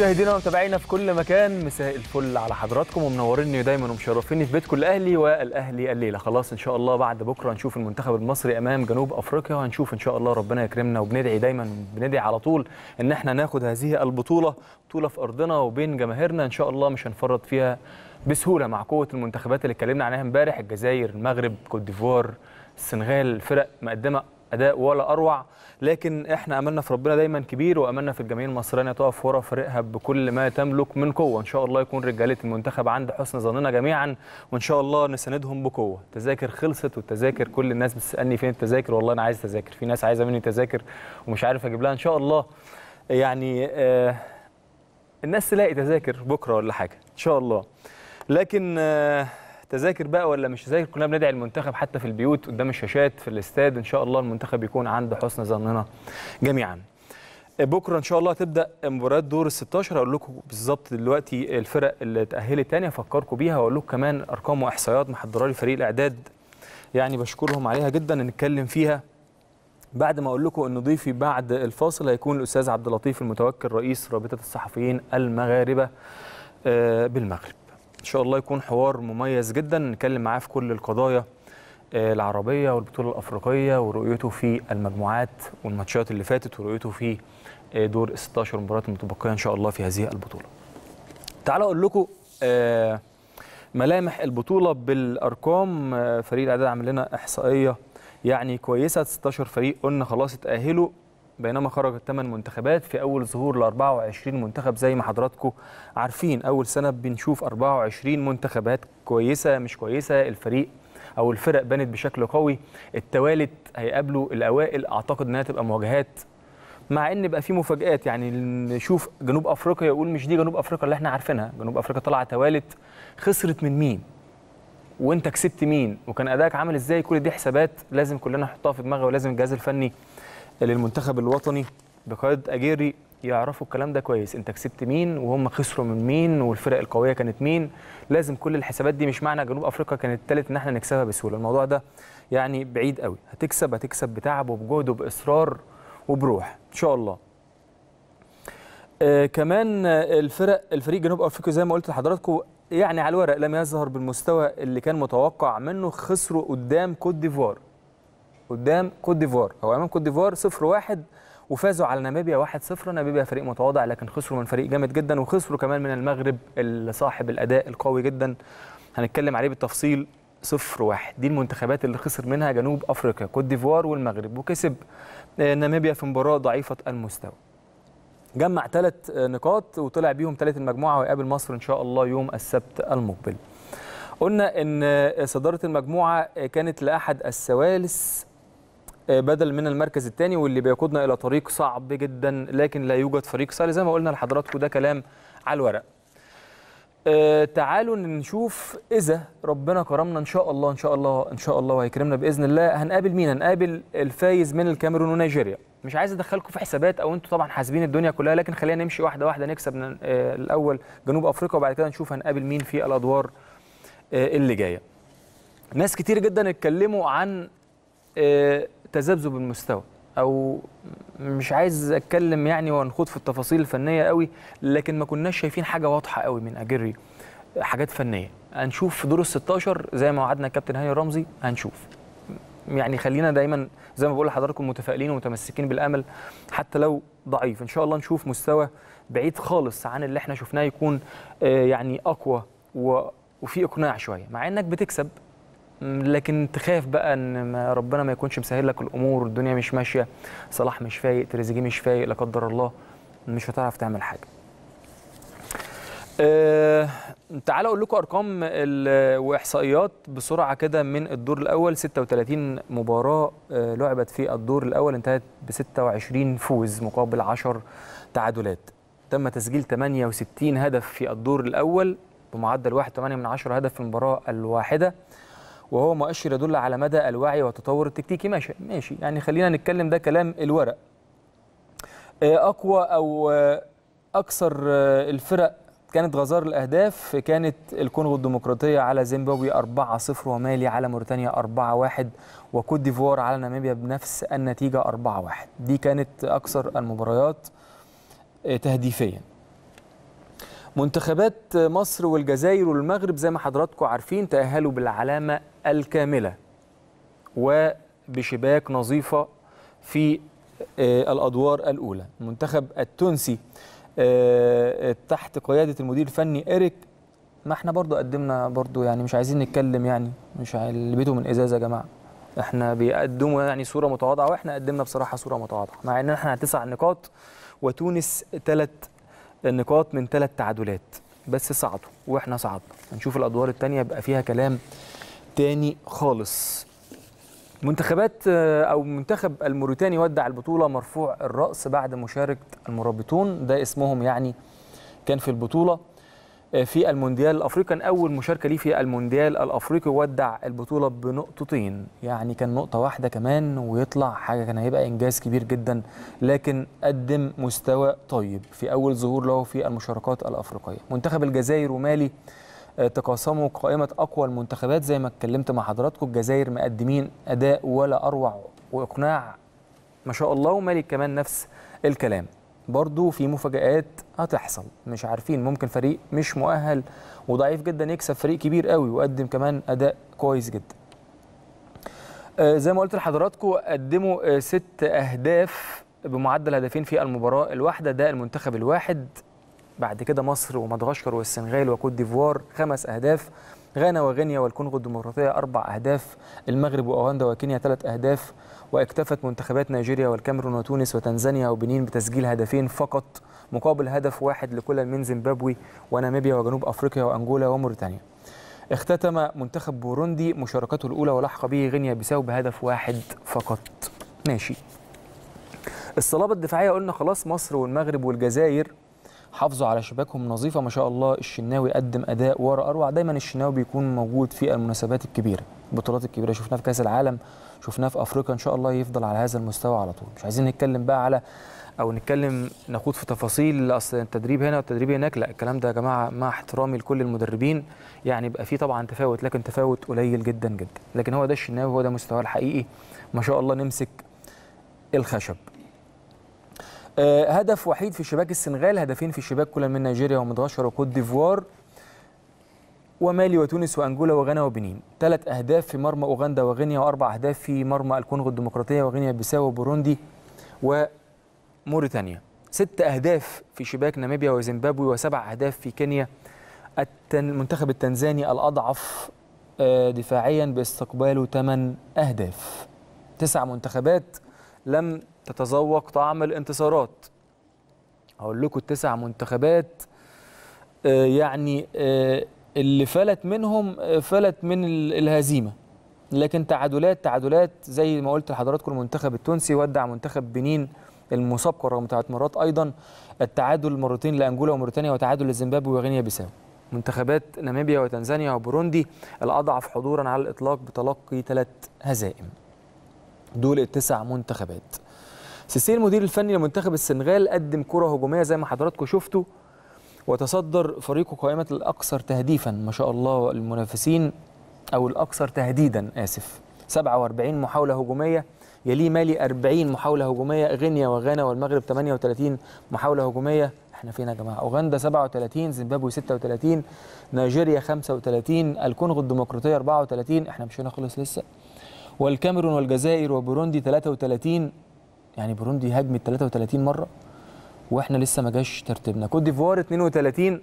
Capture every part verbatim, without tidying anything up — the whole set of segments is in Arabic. مشاهدينا ومتابعينا في كل مكان، مساء الفل على حضراتكم ومنوريني دايما ومشرفيني في بيتكم الاهلي والاهلي الليله. خلاص ان شاء الله بعد بكره هنشوف المنتخب المصري امام جنوب افريقيا، وهنشوف ان شاء الله ربنا يكرمنا، وبندعي دايما بندعي على طول ان احنا ناخد هذه البطوله، بطوله في ارضنا وبين جماهيرنا ان شاء الله مش هنفرط فيها بسهوله مع قوه المنتخبات اللي اتكلمنا عنها امبارح، الجزائر، المغرب، كوت ديفوار، السنغال، فرق مقدمه اداء ولا اروع، لكن احنا املنا في ربنا دايما كبير، واملنا في الجماهير المصريه انها تقف ورا فريقها بكل ما تملك من قوه، ان شاء الله يكون رجاله المنتخب عند حسن ظننا جميعا، وان شاء الله نساندهم بقوه. التذاكر خلصت، والتذاكر كل الناس بتسالني فين التذاكر، والله انا عايز تذاكر، في ناس عايزه مني تذاكر ومش عارف اجيب لها، ان شاء الله يعني آه الناس تلاقي تذاكر بكره ولا حاجه ان شاء الله. لكن آه تذاكر بقى ولا مش تذاكر، كلنا بندعي المنتخب حتى في البيوت قدام الشاشات في الاستاد، ان شاء الله المنتخب يكون عند حسن ظننا جميعا. بكره ان شاء الله هتبدا مباريات دور ال ستاشر، اقول لكم بالظبط دلوقتي الفرق اللي اتاهلت تاني افكركم بيها، واقول لكم كمان ارقام واحصائيات محضره لي فريق الاعداد، يعني بشكرهم عليها جدا، نتكلم فيها بعد ما اقول لكم ان ضيفي بعد الفاصل هيكون الاستاذ عبد اللطيف المتوكل رئيس رابطه الصحفيين المغاربه بالمغرب. إن شاء الله يكون حوار مميز جدا، نتكلم معاه في كل القضايا العربية والبطولة الأفريقية، ورؤيته في المجموعات والماتشات اللي فاتت، ورؤيته في دور ستاشر مباراة المتبقية إن شاء الله في هذه البطولة. تعالوا أقول لكم ملامح البطولة بالأرقام، فريق الإعداد عمل لنا إحصائية يعني كويسة، ستاشر فريق قلنا خلاص اتأهلوا، بينما خرجت ثمان منتخبات في أول ظهور ل اربعة وعشرين منتخب، زي ما حضراتكم عارفين أول سنة بنشوف اربعة وعشرين منتخبات كويسة مش كويسة، الفريق أو الفرق بنت بشكل قوي، التوالت هيقابلوا الأوائل، أعتقد إنها تبقى مواجهات، مع إن بقى في مفاجآت، يعني نشوف جنوب أفريقيا يقول مش دي جنوب أفريقيا اللي إحنا عارفينها، جنوب أفريقيا طالعة توالت، خسرت من مين؟ وأنت كسبت مين؟ وكان أدائك عامل إزاي؟ كل دي حسابات لازم كلنا نحطها في دماغنا، ولازم الجهاز الفني للمنتخب الوطني بقيادة أغيري يعرفوا الكلام ده كويس، انت كسبت مين وهم خسروا من مين والفرق القوية كانت مين، لازم كل الحسابات دي، مش معنى جنوب أفريقيا كانت الثالث ان احنا نكسبها بسهولة، الموضوع ده يعني بعيد قوي، هتكسب هتكسب بتعب وبجهد وبإصرار وبروح إن شاء الله. آه كمان الفرق الفريق جنوب أفريقيا زي ما قلت لحضراتكم يعني على الورق لم يظهر بالمستوى اللي كان متوقع منه، خسروا قدام كوت ديفوار قدام كوت ديفوار او امام كوت ديفوار صفر واحد، وفازوا على ناميبيا واحد صفر، ناميبيا فريق متواضع لكن خسروا من فريق جامد جدا، وخسروا كمان من المغرب صاحب الاداء القوي جدا هنتكلم عليه بالتفصيل صفر واحد. دي المنتخبات اللي خسر منها جنوب افريقيا، كوت ديفوار والمغرب، وكسب ناميبيا في مباراه ضعيفه المستوى. جمع ثلاث نقاط وطلع بيهم ثالث المجموعه، ويقابل مصر ان شاء الله يوم السبت المقبل. قلنا ان صداره المجموعه كانت لاحد الثوالث بدل من المركز الثاني، واللي بيقودنا الى طريق صعب جدا، لكن لا يوجد فريق سهل زي ما قلنا لحضراتكم، ده كلام على الورق. أه تعالوا نشوف اذا ربنا كرمنا ان شاء الله ان شاء الله ان شاء الله وهيكرمنا باذن الله، هنقابل مين؟ هنقابل الفايز من الكاميرون ونيجيريا. مش عايز ادخلكم في حسابات او انتوا طبعا حاسبين الدنيا كلها، لكن خلينا نمشي واحده واحده، نكسب الاول جنوب افريقيا وبعد كده نشوف هنقابل مين في الادوار اللي جايه. ناس كتير جدا اتكلموا عن أه تذبذب المستوى، او مش عايز اتكلم يعني ونخوض في التفاصيل الفنيه قوي، لكن ما كناش شايفين حاجه واضحه قوي من أجري، حاجات فنيه هنشوف في دور ال ستاشر زي ما وعدنا الكابتن هاني رمزي هنشوف، يعني خلينا دايما زي ما بقول لحضراتكم متفائلين ومتمسكين بالامل حتى لو ضعيف، ان شاء الله نشوف مستوى بعيد خالص عن اللي احنا شفناه، يكون يعني اقوى وفي اقناع شويه، مع انك بتكسب لكن تخاف بقى ان ربنا ما يكونش مسهل لك الامور، الدنيا مش ماشيه، صلاح مش فايق، تريزيجيه مش فايق، لا قدر الله مش هتعرف تعمل حاجه. أه تعالى اقول لكم ارقام واحصائيات بسرعه كده من الدور الاول، ستة وتلاتين مباراه لعبت في الدور الاول، انتهت ب ستة وعشرين فوز مقابل عشرة تعادلات، تم تسجيل تمانية وستين هدف في الدور الاول بمعدل واحد فاصلة تمانية من عشرة هدف في المباراه الواحده، وهو مؤشر يدل على مدى الوعي والتطور التكتيكي. ماشي ماشي يعني خلينا نتكلم، ده كلام الورق. اقوى او اكثر الفرق كانت غزار الاهداف، كانت الكونغو الديمقراطيه على زيمبابوي اربعة صفر، ومالي على موريتانيا اربعة واحد، وكوت ديفوار على ناميبيا بنفس النتيجه اربعة واحد، دي كانت اكثر المباريات تهديفيا. منتخبات مصر والجزائر والمغرب زي ما حضراتكم عارفين تأهلوا بالعلامة الكاملة وبشباك نظيفة في الأدوار الأولى. المنتخب التونسي تحت قيادة المدير الفني إريك، ما احنا برضو قدمنا برضو يعني مش عايزين نتكلم يعني مش اللي بيته من إزازة يا جماعة، احنا بيقدموا يعني صورة متواضعة وإحنا قدمنا بصراحة صورة متواضعة، مع إن احنا تسع نقاط وتونس ثلاث النقاط من ثلاث تعادلات بس، صعدوا واحنا صعدنا. هنشوف الادوار الثانيه بقى فيها كلام تاني خالص. منتخبات او منتخب الموريتاني ودع البطوله مرفوع الراس بعد مشاركه المرابطون، ده اسمهم يعني كان في البطوله في المونديال الافريقي، كان اول مشاركه ليه في المونديال الافريقي، ودع البطوله بنقطتين، يعني كان نقطه واحده كمان ويطلع حاجه كان هيبقى انجاز كبير جدا، لكن قدم مستوى طيب في اول ظهور له في المشاركات الافريقيه. منتخب الجزائر ومالي تقاسموا قائمه اقوى المنتخبات، زي ما اتكلمت مع حضراتكم الجزائر مقدمين اداء ولا اروع واقناع ما شاء الله، ومالي كمان نفس الكلام. برضو في مفاجآت هتحصل، مش عارفين، ممكن فريق مش مؤهل وضعيف جدا يكسب فريق كبير قوي وقدم كمان أداء كويس جدا. آه زي ما قلت لحضراتكم قدموا آه ست أهداف بمعدل هدفين في المباراة الواحدة، ده المنتخب الواحد. بعد كده مصر ومدغشقر والسنغال وكوت ديفوار خمس أهداف، غانا وغينيا والكونغو الديمقراطية أربع أهداف، المغرب وأوغندا وكينيا ثلاث أهداف، واكتفت منتخبات نيجيريا والكاميرون وتونس وتنزانيا وبنين بتسجيل هدفين فقط مقابل هدف واحد لكل من زيمبابوي وناميبيا وجنوب أفريقيا وأنجولا وموريتانيا. اختتم منتخب بوروندي مشاركته الأولى ولحق به غينيا بيساو بهدف واحد فقط. ماشي. الصلابة الدفاعية قلنا خلاص، مصر والمغرب والجزائر حافظوا على شباكهم نظيفة ما شاء الله. الشناوي قدم أداء وراء أروع، دايما الشناوي بيكون موجود في المناسبات الكبيرة، البطولات الكبيرة، شفناه في كاس العالم، شفناه في أفريقيا، إن شاء الله يفضل على هذا المستوى على طول. مش عايزين نتكلم بقى على أو نتكلم نخوض في تفاصيل أصل التدريب هنا والتدريب هناك، لا الكلام ده يا جماعة مع احترامي لكل المدربين يعني بقى فيه طبعا تفاوت، لكن تفاوت قليل جدا جدا، لكن هو ده الشناوي، هو ده مستواه الحقيقي ما شاء الله، نمسك الخشب. هدف وحيد في شباك السنغال، هدفين في شباك كل من نيجيريا ومدغشقر وكوت ديفوار ومالي وتونس وانجولا وغانا وبنين، ثلاث اهداف في مرمى اوغندا وغينيا، واربع اهداف في مرمى الكونغو الديمقراطيه وغينيا بيساو وبوروندي وموريتانيا، ست اهداف في شباك ناميبيا وزيمبابوي، وسبع اهداف في كينيا. المنتخب التنزاني الاضعف دفاعيا باستقباله ثمان اهداف. تسع منتخبات لم تتذوق طعم الانتصارات، هقول لكم التسع منتخبات آه يعني آه اللي فلت منهم آه فلت من الهزيمه، لكن تعادلات تعادلات زي ما قلت لحضراتكم. المنتخب التونسي ودع منتخب بنين المسابقه رغم ثلاث مرات، ايضا التعادل مرتين لانجولا وموريتانيا، وتعادل لزيمبابوي وغينيا بيساو. منتخبات ناميبيا وتنزانيا وبوروندي الاضعف حضورا على الاطلاق بتلقي ثلاث هزائم. دول التسع منتخبات. سيسي المدير الفني لمنتخب السنغال قدم كرة هجومية زي ما حضراتكم شفتوا، وتصدر فريقه قائمة الأكثر تهديفا ما شاء الله، المنافسين أو الأكثر تهديدا آسف، سبعة وأربعين محاولة هجومية، يليه مالي أربعين محاولة هجومية، غينيا وغانا والمغرب ثمانية وثلاثين محاولة هجومية، احنا فينا يا جماعة، أوغندا سبعة وثلاثين، زيمبابوي ستة وثلاثين، نيجيريا خمسة وثلاثين، الكونغو الديمقراطية أربعة وثلاثين، احنا مش هنخلص لسه، والكاميرون والجزائر وبوروندي ثلاثة وثلاثين، يعني بوروندي هجمت ثلاثة وثلاثين مرة واحنا لسه ما جاش ترتيبنا. كوت ديفوار اثنين وثلاثين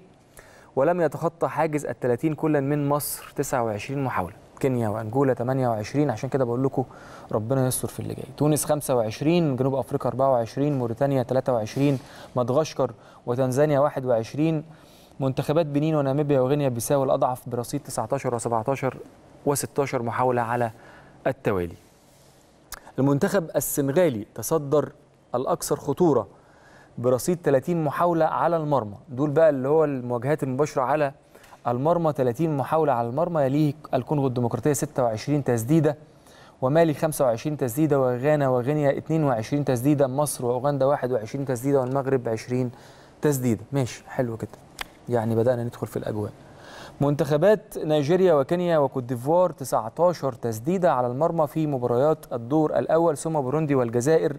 ولم يتخطى حاجز ال ثلاثين كلا من مصر، تسعة وعشرين محاولة، كينيا وانجولا ثمانية وعشرين، عشان كده بقول لكم ربنا يستر في اللي جاي. تونس خمسة وعشرين، جنوب افريقيا أربعة وعشرين، موريتانيا ثلاثة وعشرين، مدغشقر وتنزانيا واحد وعشرين، منتخبات بنين وناميبيا وغينيا بيساو الاضعف برصيد تسعة عشر وسبعة عشر وستة عشر محاولة على التوالي. المنتخب السنغالي تصدر الأكثر خطورة برصيد ثلاثين محاولة على المرمى، دول بقى اللي هو المواجهات المباشرة على المرمى، ثلاثين محاولة على المرمى، يليه الكونغو الديمقراطية ستة وعشرين تسديدة، ومالي خمسة وعشرين تسديدة، وغانا وغينيا اثنين وعشرين تسديدة، مصر وأوغندا واحد وعشرين تسديدة، والمغرب عشرين تسديدة. ماشي حلو كده، يعني بدأنا ندخل في الأجواء. منتخبات نيجيريا وكينيا وكوت ديفوار تسعة عشر تسديده على المرمى في مباريات الدور الاول، ثم بوروندي والجزائر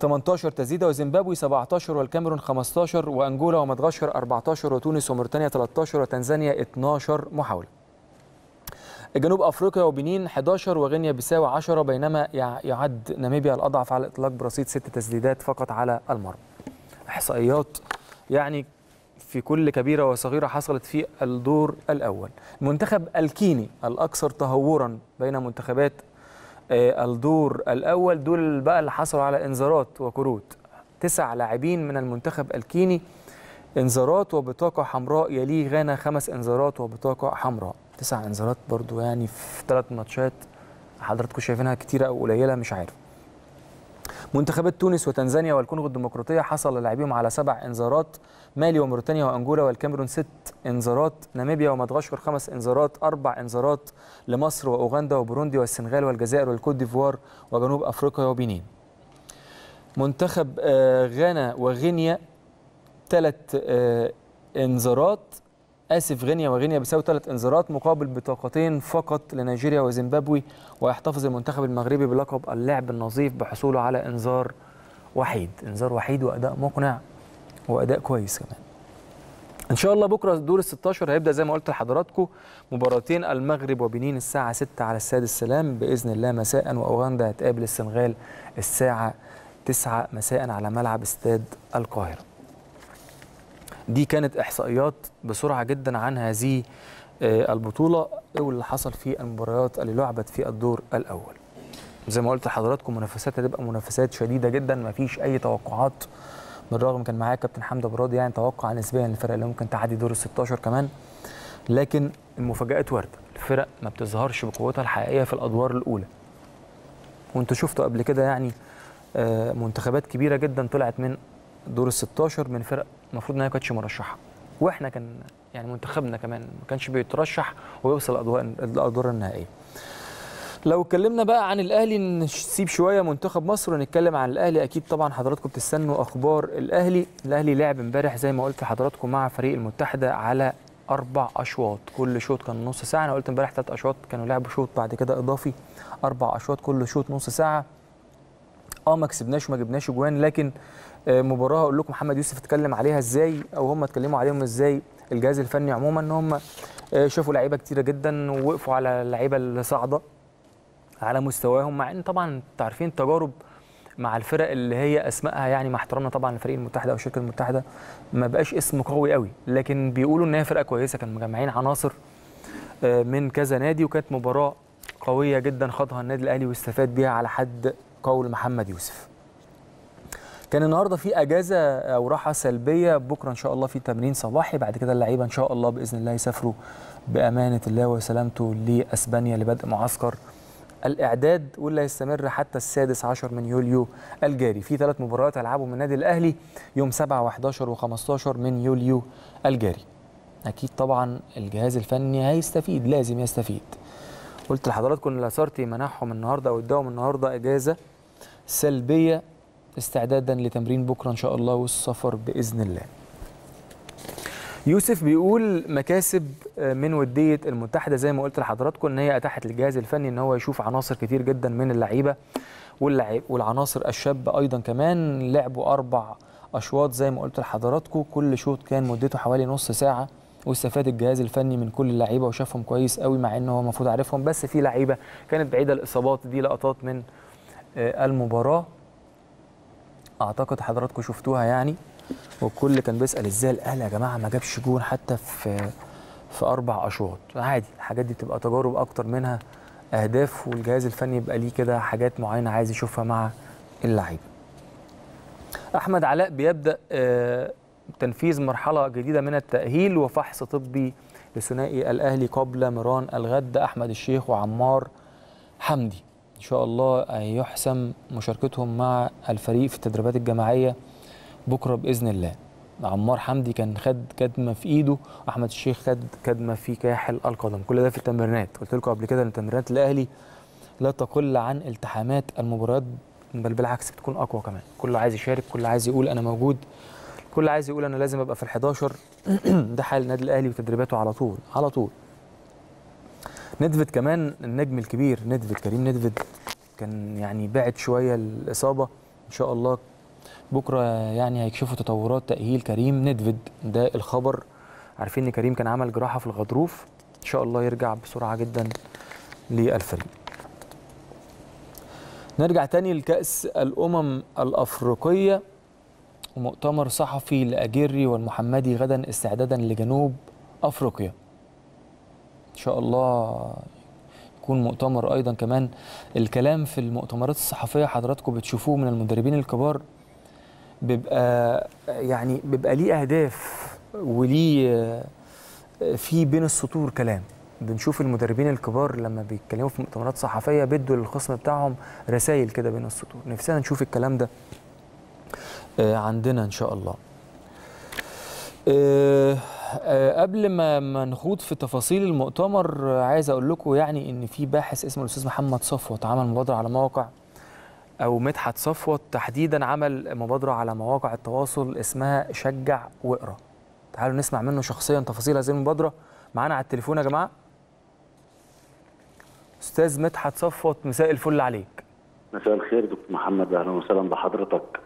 ثمانية عشر تسديده، وزيمبابوي سبعة عشر، والكاميرون خمسة عشر، وانجولا ومدغشقر أربعة عشر، وتونس وموريتانيا ثلاثة عشر، وتنزانيا اثنا عشر محاوله. جنوب افريقيا وبنين حداشر، وغينيا بيساو عشرة، بينما يعد ناميبيا الاضعف على الاطلاق برصيد ست تسديدات فقط على المرمى. احصائيات يعني في كل كبيره وصغيره حصلت في الدور الاول. المنتخب الكيني الاكثر تهورا بين منتخبات الدور الاول، دول بقى اللي حصلوا على انذارات وكروت. تسع لاعبين من المنتخب الكيني انذارات وبطاقه حمراء، يليه غانا خمس انذارات وبطاقه حمراء. تسع انذارات برضو يعني في ثلاث ماتشات، حضراتكم شايفينها كتيره او قليله مش عارف. منتخبات تونس وتنزانيا والكونغو الديمقراطيه حصل لاعبيهم على سبع انذارات، مالي وموريتانيا وانجولا والكاميرون ست انذارات، ناميبيا ومدغشقر خمس انذارات، اربع انذارات لمصر واوغندا وبوروندي والسنغال والجزائر والكوت ديفوار وجنوب افريقيا وبنين. منتخب غانا وغينيا ثلاث انذارات، اسف غينيا وغينيا بيساو ثلاث انذارات مقابل بطاقتين فقط لنيجيريا وزيمبابوي. ويحتفظ المنتخب المغربي بلقب اللعب النظيف بحصوله على انذار وحيد، انذار وحيد واداء مقنع واداء كويس كمان. ان شاء الله بكره دور ال ستاشر هيبدا زي ما قلت لحضراتكم، مباراتين المغرب وبنين الساعه ستة على السادس سلام باذن الله مساء، واوغندا هتقابل السنغال الساعه تسعة مساء على ملعب استاد القاهره. دي كانت احصائيات بسرعه جدا عن هذه البطوله واللي حصل في المباريات اللي لعبت في الدور الاول. زي ما قلت لحضراتكم منافسات هتبقى منافسات شديده جدا، ما فيش اي توقعات، بالرغم كان معايا كابتن حمدي براد يعني توقع نسبيا للفرق اللي ممكن تعدي دور ال ستاشر كمان، لكن المفاجات وارده، الفرق ما بتظهرش بقوتها الحقيقيه في الادوار الاولى. وانتوا شفتوا قبل كده يعني منتخبات كبيره جدا طلعت من دور ال ستاشر من فرق المفروض انها ما كانتش مرشحه، واحنا كان يعني منتخبنا كمان ما كانش بيترشح ويوصل الادوار النهائيه. لو اتكلمنا بقى عن الاهلي نسيب شويه منتخب مصر ونتكلم عن الاهلي. اكيد طبعا حضراتكم بتستنوا اخبار الاهلي. الاهلي لعب امبارح زي ما قلت لحضراتكم مع فريق المتحده على اربع اشواط، كل شوط كان نص ساعه. انا قلت امبارح ثلاث اشواط كانوا لعبوا شوط بعد كده اضافي، اربع اشواط كل شوط نص ساعه. اه ما كسبناش وما جبناش اجوان، لكن مباراه هقول لكم محمد يوسف اتكلم عليها ازاي او هم اتكلموا عليهم ازاي، الجهاز الفني عموما، ان هم شافوا لعيبه كتيره جدا ووقفوا على اللعيبه اللي صاعده على مستواهم، مع ان طبعا انتوا عارفين تجارب مع الفرق اللي هي اسمائها يعني مع احترامنا طبعا لفريق المتحده او الشركه المتحده ما بقاش اسم قوي قوي، لكن بيقولوا ان هي فرقه كويسه، كانوا مجمعين عناصر من كذا نادي وكانت مباراه قويه جدا خاضها النادي الاهلي واستفاد بيها على حد قول محمد يوسف. كان النهارده في اجازه او راحه سلبيه، بكره ان شاء الله في تمرين صباحي، بعد كده اللعيبه ان شاء الله باذن الله يسافروا بامانه الله وسلامته لاسبانيا لبدء معسكر الاعداد واللي هيستمر حتى السادس عشر من يوليو الجاري. في ثلاث مباريات هيلعبهم النادي الاهلي يوم سبعة و11 و15 من يوليو الجاري. اكيد طبعا الجهاز الفني هيستفيد، لازم يستفيد. قلت لحضراتكم ان لاسارتي منحهم النهارده او اداهم النهارده اجازه سلبيه استعدادا لتمرين بكره ان شاء الله والسفر باذن الله. يوسف بيقول مكاسب من وديه المتحده زي ما قلت لحضراتكم ان هي اتاحت للجهاز الفني ان هو يشوف عناصر كتير جدا من اللعيبه والعناصر الشابه ايضا كمان. لعبوا اربع اشواط زي ما قلت لحضراتكم، كل شوط كان مدته حوالي نص ساعه واستفاد الجهاز الفني من كل اللعيبه وشافهم كويس قوي، مع ان هو المفروض عارفهم، بس في لعيبه كانت بعيده الاصابات. دي لقطات من المباراه اعتقد حضراتكم شفتوها يعني، والكل كان بيسال ازاي الاهلي يا جماعه ما جابش جون حتى في في اربع اشواط. عادي، الحاجات دي بتبقى تجارب اكتر منها اهداف، والجهاز الفني يبقى ليه كده حاجات معينه عايز يشوفها مع اللعيبه. احمد علاء بيبدا تنفيذ مرحله جديده من التاهيل وفحص طبي لثنائي الاهلي قبل ميران الغد، احمد الشيخ وعمار حمدي. ان شاء الله هيحسم مشاركتهم مع الفريق في التدريبات الجماعيه بكره باذن الله. عمار حمدي كان خد كدمه في ايده، احمد الشيخ خد كدمه في كاحل القدم، كل ده في التمرينات. قلت لكم قبل كده ان تمرينات الاهلي لا تقل عن التحامات المباريات، بل بالعكس بتكون اقوى كمان. كله عايز يشارك، كله عايز يقول انا موجود، كله عايز يقول انا لازم ابقى في الحداشر. ده حال النادي الاهلي وتدريباته على طول على طول. ندفد كمان النجم الكبير ندفد كريم ندفد كان يعني بعد شويه الاصابه ان شاء الله بكره يعني هيكشفوا تطورات تاهيل كريم ندفد. ده الخبر، عارفين ان كريم كان عمل جراحه في الغضروف، ان شاء الله يرجع بسرعه جدا للفريق. نرجع تاني لكاس الامم الافريقيه ومؤتمر صحفي لاجيري والمحمدي غدا استعدادا لجنوب افريقيا. ان شاء الله يكون مؤتمر ايضا. كمان الكلام في المؤتمرات الصحفيه حضراتكم بتشوفوه من المدربين الكبار بيبقى يعني بيبقى ليه اهداف وليه في بين السطور كلام. بنشوف المدربين الكبار لما بيتكلموا في مؤتمرات صحفيه بيدوا للخصم بتاعهم رسائل كده بين السطور، نفسنا نشوف الكلام ده عندنا ان شاء الله. قبل ما ما نخوض في تفاصيل المؤتمر عايز اقول لكم يعني ان في باحث اسمه الاستاذ محمد صفوت عمل مبادره على مواقع، او مدحت صفوت تحديدا عمل مبادره على مواقع التواصل اسمها شجع واقرا. تعالوا نسمع منه شخصيا تفاصيل هذه المبادره. معانا على التليفون يا جماعه استاذ مدحت صفوت، مساء الفل عليك. مساء الخير دكتور محمد، اهلا وسهلا بحضرتك.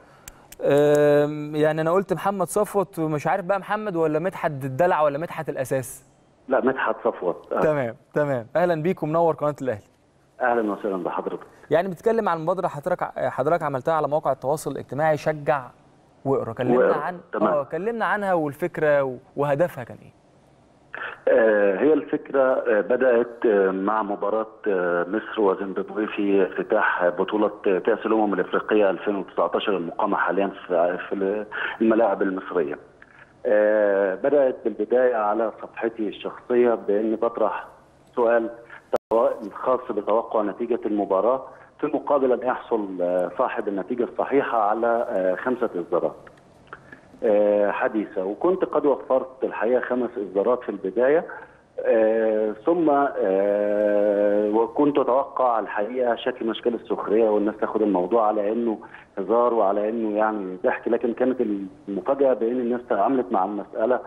يعني انا قلت محمد صفوت ومش عارف بقى محمد ولا مدحت الدلع ولا مدحت الاساس. لا مدحت صفوت. أهل. تمام تمام، اهلا بيك ومنور قناه الاهلي. اهلا وسهلا بحضرتك. يعني بتتكلم عن مبادره حضرتك حضرتك عملتها على مواقع التواصل الاجتماعي شجع واقرا، كلمنا عن اه كلمنا عنها والفكره وهدفها كان ايه؟ هي الفكرة بدأت مع مباراة مصر وزيمبابوي في افتتاح بطولة كأس الأمم الافريقية ألفين وتسعطاشر المقامة حاليا في الملاعب المصرية. بدأت بالبداية على صفحتي الشخصية بإني بطرح سؤال خاص بتوقع نتيجة المباراة، في مقابل أن يحصل صاحب النتيجة الصحيحة على خمسة إصدارات حديثة، وكنت قد وفرت الحقيقة خمس إصدارات في البداية، ثم وكنت أتوقع الحقيقة شكل مشكلة السخرية والناس تاخد الموضوع على إنه هزار وعلى إنه يعني ضحك، لكن كانت المفاجأة بإن الناس تعاملت مع المسألة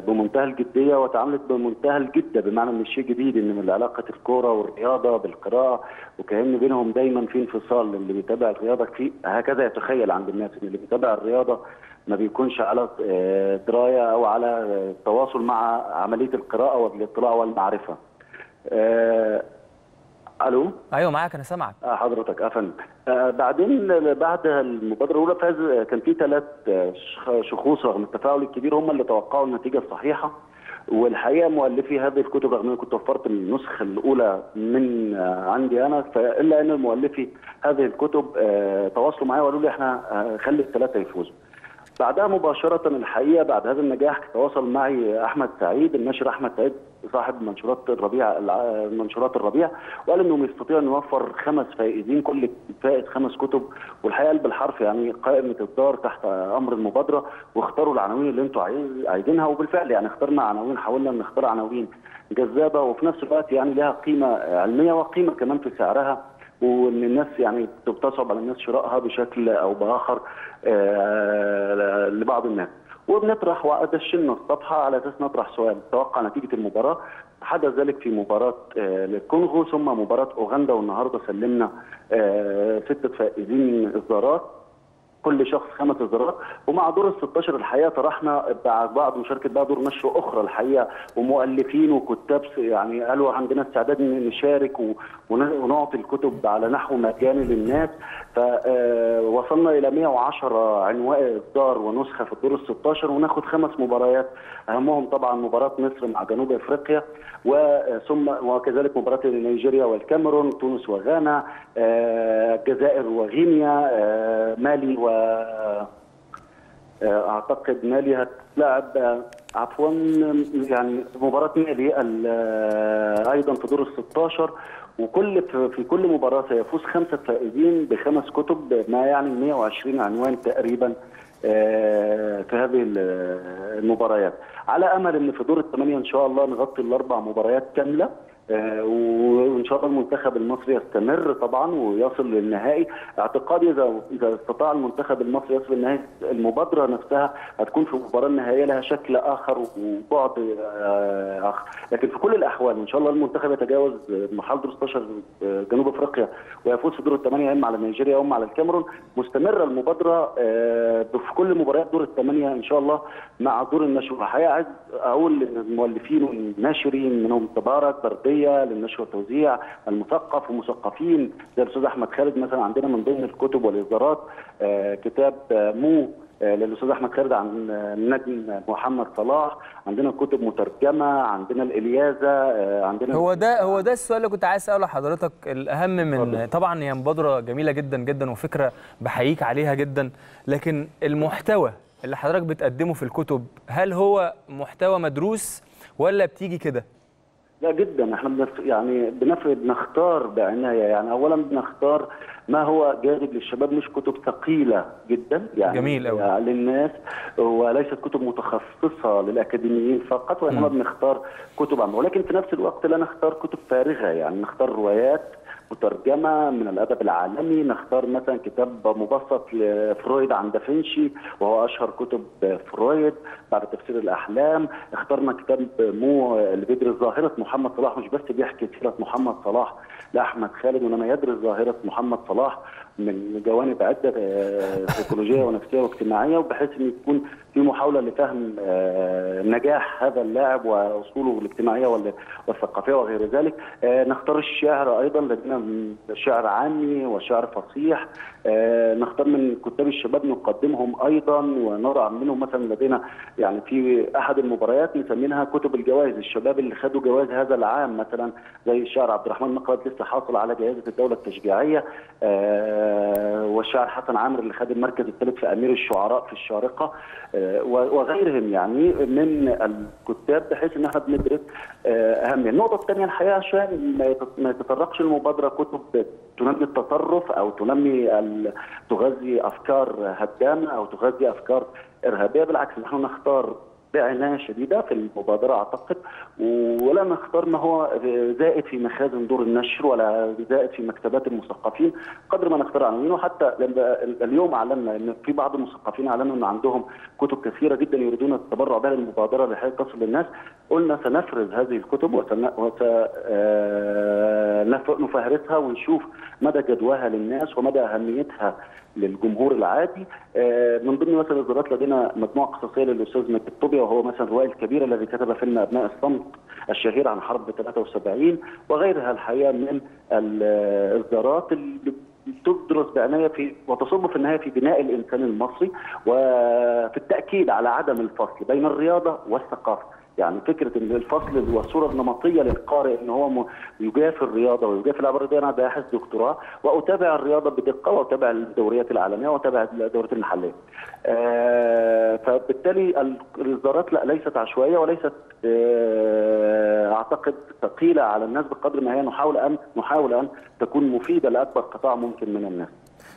بمنتهى الجدية، وتعاملت بمنتهى الجدة بمعنى إن الشيء جديد، إن من علاقة الكورة والرياضة بالقراءة، وكأن بينهم دايما في انفصال. اللي بيتابع الرياضة في هكذا يتخيل عند الناس إن اللي بيتابع الرياضة ما بيكونش على دراية أو على تواصل مع عملية القراءة والاطلاع والمعرفة. أه الو ايوه معاك، انا سامعك. اه حضرتك يا فندم. آه بعدين بعد المبادره الاولى فاز كان في ثلاث شخوص رغم التفاعل الكبير هم اللي توقعوا النتيجه الصحيحه، والحقيقه مؤلفي هذه الكتب رغم اني كنت وفرت النسخه الاولى من آه عندي انا، فالا ان مؤلفي هذه الكتب آه تواصلوا معايا وقالوا لي احنا خلي الثلاثه يفوزوا. بعدها مباشرة الحقيقة بعد هذا النجاح تواصل معي أحمد سعيد، الناشر أحمد سعيد صاحب منشورات الربيع منشورات الربيع، وقال إنه يستطيع أن يوفر خمس فائزين، كل فائز خمس كتب، والحقيقة بالحرف يعني قائمة الدار تحت أمر المبادرة، واختاروا العناوين اللي أنتم عايزينها، وبالفعل يعني اخترنا عناوين، حاولنا نختار عناوين جذابة وفي نفس الوقت يعني لها قيمة علمية وقيمة كمان في سعرها، وان الناس يعني بتصعب على الناس شرائها بشكل او باخر آه لبعض الناس. وبنطرح ودشنا الصفحه على اساس نطرح سؤال توقع نتيجه المباراه، حدث ذلك في مباراه آه الكونغو، ثم مباراه اوغندا، والنهارده سلمنا آه سته فائزين اصدارات، كل شخص خمس اصدارات. ومع دور ال ستاشر الحقيقه طرحنا بعض مشاركه بقى دور نشر اخرى الحقيقه، ومؤلفين وكتاب يعني قالوا عندنا استعداد نشارك ونعطي الكتب على نحو مجاني للناس، فوصلنا الى مئة وعشرة عنوان اصدار ونسخه في الدور ال ستاشر، وناخد خمس مباريات اهمهم طبعا مباراه مصر مع جنوب افريقيا، وثم وكذلك مباراه نيجيريا والكاميرون، تونس وغانا، الجزائر وغينيا، مالي و اعتقد مالي هتلعب عفوا يعني مباراه مالي ايضا في دور ال ستاشر، وكل في كل مباراه سيفوز خمسه فائزين بخمس كتب، ما يعني مئة وعشرين عنوان تقريبا في هذه المباريات، على امل ان في دور الثمانيه ان شاء الله نغطي الاربع مباريات كامله، وان شاء الله المنتخب المصري يستمر طبعا ويصل للنهائي. اعتقادي اذا اذا استطاع المنتخب المصري يصل للنهائي المبادره نفسها هتكون في المباراه النهائيه لها شكل اخر وبعد اخر، لكن في كل الاحوال ان شاء الله المنتخب يتجاوز مرحله دور ستاشر جنوب افريقيا ويفوز في دور الثمانيه اما على نيجيريا اما على الكاميرون. مستمره المبادره في كل مباريات دور الثمانيه ان شاء الله مع دور النشوه. الحقيقه عايز اقول للمؤلفين والناشرين منهم تبارك برديه للنشر والتوزيع، المثقف ومثقفين زي الاستاذ احمد خالد مثلا، عندنا من ضمن الكتب والاصدارات آه كتاب آه مو آه للاستاذ احمد خالد عن آه النجم محمد صلاح، عندنا كتب مترجمه، عندنا الاليازه آه عندنا هو ده هو ده السؤال اللي كنت عايز اساله حضرتك. الاهم من طبعا هي مبادره جميله جدا جدا وفكره بحييك عليها جدا، لكن المحتوى اللي حضرتك بتقدمه في الكتب هل هو محتوى مدروس ولا بتيجي كده؟ لا جدا، احنا بنف... يعني بنفرض نختار بعنايه، يعني اولا بنختار ما هو جاذب للشباب، مش كتب ثقيله جدا يعني جميل أوي للناس، وليست كتب متخصصه للاكاديميين فقط، وانما بنختار كتب عامه، ولكن في نفس الوقت لا نختار كتب فارغه، يعني نختار روايات مترجمه من الادب العالمي، نختار مثلا كتاب مبسط لفرويد عن دافنشي وهو اشهر كتب فرويد بعد تفسير الاحلام، اخترنا كتاب مو لبدر ظاهره محمد صلاح، مش بس بيحكي سيره محمد صلاح لاحمد خالد وانما يدرس ظاهره محمد صلاح من جوانب عده سيكولوجيه ونفسيه واجتماعيه، وبحيث ان يكون في محاوله لفهم نجاح هذا اللاعب واصوله الاجتماعيه والثقافيه وغير ذلك. نختار الشعر ايضا، لدينا شعر عامي وشعر فصيح، نختار من كتاب الشباب نقدمهم ايضا ونرعى منهم، مثلا لدينا يعني في احد المباريات مسمينها كتب الجوائز، الشباب اللي خدوا جوائز هذا العام مثلا زي الشاعر عبد الرحمن مقلد لسه حاصل على جائزه الدوله التشجيعيه، والشاعر حسن عامر اللي خد المركز الثالث في امير الشعراء في الشارقه وغيرهم يعني من الكتاب، بحيث ان احنا بندرس اهميه. النقطه الثانيه الحقيقه عشان ما يتطرقش المبادره كتب تنمي التطرف او تنمي تغذي افكار هدامه او تغذي افكار ارهابيه، بالعكس نحن نختار بعنايه شديده في المبادره اعتقد، ولا نختار ما هو زائد في مخازن دور النشر ولا زائد في مكتبات المثقفين قدر ما نختار عناوين. وحتى اليوم اعلنا ان في بعض المثقفين اعلنوا ان عندهم كتب كثيره جدا يريدون التبرع بها للمبادره لحيث تصل للناس، قلنا سنفرز هذه الكتب وسنفهرسها ونشوف مدى جدواها للناس ومدى اهميتها للجمهور العادي. من ضمن مثلا الاصدارات لدينا مجموعه قصصيه للاستاذ مجد طوبيا وهو مثلا الروائي الكبير الذي كتب فيلم ابناء الصمت الشهير عن حرب ثلاثة وسبعين وغيرها الحقيقه من الاصدارات اللي تدرس بعنايه في وتصب في النهايه في بناء الانسان المصري وفي التاكيد على عدم الفصل بين الرياضه والثقافه. يعني فكره ان الفصل والصوره النمطيه للقارئ ان هو يجافي الرياضه ويجافي الالعاب الرياضيه، انا باحث دكتوراه واتابع الرياضه بدقه واتابع الدوريات العالميه واتابع الدوريات المحليه. آه فبالتالي الاصدارات لا ليست عشوائيه وليست آه اعتقد ثقيله على الناس بقدر ما هي نحاول ان نحاول ان تكون مفيده لاكبر قطاع ممكن من الناس.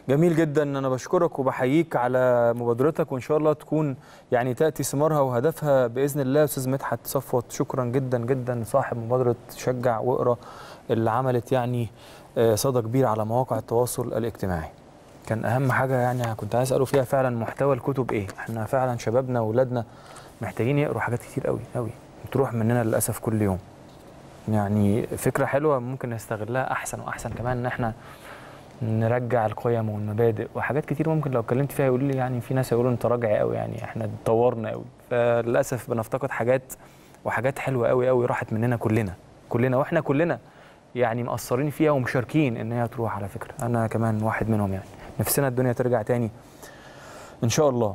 جميل جدا، انا بشكرك وبحييك على مبادرتك وان شاء الله تكون يعني تاتي ثمارها وهدفها باذن الله. استاذ مدحت صفوت شكرا جدا جدا صاحب مبادره شجع واقرا اللي عملت يعني صدى كبير على مواقع التواصل الاجتماعي. كان اهم حاجه يعني كنت عايز اساله فيها فعلا محتوى الكتب ايه؟ احنا فعلا شبابنا واولادنا محتاجين يقروا حاجات كتير قوي قوي بتروح مننا للاسف كل يوم. يعني فكره حلوه ممكن نستغلها احسن واحسن كمان ان احنا نرجع القيم والمبادئ وحاجات كتير ممكن لو اتكلمت فيها يقول لي يعني في ناس يقولوا انت راجع قوي يعني احنا اتطورنا قوي، فللاسف بنفتقد حاجات وحاجات حلوه قوي قوي راحت مننا كلنا كلنا واحنا كلنا يعني مقصرين فيها ومشاركين ان هي تروح. على فكره انا كمان واحد منهم، يعني نفسنا الدنيا ترجع تاني ان شاء الله.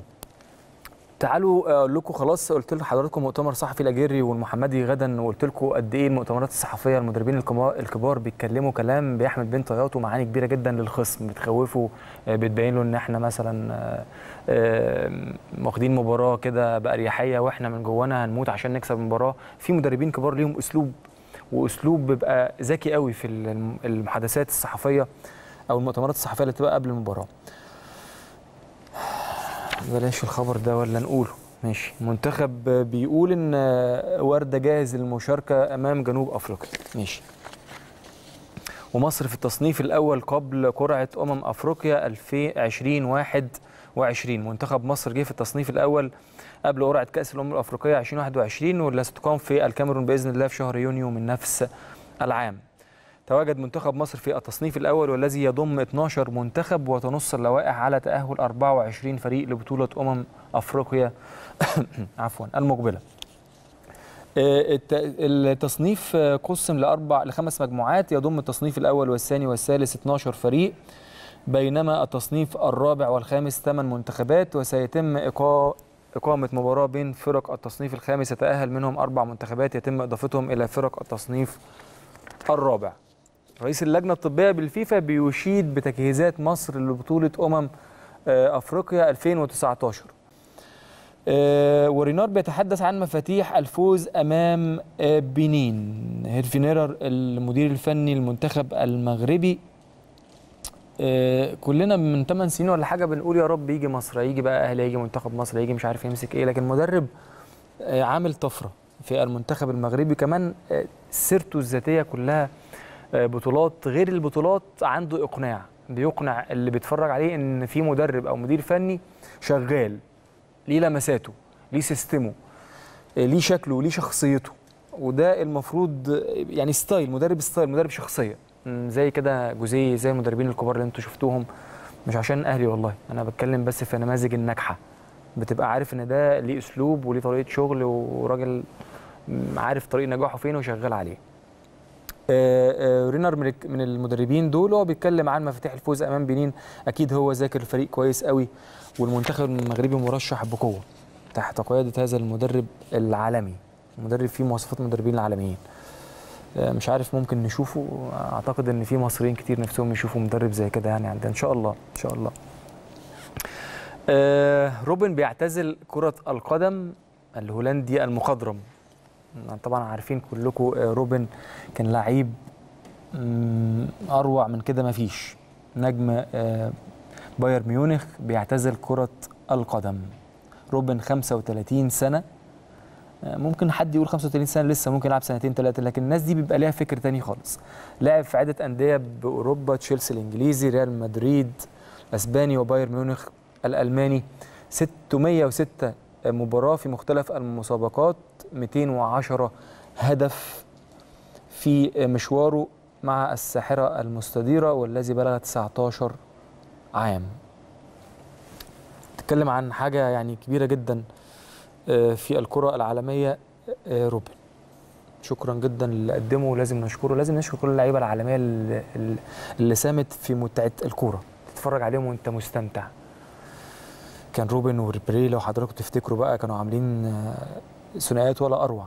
تعالوا اقول لكم، خلاص قلت لحضراتكم مؤتمر صحفي الأغيري والمحمدي غدا، وقلت لكم قد ايه المؤتمرات الصحفيه المدربين الكبار بيتكلموا كلام بيحمل بين طياته معاني كبيره جدا للخصم، بتخوفه بتبين له ان احنا مثلا واخدين مباراه كده باريحيه واحنا من جوانا هنموت عشان نكسب المباراه. في مدربين كبار ليهم اسلوب واسلوب بيبقى ذكي قوي في المحادثات الصحفيه او المؤتمرات الصحفيه اللي بتبقى قبل المباراه. بلاش الخبر ده ولا نقوله ماشي. المنتخب بيقول ان وردة جاهز للمشاركة امام جنوب افريقيا. ماشي. ومصر في التصنيف الاول قبل قرعة امم افريقيا ألفين وواحد وعشرين. منتخب مصر جه في التصنيف الاول قبل قرعة كاس الامم الافريقية ألفين وواحد وعشرين واللي ستقام في الكاميرون باذن الله في شهر يونيو من نفس العام. تواجد منتخب مصر في التصنيف الأول والذي يضم اثني عشر منتخب وتنص اللوائح على تأهل أربعة وعشرين فريق لبطولة أمم أفريقيا عفوا المقبلة. التصنيف قسم لأربع لخمس مجموعات يضم التصنيف الأول والثاني والثالث اثني عشر فريق، بينما التصنيف الرابع والخامس ثمان منتخبات، وسيتم إقامة إقامة مباراة بين فرق التصنيف الخامس يتأهل منهم أربع منتخبات يتم إضافتهم إلى فرق التصنيف الرابع. رئيس اللجنة الطبية بالفيفا بيشيد بتجهيزات مصر لبطولة أمم أفريقيا ألفين وتسعتاشر. ورينار بيتحدث عن مفاتيح الفوز أمام بنين. هيرفي رونار المدير الفني المنتخب المغربي، كلنا من ثمان سنين ولا حاجة بنقول يا رب يجي مصر، هيجي بقى أهلي، هيجي منتخب مصر، هيجي مش عارف يمسك إيه، لكن مدرب عامل طفرة في المنتخب المغربي. كمان سيرته الذاتية كلها بطولات، غير البطولات عنده إقناع، بيقنع اللي بيتفرج عليه إن في مدرب أو مدير فني شغال، ليه لمساته، ليه سيستمه، ليه شكله، ليه شخصيته. وده المفروض يعني ستايل مدرب، ستايل مدرب، شخصية زي كده جوزيه، زي المدربين الكبار اللي انتوا شفتوهم. مش عشان أهلي والله، أنا بتكلم بس في نماذج الناجحة، بتبقى عارف إن ده ليه أسلوب وليه طريقة شغل، وراجل عارف طريق نجاحه فين وشغال عليه. رينار من المدربين دول، وهو بيتكلم عن مفاتيح الفوز امام بنين. اكيد هو ذاكر الفريق كويس قوي، والمنتخب المغربي مرشح بقوه تحت قياده هذا المدرب العالمي، مدرب فيه مواصفات المدربين العالميين. مش عارف ممكن نشوفه، اعتقد ان في مصريين كتير نفسهم يشوفوا مدرب زي كده يعني عندنا ان شاء الله ان شاء الله. روبن بيعتزل كره القدم الهولندي المخضرم. طبعا عارفين كلكم روبن كان لعيب اروع من كده ما فيش، نجم بايرن ميونخ بيعتزل كرة القدم. روبن خمسة وتلاتين سنة، ممكن حد يقول خمسة وتلاتين سنة لسه ممكن يلعب سنتين ثلاثة، لكن الناس دي بيبقى ليها فكر تاني خالص. لعب في عدة أندية بأوروبا، تشيلسي الإنجليزي، ريال مدريد الأسباني، وبايرن ميونخ الألماني. ستمية وستة مباراة في مختلف المسابقات، مئتين وعشرة هدف في مشواره مع الساحرة المستديرة والذي بلغ تسعتاشر عام. تتكلم عن حاجة يعني كبيرة جدا في الكرة العالمية روبن. شكرا جدا اللي قدمه، ولازم نشكره، لازم نشكر كل اللعيبة العالمية اللي ساهمت في متعة الكرة، تتفرج عليهم وانت مستمتع. كان روبن وريبري لو حضراتكم تفتكروا بقى كانوا عاملين ثنائيات ولا اروع.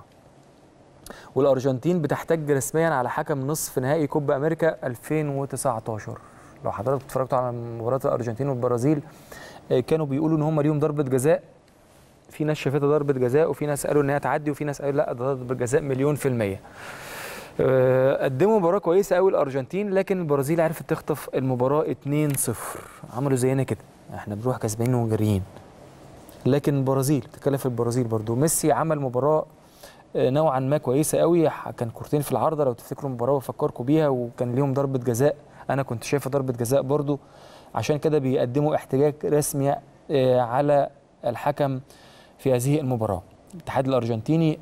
والارجنتين بتحتج رسميا على حكم نصف نهائي كوبا امريكا ألفين وتسعتاشر. لو حضراتكم اتفرجتوا على مباراه الارجنتين والبرازيل كانوا بيقولوا ان هم ليهم ضربه جزاء، في ناس شافتها ضربه جزاء، وفي ناس قالوا ان هي تعدي، وفي ناس قالوا لا ده ضربه جزاء مليون في الميه. قدموا مباراه كويسه قوي الارجنتين، لكن البرازيل عرفت تخطف المباراه اتنين صفر. عملوا زينا كده، احنا بنروح كسبانين وجاريين، لكن البرازيل بتتكلم في البرازيل برضو. ميسي عمل مباراه نوعا ما كويسه قوي، كان كورتين في العارضه لو تفتكروا المباراه وفكركوا بيها، وكان ليهم ضربه جزاء، انا كنت شايفه ضربه جزاء برضو. عشان كده بيقدموا احتجاج رسمي على الحكم في هذه المباراه. الاتحاد الارجنتيني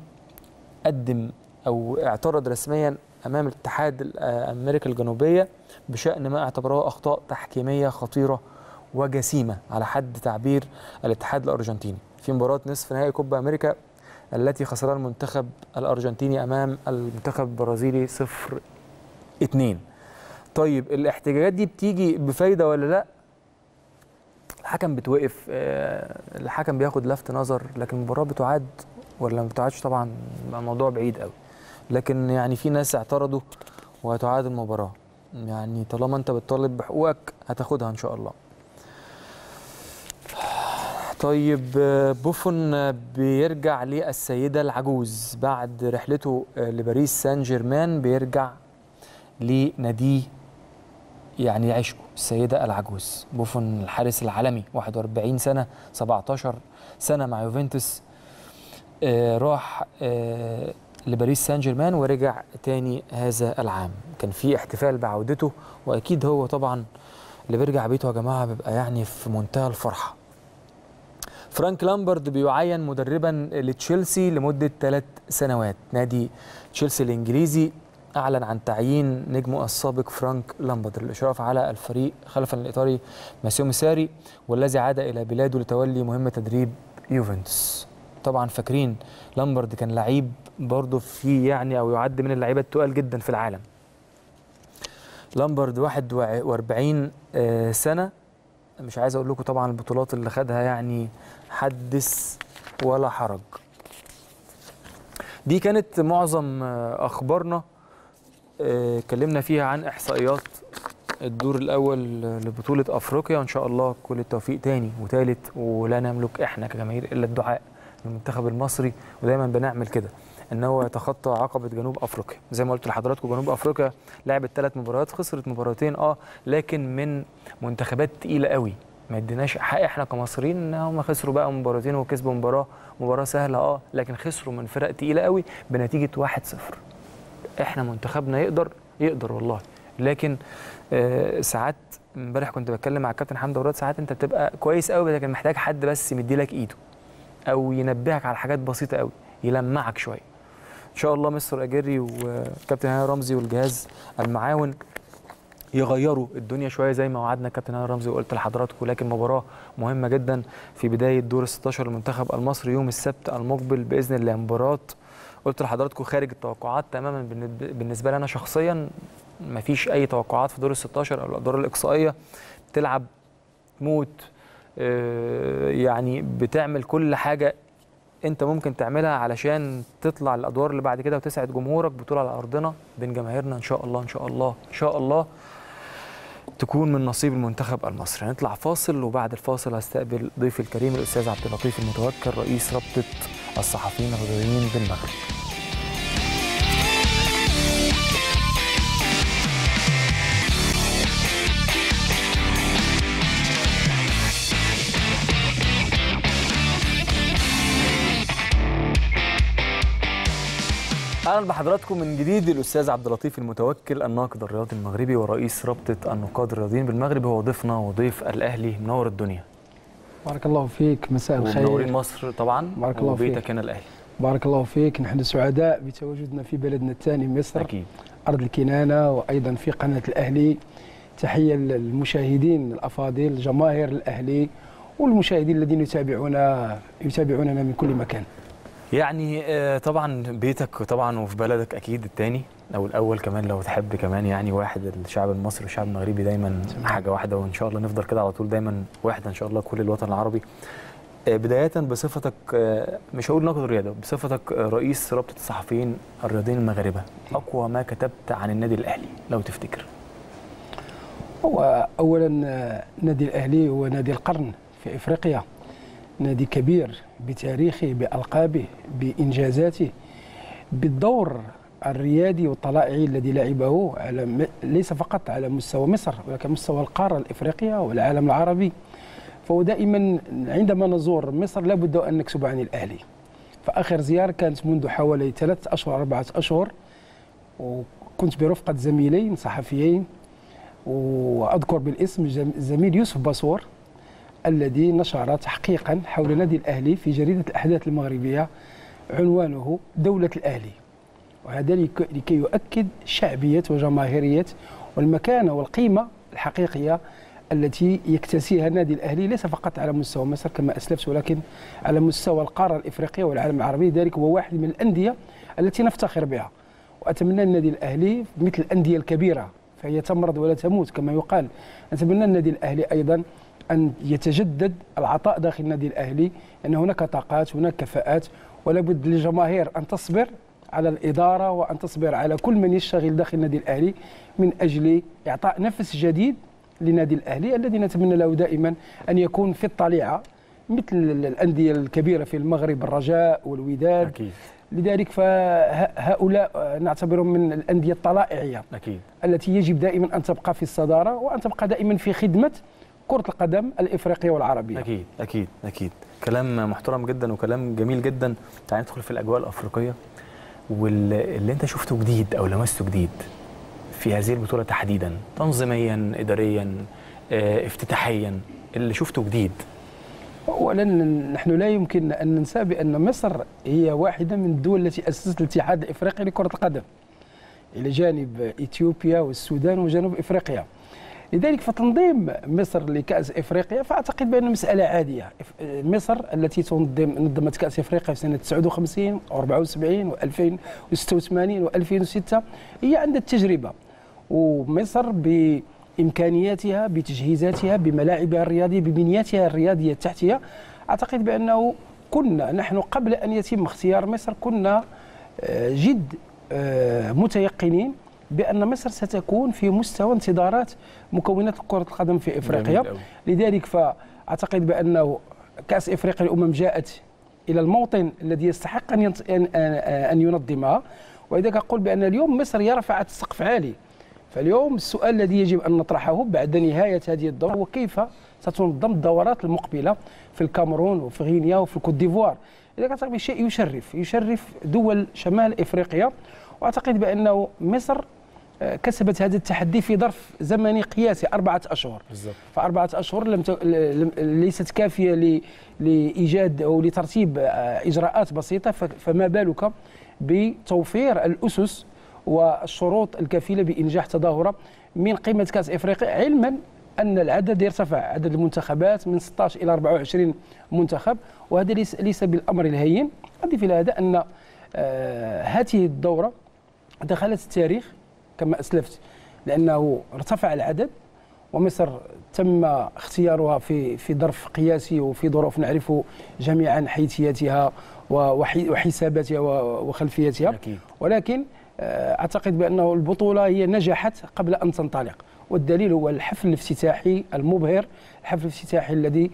قدم او اعترض رسميا امام الاتحاد امريكا الجنوبيه بشان ما اعتبروه اخطاء تحكيميه خطيره وجسيمة على حد تعبير الاتحاد الأرجنتيني في مباراة نصف نهائي كوبا أمريكا التي خسرها المنتخب الأرجنتيني أمام المنتخب البرازيلي صفر اتنين. طيب الاحتجاجات دي بتيجي بفايدة ولا لا؟ الحكم بتوقف، الحكم بياخد لفت نظر، لكن المباراة بتعاد ولا ما بتعادش؟ طبعا الموضوع بعيد قوي، لكن يعني في ناس اعترضوا وهتعاد المباراة، يعني طالما أنت بتطالب بحقوقك هتاخدها إن شاء الله. طيب بوفون بيرجع للسيدة العجوز بعد رحلته لباريس سان جيرمان، بيرجع لناديه يعني عشقه. السيدة العجوز. بوفون الحارس العالمي واحد وأربعين سنة، سبعتاشر سنة مع يوفنتوس، آه راح آه لباريس سان جيرمان ورجع تاني هذا العام. كان في احتفال بعودته، واكيد هو طبعا اللي بيرجع بيته يا جماعه بيبقى يعني في منتهى الفرحه. فرانك لامبرد بيعين مدربا لتشيلسي لمده ثلاث سنوات. نادي تشيلسي الانجليزي اعلن عن تعيين نجمه السابق فرانك لامبرد للاشراف على الفريق خلفا للايطالي ماسيو ميساري، والذي عاد الى بلاده لتولي مهمه تدريب يوفنتوس. طبعا فاكرين لامبرد كان لعيب برضه في يعني او يعد من اللعيبه التقال جدا في العالم. لامبرد واحد وأربعين سنه، مش عايز اقول لكم طبعا البطولات اللي خدها، يعني حدث ولا حرج. دي كانت معظم اخبارنا اتكلمنا فيها عن احصائيات الدور الاول لبطوله افريقيا، وان شاء الله كل التوفيق تاني وتالت، ولا نملك احنا كجماهير الا الدعاء للمنتخب المصري، ودايما بنعمل كده ان هو يتخطى عقبه جنوب افريقيا. زي ما قلت لحضراتكم جنوب افريقيا لعبت ثلاث مباريات، خسرت مباراتين اه لكن من منتخبات تقيله قوي، ما اديناش حق احنا كمصريين ان هم خسروا بقى مباراتين وكسبوا مباراه مباراه سهله اه لكن خسروا من فرق تقيله قوي بنتيجه واحد صفر. احنا منتخبنا يقدر يقدر والله، لكن آه ساعات امبارح كنت بتكلم مع الكابتن حمدي وراد، ساعات انت بتبقى كويس قوي لكن محتاج حد بس مديلك ايده او ينبهك على حاجات بسيطه قوي، يلمعك شويه. ان شاء الله مستر أغيري وكابتن هاني رمزي والجهاز المعاون يغيروا الدنيا شويه زي ما وعدنا كابتن هاني رمزي وقلت لحضراتكم، لكن مباراه مهمه جدا في بدايه دور ستاشر للمنتخب المصري يوم السبت المقبل باذن الله. مباراه قلت لحضراتكم خارج التوقعات تماما بالنسبه لي انا شخصيا، مفيش اي توقعات في دور الستاشر او الادوار الاقصائيه، بتلعب موت يعني، بتعمل كل حاجه انت ممكن تعملها علشان تطلع الادوار اللي بعد كده وتسعد جمهورك. بطوله على ارضنا بين جماهيرنا، ان شاء الله ان شاء الله ان شاء الله تكون من نصيب المنتخب المصري. هنطلع فاصل، وبعد الفاصل هستقبل ضيفي الكريم الاستاذ عبد اللطيف المتوكل رئيس رابطه الصحفيين الرياضيين بالمغرب. اهلا بحضراتكم من جديد. الاستاذ عبد اللطيف المتوكل الناقد الرياضي المغربي ورئيس رابطه النقاد الرياضيين بالمغرب هو ضيفنا وضيف الاهلي. منور الدنيا. بارك الله فيك، مساء الخير. منورين مصر طبعا، بارك الله فيك. وبيتك هنا الاهلي. بارك الله فيك، نحن سعداء بتواجدنا في بلدنا الثاني مصر. اكيد. ارض الكنانه، وايضا في قناه الاهلي. تحيه للمشاهدين الافاضل، جماهير الاهلي والمشاهدين الذين يتابعونا يتابعوننا من كل مكان. يعني طبعا بيتك طبعا وفي بلدك اكيد الثاني او الاول كمان لو تحب كمان، يعني واحد الشعب المصري والشعب المغربي دايما حاجه واحده، وان شاء الله نفضل كده على طول دايما واحده ان شاء الله كل الوطن العربي. بدايه بصفتك مش هقول ناقد رياضه، بصفتك رئيس رابطه الصحفيين الرياضيين المغاربه، اقوى ما كتبت عن النادي الاهلي لو تفتكر؟ هو اولا النادي الاهلي هو نادي القرن في افريقيا، نادي كبير بتاريخه، بألقابه، بإنجازاته، بالدور الريادي والطلائعي الذي لعبه على ليس فقط على مستوى مصر ولكن مستوى القارة الإفريقية والعالم العربي. فهو دائما عندما نزور مصر لابد أن نكتب عن الأهلي. فآخر زيارة كانت منذ حوالي ثلاثة أشهر أربعة أشهر، وكنت برفقة زميلين صحفيين، وأذكر بالاسم الزميل يوسف باسور الذي نشر تحقيقا حول نادي الأهلي في جريدة الأحداث المغربية عنوانه دولة الأهلي، وهذا لكي يؤكد شعبية وجماهيرية والمكانة والقيمة الحقيقية التي يكتسيها نادي الأهلي ليس فقط على مستوى مصر كما أسلفت ولكن على مستوى القارة الإفريقية والعالم العربي. ذلك هو واحد من الأندية التي نفتخر بها، وأتمنى النادي الأهلي مثل الأندية الكبيرة فهي تمرض ولا تموت كما يقال، أتمنى النادي الأهلي أيضا أن يتجدد العطاء داخل النادي الأهلي، أن هناك طاقات، هناك كفاءات، ولا بد للجماهير أن تصبر على الإدارة وأن تصبر على كل من يشتغل داخل النادي الأهلي من أجل إعطاء نفس جديد لنادي الأهلي الذي نتمنى له دائما أن يكون في الطليعة مثل الأندية الكبيرة في المغرب، الرجاء والوداد. أكيد. لذلك فهؤلاء نعتبرهم من الأندية الطلائعية أكيد. التي يجب دائما أن تبقى في الصدارة وأن تبقى دائما في خدمة كرة القدم الإفريقية والعربية. أكيد أكيد أكيد. كلام محترم جدا وكلام جميل جدا. تعال ندخل في الأجواء الأفريقية واللي أنت شفته جديد أو لمسته جديد في هذه البطولة تحديدا، تنظيميا، إداريا، افتتاحيا، اللي شفته جديد. أولا نحن لا يمكن أن ننسى بأن مصر هي واحدة من الدول التي أسست الاتحاد الإفريقي لكرة القدم إلى جانب إثيوبيا والسودان وجنوب إفريقيا. لذلك فتنظيم مصر لكأس إفريقيا فأعتقد بأنه مسألة عادية. مصر التي تنظم نظمت كأس إفريقيا في سنة تسعة وخمسين وأربعة وسبعين وألفين وستة وثمانين وألفين وستة هي عندها التجربة، ومصر ب إمكانياتها بتجهيزاتها بملاعبها الرياضية ببنياتها الرياضية التحتية، أعتقد بأنه كنا نحن قبل أن يتم اختيار مصر كنا جد متيقنين بأن مصر ستكون في مستوى انتظارات مكونات كرة القدم في إفريقيا. لذلك فأعتقد بأنه كأس إفريقيا الأمم جاءت إلى الموطن الذي يستحق أن ينظمها، ولذلك أقول بأن اليوم مصر رفعت سقف عالي. فاليوم السؤال الذي يجب أن نطرحه بعد نهاية هذه الدورة هو كيف ستنظم الدورات المقبلة في الكاميرون وفي غينيا وفي الكوت ديفوار. إذا كانت بشيء يشرف يشرف دول شمال إفريقيا، وأعتقد بأنه مصر كسبت هذا التحدي في ظرف زمني قياسي أربعة أشهر بالزبط. فأربعة أشهر لم ت... لم... ليست كافية ل... لإيجاد أو لترتيب إجراءات بسيطة، ف... فما بالك بتوفير الأسس والشروط الكفيلة بإنجاح تظاهرة من قيمة كأس إفريقيا، علما أن العدد يرتفع، عدد المنتخبات من ستة عشر إلى أربعة وعشرين منتخب، وهذا ليس, ليس بالأمر الهين. أضيف إلى هذا أن آه هذه الدورة دخلت التاريخ كما أسلفت، لأنه ارتفع العدد ومصر تم اختيارها في في ظرف قياسي وفي ظروف نعرف جميعا حيثياتها وحساباتها وخلفياتها أكيد. ولكن أعتقد بأنه البطولة هي نجحت قبل أن تنطلق، والدليل هو الحفل الافتتاحي المبهر، الحفل الافتتاحي الذي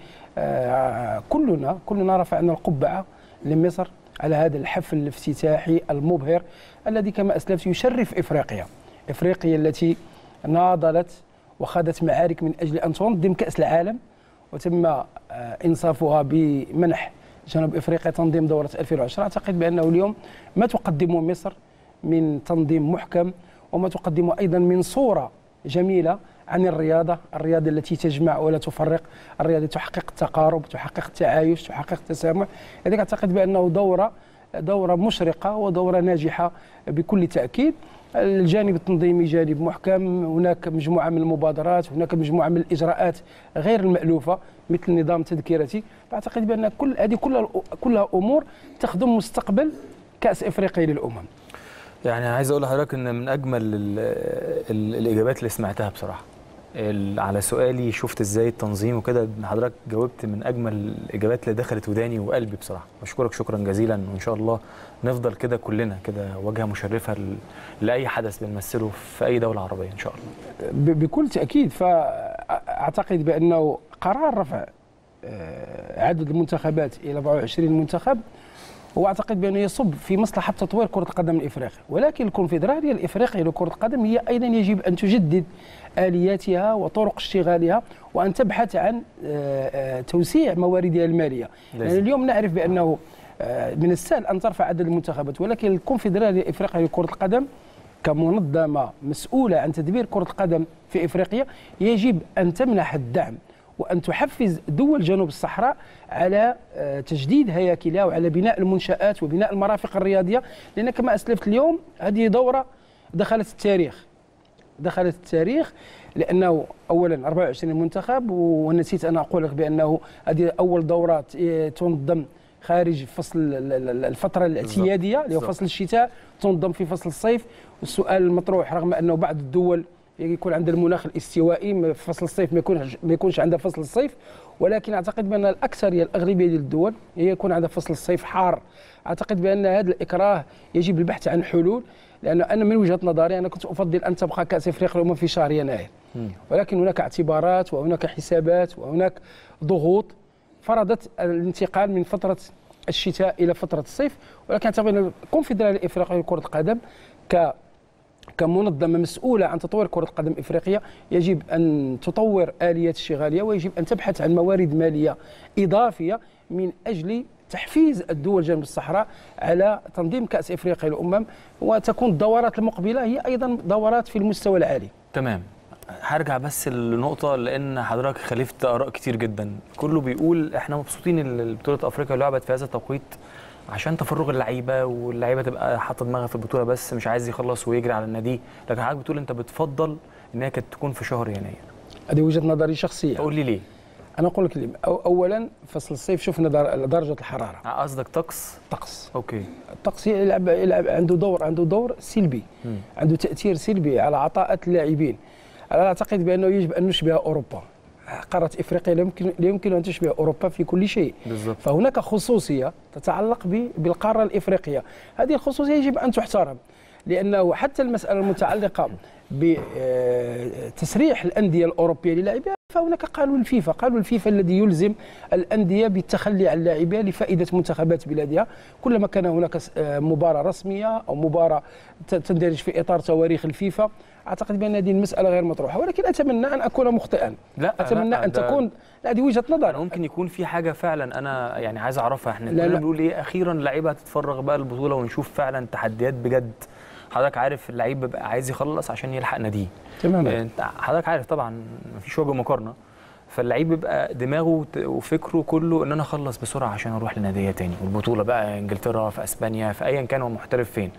كلنا كلنا رفعنا القبعة لمصر على هذا الحفل الافتتاحي المبهر الذي كما أسلفت يشرف إفريقيا، إفريقيا التي ناضلت وخاضت معارك من أجل أن تنظم كأس العالم، وتم إنصافها بمنح جنوب إفريقيا تنظيم دورة ألفين وعشرة. أعتقد بأنه اليوم ما تقدمه مصر من تنظيم محكم وما تقدمه أيضا من صورة جميلة عن الرياضة، الرياضة التي تجمع ولا تفرق، الرياضة تحقق التقارب، تحقق التعايش، تحقق التسامح. لذلك أعتقد بأنه دورة دورة مشرقة ودورة ناجحة بكل تأكيد. الجانب التنظيمي جانب محكم، هناك مجموعة من المبادرات، هناك مجموعة من الإجراءات غير المألوفة مثل نظام تذكرتي. فأعتقد بأن كل هذه كلها كلها أمور تخدم مستقبل كأس إفريقيا للأمم. يعني عايز اقول لحضرتك ان من اجمل ال ال الاجابات اللي سمعتها بصراحه على سؤالي شفت ازاي التنظيم وكده، حضرتك جاوبت من اجمل الاجابات اللي دخلت وداني وقلبي بصراحه. بشكرك شكرا جزيلا، وان شاء الله نفضل كده كلنا كده واجهه مشرفه لاي حدث بنمثله في اي دوله عربيه ان شاء الله. بكل تاكيد. فاعتقد بانه قرار رفع عدد المنتخبات الى أربعة وعشرين منتخب واعتقد بانه يصب في مصلحه تطوير كره القدم الافريقيه، ولكن الكونفدراليه الافريقيه لكره القدم هي ايضا يجب ان تجدد الياتها وطرق اشتغالها وان تبحث عن توسيع مواردها الماليه، لان يعني اليوم نعرف بانه من السهل ان ترفع عدد المنتخبات، ولكن الكونفدراليه الافريقيه لكره القدم كمنظمه مسؤوله عن تدبير كره القدم في افريقيا يجب ان تمنح الدعم وأن تحفز دول جنوب الصحراء على تجديد هياكلها وعلى بناء المنشآت وبناء المرافق الرياضية، لأن كما أسلفت اليوم هذه دورة دخلت التاريخ دخلت التاريخ لأنه أولا أربعة وعشرين منتخب، ونسيت أن أقول لك بأنه هذه أول دورة تنظم خارج فصل الفترة الاعتيادية اللي هو فصل الشتاء، تنظم في فصل الصيف. والسؤال المطروح رغم أنه بعض الدول يكون عند المناخ الاستوائي في فصل الصيف ما يكونش ما يكونش عندها فصل الصيف، ولكن اعتقد بان الاكثريه الاغلبيه ديال الدول هي يكون عندها فصل الصيف حار. اعتقد بان هذا الاكراه يجب البحث عن حلول، لان انا من وجهه نظري انا كنت افضل ان تبقى كاس افريقيا الامم في شهر يناير، ولكن هناك اعتبارات وهناك حسابات وهناك ضغوط فرضت الانتقال من فتره الشتاء الى فتره الصيف، ولكن اعتقد ان الكونفدراليه الافريقيه لكره القدم ك كمنظمه مسؤوله عن تطوير كره القدم الافريقيه يجب ان تطور اليات الشغاليه، ويجب ان تبحث عن موارد ماليه اضافيه من اجل تحفيز الدول جنوب الصحراء على تنظيم كاس افريقيا للامم، وتكون الدورات المقبله هي ايضا دورات في المستوى العالي. تمام، هرجع بس للنقطه لان حضرتك خالفت اراء كتير جدا، كله بيقول احنا مبسوطين ان بطوله افريقيا لعبت في هذا التوقيت عشان تفرغ اللعيبه، واللعيبه تبقى حاطه دماغها في البطوله بس مش عايز يخلص ويجري على النادي، لكن حضرتك بتقول انت بتفضل ان هي كانت تكون في شهر يناير. ادي وجهه نظري شخصيه. قول لي ليه؟ انا اقول لك ليه. اولا فصل الصيف شفنا درجه الحراره. قصدك طقس؟ طقس. اوكي. الطقس يلعب يلعب عنده دور عنده دور سلبي، م. عنده تاثير سلبي على عطاءات اللاعبين. أنا أعتقد بأنه يجب أن نشبه أوروبا، قارة إفريقيا لا يمكن لا يمكن أن تشبه أوروبا في كل شيء بالزبط. فهناك خصوصية تتعلق بالقارة الإفريقية، هذه الخصوصية يجب أن تحترم، لأنه حتى المسألة المتعلقة بتسريح الأندية الأوروبية للاعبها فهناك قانون الفيفا، قانون الفيفا الذي يلزم الأندية بالتخلي عن لاعبها لفائدة منتخبات بلادها، كلما كان هناك مباراة رسمية أو مباراة تندرج في إطار تواريخ الفيفا. اعتقد بان هذه المساله غير مطروحه، ولكن اتمنى ان اكون مخطئا. لا اتمنى لا ان تكون، لا دي وجهه نظر، ممكن يكون في حاجه فعلا انا يعني عايز اعرفها. احنا كلنا بنقول ايه اخيرا اللعيبه هتتفرغ بقى البطوله ونشوف فعلا تحديات بجد. حضرتك عارف اللعيب بيبقى عايز يخلص عشان يلحق ناديه، تمام، حضرتك عارف طبعا مفيش وجه مقارنه، فاللعيب بيبقى دماغه وفكره كله ان انا اخلص بسرعه عشان اروح لناديه تاني، والبطوله بقى انجلترا في اسبانيا في ايا كان هو محترف فين.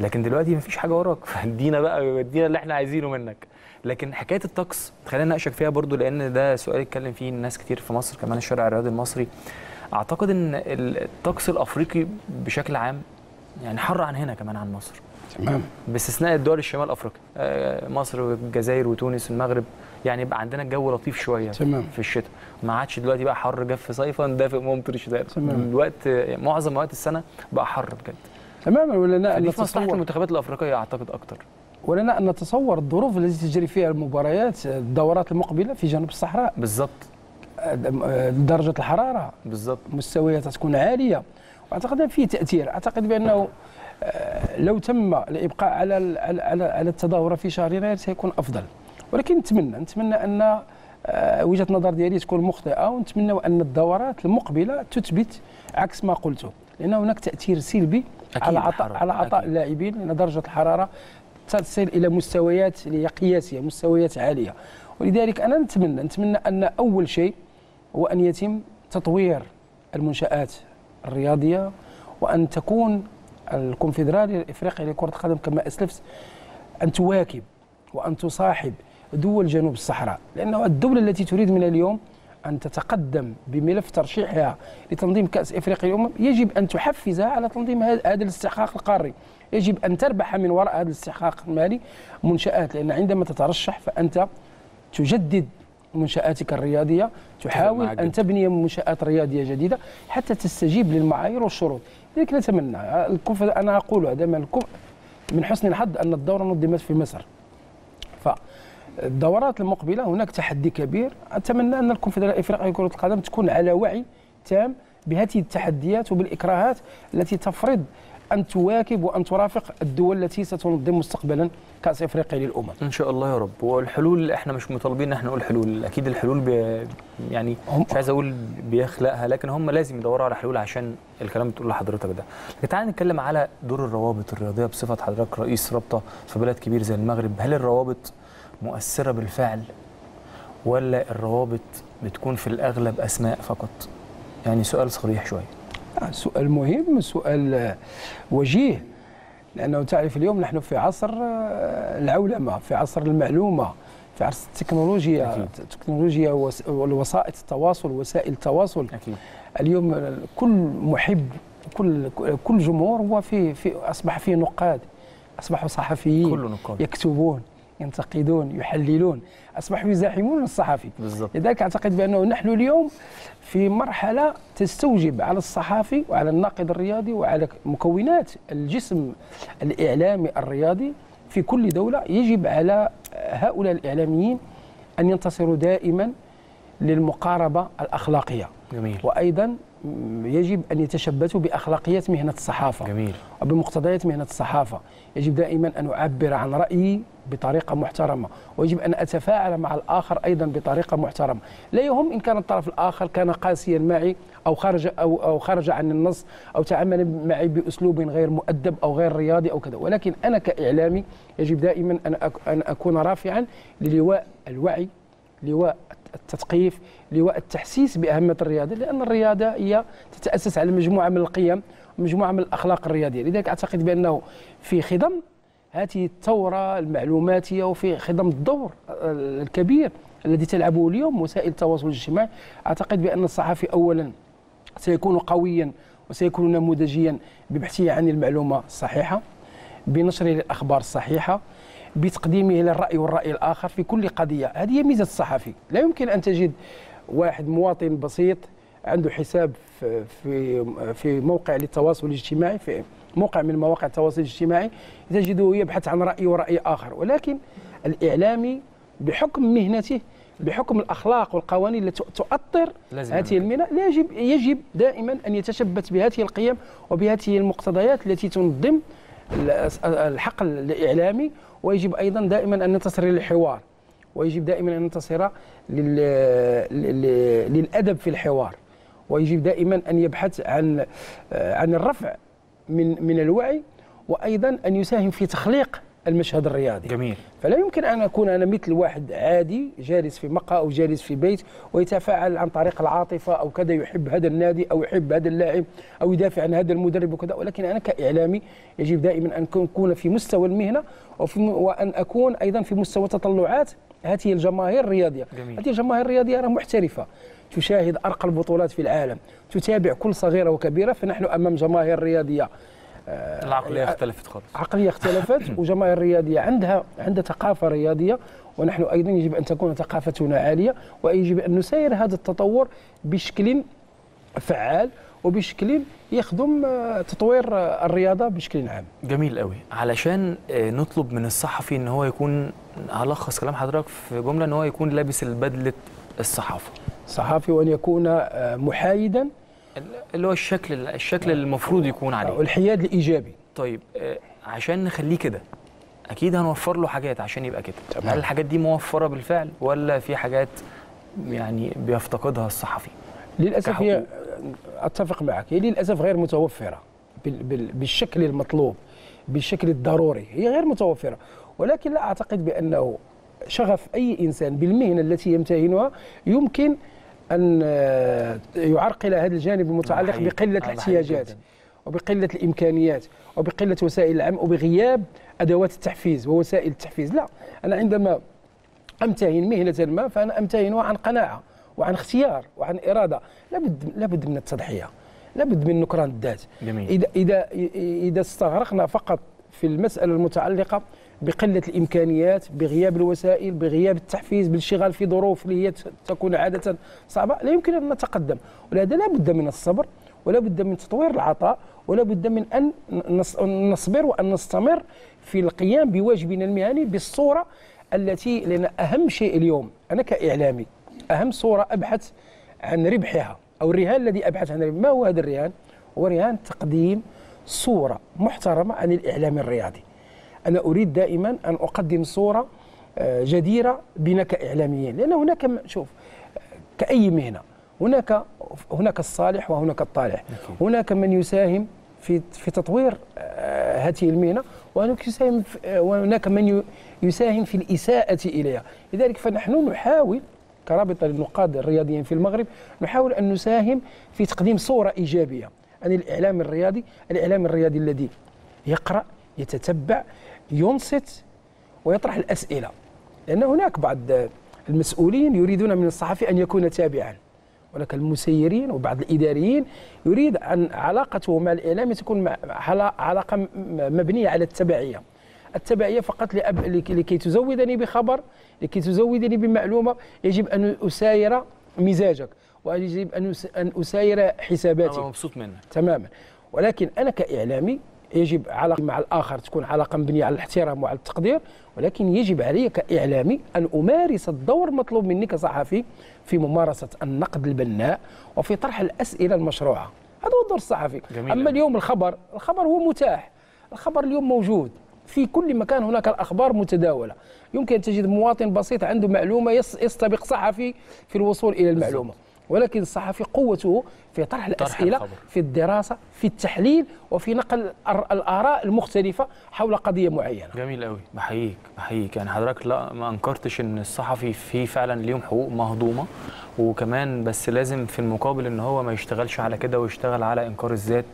لكن دلوقتي مفيش حاجه وراك، فادينا بقى ادينا اللي احنا عايزينه منك. لكن حكايه الطقس خلينا نناقشك فيها برضو، لان ده سؤال اتكلم فيه ناس كتير في مصر، كمان الشارع الرياضي المصري. اعتقد ان الطقس الافريقي بشكل عام يعني حر عن هنا كمان عن مصر، تمام، باستثناء الدول الشمال افريقيا، مصر والجزائر وتونس والمغرب، يعني بقى عندنا الجو لطيف شويه تمام في الشتاء، ما عادش دلوقتي بقى حر جف صيفا دافئ ممطر شتاء، الوقت معظم وقت السنه بقى حر بجد، تماما. ولنا ان نتصور المنتخبات الافريقيه اعتقد اكثر، ولنا ان نتصور الظروف التي تجري فيها المباريات، الدورات المقبله في جنوب الصحراء بالضبط، درجه الحراره بالضبط، مستوياتها تكون عاليه، واعتقد ان فيه تاثير. اعتقد بانه لو تم الابقاء على على على التظاهره في شهر يناير سيكون افضل، ولكن نتمنى نتمنى ان وجهه النظر ديالي تكون مخطئه، ونتمنى ان الدورات المقبله تثبت عكس ما قلته، لان هناك تاثير سلبي على عطاء على عطاء اللاعبين، لان درجه الحراره تصل الى مستويات قياسيه، مستويات عاليه، ولذلك انا نتمنى نتمنى ان اول شيء هو ان يتم تطوير المنشات الرياضيه، وان تكون الكونفدراليه الافريقيه لكره القدم كما اسلفت ان تواكب وان تصاحب دول جنوب الصحراء، لانه الدوله التي تريد من اليوم أن تتقدم بملف ترشيحها لتنظيم كأس إفريقيا الأمم يجب أن تحفزها على تنظيم هذا الاستحقاق القاري، يجب أن تربح من وراء هذا الاستحقاق المالي منشآت، لأن عندما تترشح فأنت تجدد منشآتك الرياضية، تحاول أن تبني منشآت رياضية جديدة حتى تستجيب للمعايير والشروط. لذلك نتمنى، أنا أقول هذا من حسن الحظ أن الدورة نظمت في مصر، ف الدورات المقبله هناك تحدي كبير، اتمنى ان الكونفدراليه الافريقيه لكره القدم تكون على وعي تام بهذه التحديات وبالاكراهات التي تفرض ان تواكب وان ترافق الدول التي ستنظم مستقبلا كاس افريقيا للامم. ان شاء الله يا رب. والحلول احنا مش مطالبين ان احنا نقول حلول، اكيد الحلول بي يعني مش عايز اقول بيخلقها، لكن هم لازم يدوروا على حلول عشان الكلام اللي بتقوله لحضرتك ده. لكن تعالى نتكلم على دور الروابط الرياضيه بصفه حضرتك رئيس رابطه في بلد كبير زي المغرب، هل الروابط مؤثرة بالفعل ولا الروابط بتكون في الأغلب أسماء فقط؟ يعني سؤال صريح شوية. آه سؤال مهم، سؤال وجيه، لأنه تعرف اليوم نحن في عصر العولمة، في عصر المعلومة، في عصر التكنولوجيا، أكيد. التكنولوجيا والوسائط التواصل، وسائل التواصل أكيد. اليوم كل محب كل كل جمهور هو في في أصبح فيه نقاد، أصبحوا صحفيين، كل نقاد يكتبون ينتقدون يحللون، اصبحوا يزاحمون الصحفي بالضبط. لذلك اعتقد بانه نحن اليوم في مرحله تستوجب على الصحافي وعلى الناقد الرياضي وعلى مكونات الجسم الاعلامي الرياضي في كل دوله، يجب على هؤلاء الاعلاميين ان ينتصروا دائما للمقاربه الاخلاقيه، جميل، وايضا يجب أن يتشبثوا بأخلاقيات مهنة الصحافة. جميل. وبمقتضيات مهنة الصحافة. يجب دائما أن أعبر عن رأيي بطريقة محترمة، ويجب أن أتفاعل مع الآخر أيضا بطريقة محترمة. لا يهم إن كان الطرف الآخر كان قاسيا معي أو خرج أو, أو خرج عن النص أو تعامل معي بأسلوب غير مؤدب أو غير رياضي أو كذا، ولكن أنا كإعلامي يجب دائما أن أكون رافعا للواء الوعي، لواء التثقيف، لواء التحسيس بأهمية الرياضة، لأن الرياضة هي تتأسس على مجموعة من القيم ومجموعة من الأخلاق الرياضية. لذلك أعتقد بأنه في خضم هذه الثورة المعلوماتية وفي خضم الدور الكبير الذي تلعبه اليوم وسائل التواصل الاجتماعي، أعتقد بأن الصحفي أولا سيكون قويا وسيكون نموذجيا ببحثه عن المعلومة الصحيحة، بنشره للأخبار الصحيحة، بتقديمه للرأي والرأي الآخر في كل قضية. هذه هي ميزة الصحفي. لا يمكن أن تجد واحد مواطن بسيط عنده حساب في في موقع للتواصل الاجتماعي، في موقع من مواقع التواصل الاجتماعي، تجده يبحث عن رأي ورأي آخر. ولكن الإعلامي بحكم مهنته، بحكم الأخلاق والقوانين التي تؤطر هذه المهنة، يجب يجب دائما أن يتشبث بهذه القيم وبهذه المقتضيات التي تنظم الحقل الإعلامي. ويجب أيضا دائما أن ننتصر للحوار، ويجب دائما أن ننتصر للأدب في الحوار، ويجب دائما أن يبحث عن عن الرفع من من الوعي، وأيضا أن يساهم في تخليق المشهد الرياضي. جميل. فلا يمكن أن أكون أنا مثل واحد عادي جالس في مقهى أو جالس في بيت ويتفاعل عن طريق العاطفة أو كذا، يحب هذا النادي أو يحب هذا اللاعب أو يدافع عن هذا المدرب وكذا، ولكن أنا كإعلامي يجب دائما أن أكون في مستوى المهنة وأن أكون أيضا في مستوى تطلعات هذه الجماهير الرياضية. جميل. هذه الجماهير الرياضية محترفة، تشاهد أرقى البطولات في العالم، تتابع كل صغيرة وكبيرة. فنحن أمام جماهير رياضية العقلية اختلفت خالص. العقلية اختلفت وجماهير رياضية عندها عندها ثقافة رياضية، ونحن أيضا يجب أن تكون ثقافتنا عالية، ويجب أن نسير هذا التطور بشكل فعال وبشكل يخدم تطوير الرياضة بشكل عام. جميل قوي. علشان نطلب من الصحفي أن هو يكون، هلخص كلام حضرتك في جملة، أن هو يكون لابس البدلة الصحافة. صحافي، وأن يكون محايدا، اللي هو الشكل الشكل اللي المفروض يكون عليه، والحياد الإيجابي. طيب عشان نخليه كده أكيد هنوفر له حاجات عشان يبقى كده. هل الحاجات دي موفرة بالفعل ولا في حاجات يعني بيفتقدها الصحفي؟ للأسف هي، أتفق معك، هي للأسف غير متوفرة بالشكل المطلوب، بالشكل الضروري، هي غير متوفرة. ولكن لا أعتقد بأنه شغف أي إنسان بالمهنة التي يمتهنها يمكن أن يعرقل هذا الجانب المتعلق بقلة الاحتياجات وبقلة الإمكانيات وبقلة وسائل العمل وبغياب أدوات التحفيز ووسائل التحفيز. لا، أنا عندما أمتهن مهنة ما فأنا أمتهنها عن قناعة وعن اختيار وعن إرادة. لابد لابد من التضحية، لابد من نكران الذات. إذا إذا إذا استغرقنا فقط في المسألة المتعلقة بقلة الإمكانيات، بغياب الوسائل، بغياب التحفيز، بالشغال في ظروف اللي هي تكون عادة صعبة، لا يمكن أن نتقدم. ولهذا لا بد من الصبر، ولا بد من تطوير العطاء، ولا بد من أن نصبر وأن نستمر في القيام بواجبنا المهني بالصورة التي لنا. أهم شيء اليوم أنا كإعلامي، أهم صورة أبحث عن ربحها، أو الرهان الذي أبحث عن ربحها. ما هو هذا الرهان؟ هو رهان تقديم صورة محترمة عن الإعلام الرياضي. أنا أريد دائما أن أقدم صورة جديرة بنا كإعلاميين، لأن هناك، شوف، كأي مهنة هناك هناك الصالح وهناك الطالح. هناك من يساهم في في تطوير هذه المهنة، وهناك يساهم وهناك من يساهم في الإساءة إليها. لذلك فنحن نحاول كرابطة للنقاد الرياضيين في المغرب، نحاول أن نساهم في تقديم صورة إيجابية عن الإعلام الرياضي، الإعلام الرياضي الذي يقرأ، يتتبع، ينصت ويطرح الأسئلة. لأن هناك بعض المسؤولين يريدون من الصحفي أن يكون تابعا، ولكن المسيرين وبعض الإداريين يريد أن علاقته مع الإعلام تكون علاقة مبنية على التبعية. التبعية فقط لكي تزودني بخبر، لكي تزودني بمعلومة. يجب أن أساير مزاجك، ويجب أن أساير حساباتي. أنا مبسوط منك تماما، ولكن أنا كإعلامي يجب علاقة مع الآخر تكون علاقة مبنية على الاحترام وعلى التقدير، ولكن يجب علي كإعلامي أن أمارس الدور المطلوب مني كصحفي في ممارسة النقد البناء وفي طرح الأسئلة المشروعة. هذا هو الدور الصحفي. جميل. أما اليوم الخبر الخبر هو متاح، الخبر اليوم موجود في كل مكان، هناك الأخبار متداولة، يمكن أن تجد مواطن بسيط عنده معلومة يستبق صحفي في الوصول إلى المعلومة، ولكن الصحفي قوته في طرح الأسئلة، طرح في الدراسة، في التحليل، وفي نقل الآراء المختلفة حول قضية معينة. جميل قوي، بحييك بحييك. يعني حضرتك لا ما انكرتش ان الصحفي فيه فعلا ليهم حقوق مهضومة، وكمان بس لازم في المقابل ان هو ما يشتغلش على كده ويشتغل على انكار الذات،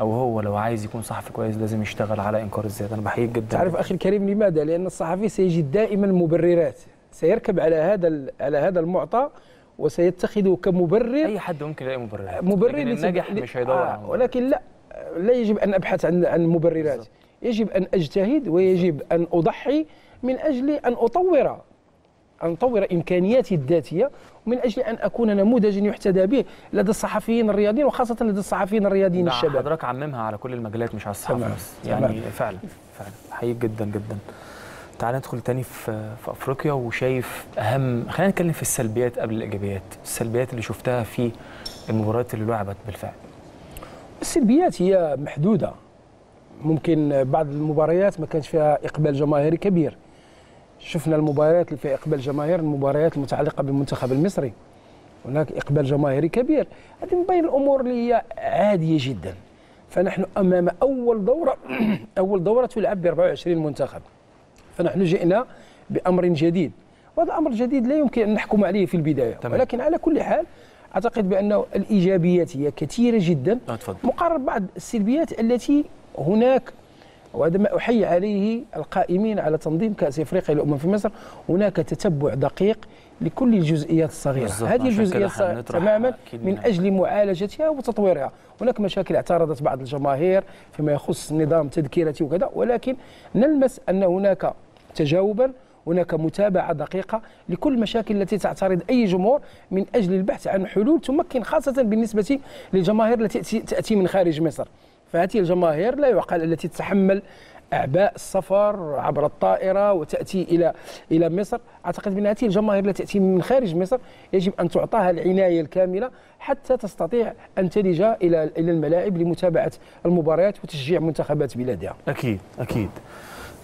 او هو لو عايز يكون صحفي كويس لازم يشتغل على انكار الذات. انا بحييك جدا. تعرف اخي الكريم لماذا؟ لان الصحفي سيجد دائما مبررات، سيركب على هذا على هذا المعطى وسيتخذه كمبرر. اي حد ممكن يلاقي مبررات، مبرر الناجح مش هيدور آه. عنه. ولكن لا لا يجب ان ابحث عن عن مبررات، يجب ان اجتهد ويجب ان اضحي من اجل ان اطور ان اطور امكانياتي الذاتيه، ومن اجل ان اكون نموذجا يحتذى به لدى الصحفيين الرياضيين، وخاصه لدى الصحفيين الرياضيين الشباب. حضرتك عممها على كل المجالات مش على الصحافه بس. يعني فعلا فعلا حقيقي جدا جدا. تعال ندخل تاني في في افريقيا، وشايف اهم، خلينا نتكلم في السلبيات قبل الايجابيات، السلبيات اللي شفتها في المباريات اللي لعبت بالفعل. السلبيات هي محدوده، ممكن بعض المباريات ما كانش فيها اقبال جماهيري كبير. شفنا المباريات اللي فيها اقبال جماهيري، المباريات المتعلقه بالمنتخب المصري هناك اقبال جماهيري كبير. هذه من بين الامور اللي هي عاديه جدا. فنحن امام اول دوره اول دوره تلعب ب أربعة وعشرين منتخب، فنحن جئنا بأمر جديد، وهذا الأمر الجديد لا يمكن أن نحكم عليه في البداية. تمام. ولكن على كل حال أعتقد بأن الإيجابيات هي كثيرة جدا مقارنة بعض السلبيات التي هناك. وهذا ما أحيي عليه القائمين على تنظيم كأس إفريقيا للأمم في مصر، هناك تتبع دقيق لكل الجزئيات الصغيرة. هذه الجزئيات الصغيرة تماما من أجل معالجتها وتطويرها. هناك مشاكل اعترضت بعض الجماهير فيما يخص نظام تذكيرتي وكذا، ولكن نلمس أن هناك تجاوبا، هناك متابعة دقيقة لكل المشاكل التي تعترض أي جمهور من أجل البحث عن حلول تمكن، خاصة بالنسبة للجماهير التي تأتي من خارج مصر. فهذه الجماهير لا يعقل التي تتحمل أعباء السفر عبر الطائرة وتأتي إلى إلى مصر. أعتقد بأن هذه الجماهير التي تأتي من خارج مصر يجب أن تعطاها العناية الكاملة حتى تستطيع أن تلج إلى إلى الملاعب لمتابعة المباريات وتشجيع منتخبات بلادها. أكيد أكيد.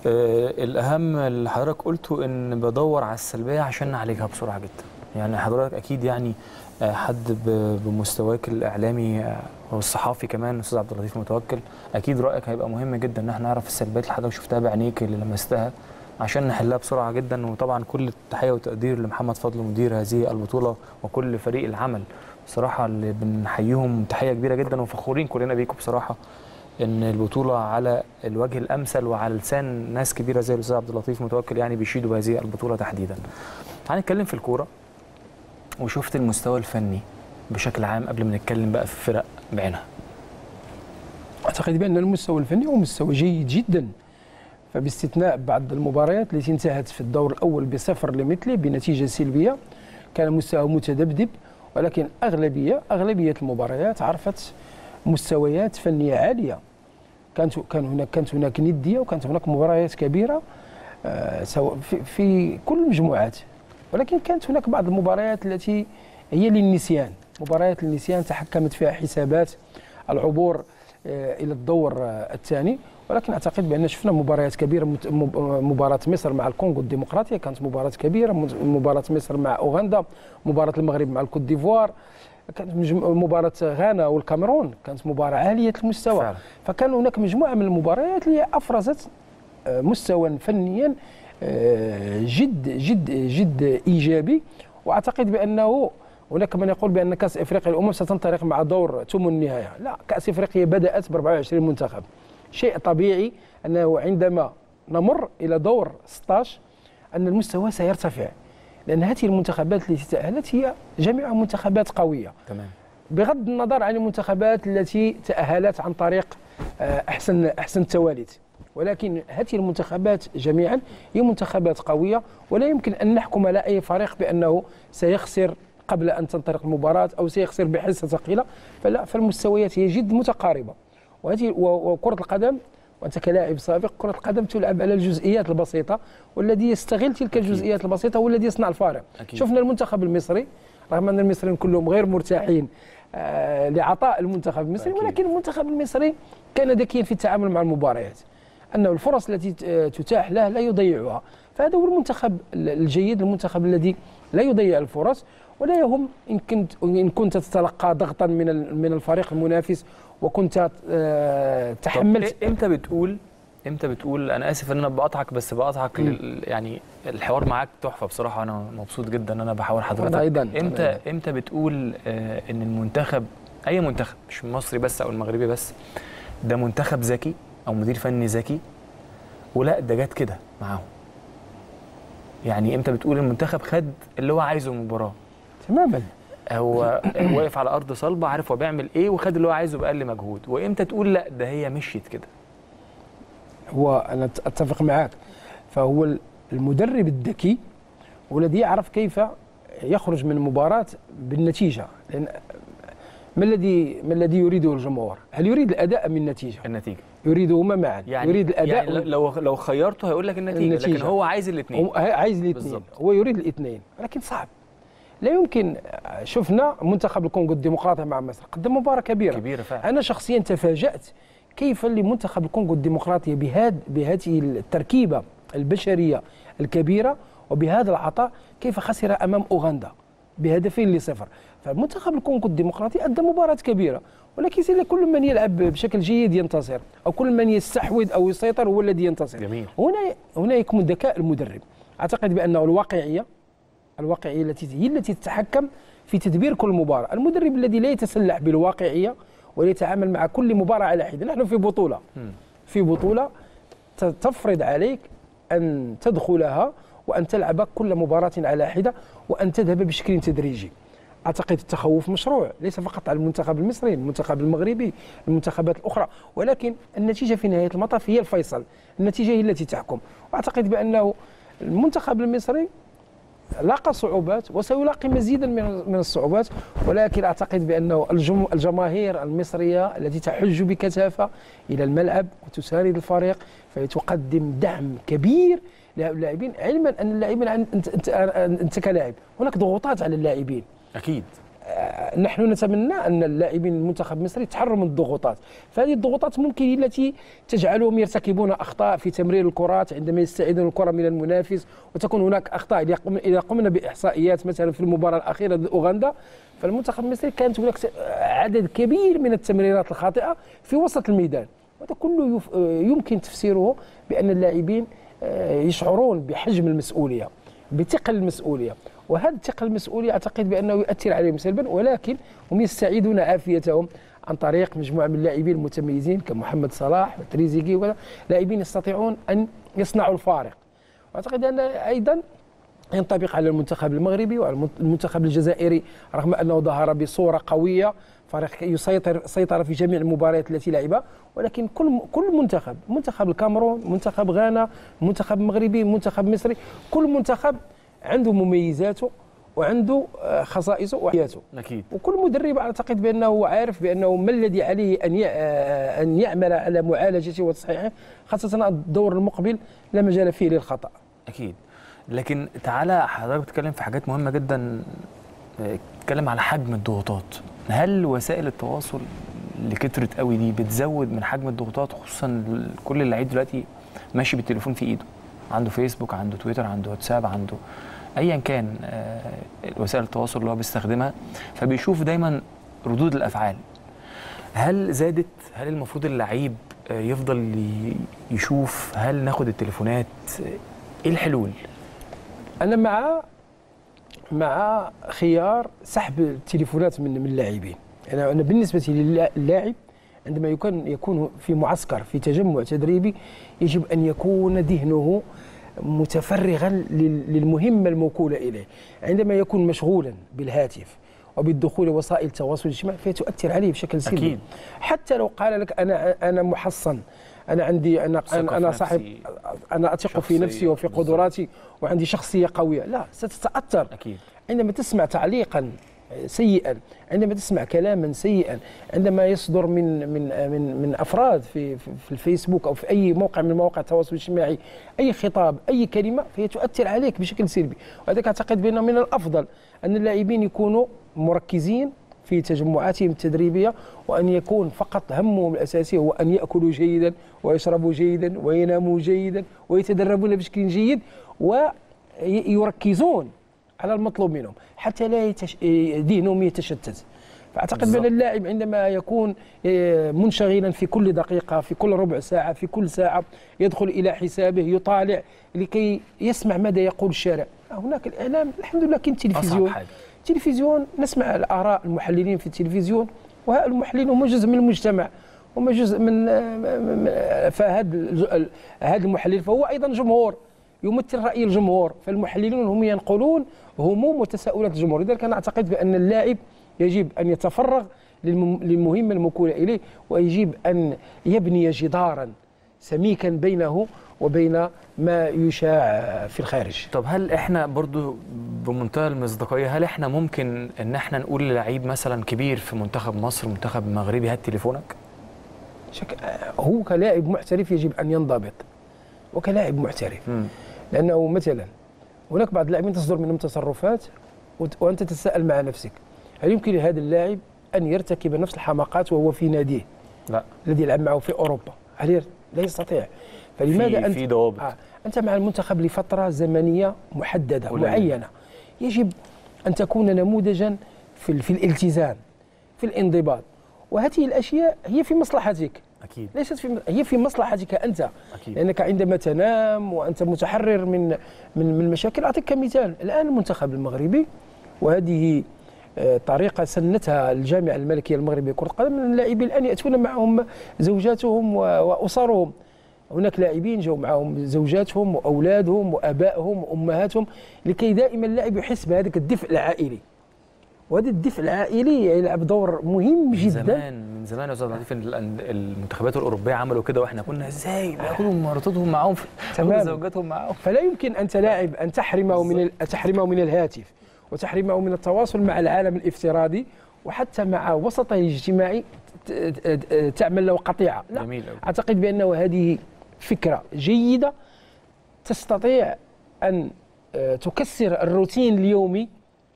الأهم اللي حضرتك قلته إن بدور على السلبية عشان نعالجها بسرعة جدا. يعني حضرتك أكيد يعني حد بمستواك الإعلامي والصحافي كمان أستاذ عبد اللطيف المتوكل، أكيد رأيك هيبقى مهم جدا إن احنا نعرف السلبيات اللي حضرتك شفتها بعينيك اللي لمستها عشان نحلها بسرعة جدا. وطبعا كل التحية والتقدير لمحمد فضل مدير هذه البطولة وكل فريق العمل بصراحة اللي بنحييهم تحية كبيرة جدا، وفخورين كلنا بيكم بصراحة ان البطوله على الوجه الامثل وعلى لسان ناس كبيره زي الاستاذ عبد اللطيف المتوكل يعني بيشيدوا بهذه البطوله تحديدا. هنتكلم في الكوره، وشفت المستوى الفني بشكل عام قبل ما نتكلم بقى في الفرق بعينها. اعتقد بان المستوى الفني هو مستوى جيد جدا، فباستثناء بعض المباريات التي انتهت في الدور الاول بصفر لمثلي بنتيجه سلبيه كان مستوى متذبذب، ولكن اغلبيه اغلبيه المباريات عرفت مستويات فنيه عاليه. كانت كان هناك كانت هناك نديه، وكانت هناك مباريات كبيره سواء في, في كل المجموعات، ولكن كانت هناك بعض المباريات التي هي للنسيان، مباريات للنسيان تحكمت فيها حسابات العبور الى الدور الثاني. ولكن اعتقد بان شفنا مباريات كبيره، مباراه مصر مع الكونغو الديمقراطيه كانت مباراه كبيره، مباراه مصر مع اوغندا، مباراه المغرب مع الكوت ديفوار، كانت مباراة غانا والكاميرون كانت مباراة عالية المستوى فعلا. فكان هناك مجموعة من المباريات اللي أفرزت مستوى فنيا جد جد جد إيجابي. وأعتقد بأنه هناك من يقول بأن كأس إفريقيا للأمم ستنطلق مع دور ثمن النهاية. لا، كأس إفريقيا بدأت ب أربعة وعشرين منتخب، شيء طبيعي أنه عندما نمر إلى دور ستة عشر أن المستوى سيرتفع، لأن هذه المنتخبات التي تأهلت هي جميعها منتخبات قوية. تمام. بغض النظر عن المنتخبات التي تأهلت عن طريق أحسن أحسن التوالد، ولكن هذه المنتخبات جميعا هي منتخبات قوية، ولا يمكن أن نحكم على أي فريق بأنه سيخسر قبل أن تنطلق المباراة أو سيخسر بحصة ثقيلة. فلا، فالمستويات هي جد متقاربة، وكرة القدم وأنت كلاعب سابق كرة القدم تلعب على الجزئيات البسيطة، والذي يستغل تلك الجزئيات البسيطة هو الذي يصنع الفارق. شفنا المنتخب المصري رغم أن المصريين كلهم غير مرتاحين آه لعطاء المنتخب المصري، ولكن المنتخب المصري كان ذكيا في التعامل مع المباريات، أنه الفرص التي تتاح له لا يضيعها، فهذا هو المنتخب الجيد، المنتخب الذي لا يضيع الفرص ولا يهم إن كنت إن كنت تتلقى ضغطا من من الفريق المنافس وكنت آه تحملت. إمتى بتقول إمتى بتقول أنا آسف إن أنا بقطعك، بس بقطعك يعني الحوار معاك تحفة بصراحة، أنا مبسوط جدا إن أنا بحاور حضرتك. أيضا إمتى إمتى بتقول آه إن المنتخب، أي منتخب مش مصري بس أو المغربي بس، ده منتخب ذكي أو مدير فني ذكي، ولا ده جت كده معاهم؟ يعني إمتى بتقول المنتخب خد اللي هو عايزه من المباراة؟ تماما، هو واقف على ارض صلبه، عارف هو بيعمل ايه وخد اللي هو عايزه باقل مجهود. وامتى تقول لا ده هي مشيت كده؟ هو انا اتفق معاك، فهو المدرب الذكي والذي يعرف كيف يخرج من مباراه بالنتيجه، لان ما الذي ما الذي يريده الجمهور؟ هل يريد الاداء من النتيجه؟ النتيجه يريدهما معا، يعني يريد الاداء. يعني لو لو خيرته هيقول لك النتيجه، النتيجة. لكن هو عايز الاثنين، عايز الاثنين، هو يريد الاثنين، ولكن صعب لا يمكن. شفنا منتخب الكونغو الديمقراطية مع مصر قدم مباراة كبيرة كبيرة فعلا. أنا شخصيا تفاجأت كيف اللي منتخب الكونغو الديمقراطية بهذه بهذه التركيبة البشرية الكبيرة وبهذا العطاء كيف خسر أمام أوغندا بهدفين لصفر. فمنتخب الكونغو الديمقراطية أدى مباراة كبيرة، ولكن كل من يلعب بشكل جيد ينتصر، أو كل من يستحوذ أو يسيطر هو الذي ينتصر. جميل. هنا هنا يكمن ذكاء المدرب. أعتقد بأنه الواقعية الواقعية التي هي التي تتحكم في تدبير كل مباراة. المدرب الذي لا يتسلح بالواقعية ولا يتعامل مع كل مباراة على حدة. نحن في بطولة في بطولة تفرض عليك أن تدخلها وأن تلعب كل مباراة على حدة وأن تذهب بشكل تدريجي. أعتقد التخوف مشروع، ليس فقط على المنتخب المصري، المنتخب المغربي، المنتخبات الأخرى، ولكن النتيجة في نهاية المطاف هي الفيصل، النتيجة هي التي تحكم. وأعتقد بأنه المنتخب المصري لاقى صعوبات وسيلاقي مزيدا من الصعوبات، ولكن أعتقد بأنه الجماهير المصرية التي تحج بكثافة إلى الملعب وتساند الفريق فيتقدم دعم كبير للاعبين، علما أن اللاعبين أنت كلاعب هناك ضغوطات على اللاعبين. أكيد. نحن نتمنى أن اللاعبين المنتخب المصري يتحرروا من الضغوطات، فهذه الضغوطات ممكن هي التي تجعلهم يرتكبون أخطاء في تمرير الكرات عندما يستعيدون الكرة من المنافس، وتكون هناك أخطاء. إذا قمنا بإحصائيات مثلا في المباراة الأخيرة ضد أوغندا، فالمنتخب المصري كانت هناك عدد كبير من التمريرات الخاطئة في وسط الميدان، وهذا كله يمكن تفسيره بأن اللاعبين يشعرون بحجم المسؤولية، بثقل المسؤولية، وهذا ثقل المسؤولية أعتقد بأنه يؤثر عليهم سلبا، ولكن هم يستعيدون عافيتهم عن طريق مجموعة من اللاعبين المتميزين كمحمد صلاح وتريزيجيه ولاعبين يستطيعون أن يصنعوا الفارق. وأعتقد أن أيضا ينطبق على المنتخب المغربي وعلى المنتخب الجزائري، رغم أنه ظهر بصورة قوية، فريق يسيطر سيطر في جميع المباريات التي لعبها، ولكن كل كل منتخب، منتخب الكاميرون، منتخب غانا، منتخب مغربي، منتخب مصري، كل منتخب عنده مميزاته وعنده خصائصه وحياته. أكيد. وكل مدرب أعتقد بأنه عارف بأنه ما الذي عليه أن أن يعمل على معالجته وتصحيحه، خاصة الدور المقبل لا مجال فيه للخطأ. أكيد. لكن تعالى حضرتك بتتكلم في حاجات مهمة جدا، بتتكلم على حجم الضغوطات. هل وسائل التواصل اللي كترت قوي دي بتزود من حجم الضغوطات، خصوصا كل اللعيب دلوقتي ماشي بالتليفون في إيده، عنده فيسبوك، عنده تويتر، عنده واتساب، عنده ايا كان وسائل التواصل اللي هو بيستخدمها، فبيشوف دايما ردود الافعال. هل زادت؟ هل المفروض اللعيب يفضل يشوف؟ هل ناخد التليفونات؟ ايه الحلول؟ انا مع مع خيار سحب التليفونات من من اللاعبين. انا انا بالنسبه للاعب عندما يكون يكون في معسكر، في تجمع تدريبي، يجب ان يكون ذهنه متفرغا للمهمه الموكوله اليه. عندما يكون مشغولا بالهاتف وبالدخول وسائل التواصل الاجتماعي فتؤثر عليه بشكل سلبي. أكيد. حتى لو قال لك انا انا محصن، انا عندي انا انا صاحب، انا اثق في نفسي وفي قدراتي وعندي شخصيه قويه، لا ستتاثر. أكيد. عندما تسمع تعليقا سيئا، عندما تسمع كلاما سيئا عندما يصدر من من من من افراد في في الفيسبوك او في اي موقع من مواقع التواصل الاجتماعي، اي خطاب اي كلمه فهي تؤثر عليك بشكل سلبي. وهذا اعتقد بان من الافضل ان اللاعبين يكونوا مركزين في تجمعاتهم التدريبيه، وان يكون فقط همهم الاساسي هو ان ياكلوا جيدا ويشربوا جيدا ويناموا جيدا ويتدربون بشكل جيد ويركزون على المطلوب منهم حتى لا يتش... ذهنهم يتشتت. فاعتقد بان اللاعب عندما يكون منشغلا في كل دقيقه في كل ربع ساعه في كل ساعه يدخل الى حسابه يطالع لكي يسمع ماذا يقول الشارع. هناك الاعلام الحمد لله، كاين التلفزيون، التلفزيون نسمع الاراء المحللين في التلفزيون، وهؤلاء المحللين هم جزء من المجتمع، هم جزء من فهذا هذا المحلل فهو ايضا جمهور يمثل راي الجمهور، فالمحللون هم ينقلون هموم وتساؤلات الجمهور. لذلك انا اعتقد بان اللاعب يجب ان يتفرغ للمهمه الموكوله اليه، ويجب ان يبني جدارا سميكا بينه وبين ما يشاع في الخارج. طب هل احنا برضو بمنتهى المصداقيه، هل احنا ممكن ان احنا نقول للعيب مثلا كبير في منتخب مصر منتخب مغربي هات تليفونك؟ شك... هو كلاعب محترف يجب ان ينضبط، وكلاعب محترف م. لانه مثلا هناك بعض اللاعبين تصدر منهم تصرفات وانت تتساءل مع نفسك هل يمكن لهذا اللاعب ان يرتكب نفس الحماقات وهو في ناديه لا الذي يلعب معه في اوروبا؟ هل لا يستطيع؟ فلماذا في أنت في ضوابط آه أنت مع المنتخب لفترة زمنية محددة ولي. معينة، يجب أن تكون نموذجا في في الالتزام في الانضباط، وهذه الأشياء هي في مصلحتك أكيد ليست في هي في مصلحتك أنت أكيد. لأنك عندما تنام وأنت متحرر من من من مشاكل. أعطيك كمثال الآن المنتخب المغربي، وهذه طريقة سنتها الجامعة الملكية المغربية لكرة القدم، اللاعبين الآن يأتون معهم زوجاتهم وأسرهم، هناك لاعبين جاوا معهم زوجاتهم وأولادهم وأبائهم وأمهاتهم لكي دائما اللاعب يحس بهذاك الدفء العائلي، وهذا الدفء العائلي يلعب دور مهم جدا. من زمان من زمان يا استاذ لطيف المنتخبات الأوروبية عملوا كده، واحنا كنا ازاي بياخدوا مراتاتهم معاهم زوجاتهم معاهم. فلا يمكن أن تلاعب أن تحرمه من تحرمه من الهاتف وتحرمه من التواصل مع العالم الافتراضي وحتى مع وسطه الاجتماعي تعمل له قطيعة. لا، أعتقد بأنه هذه فكرة جيدة تستطيع أن تكسر الروتين اليومي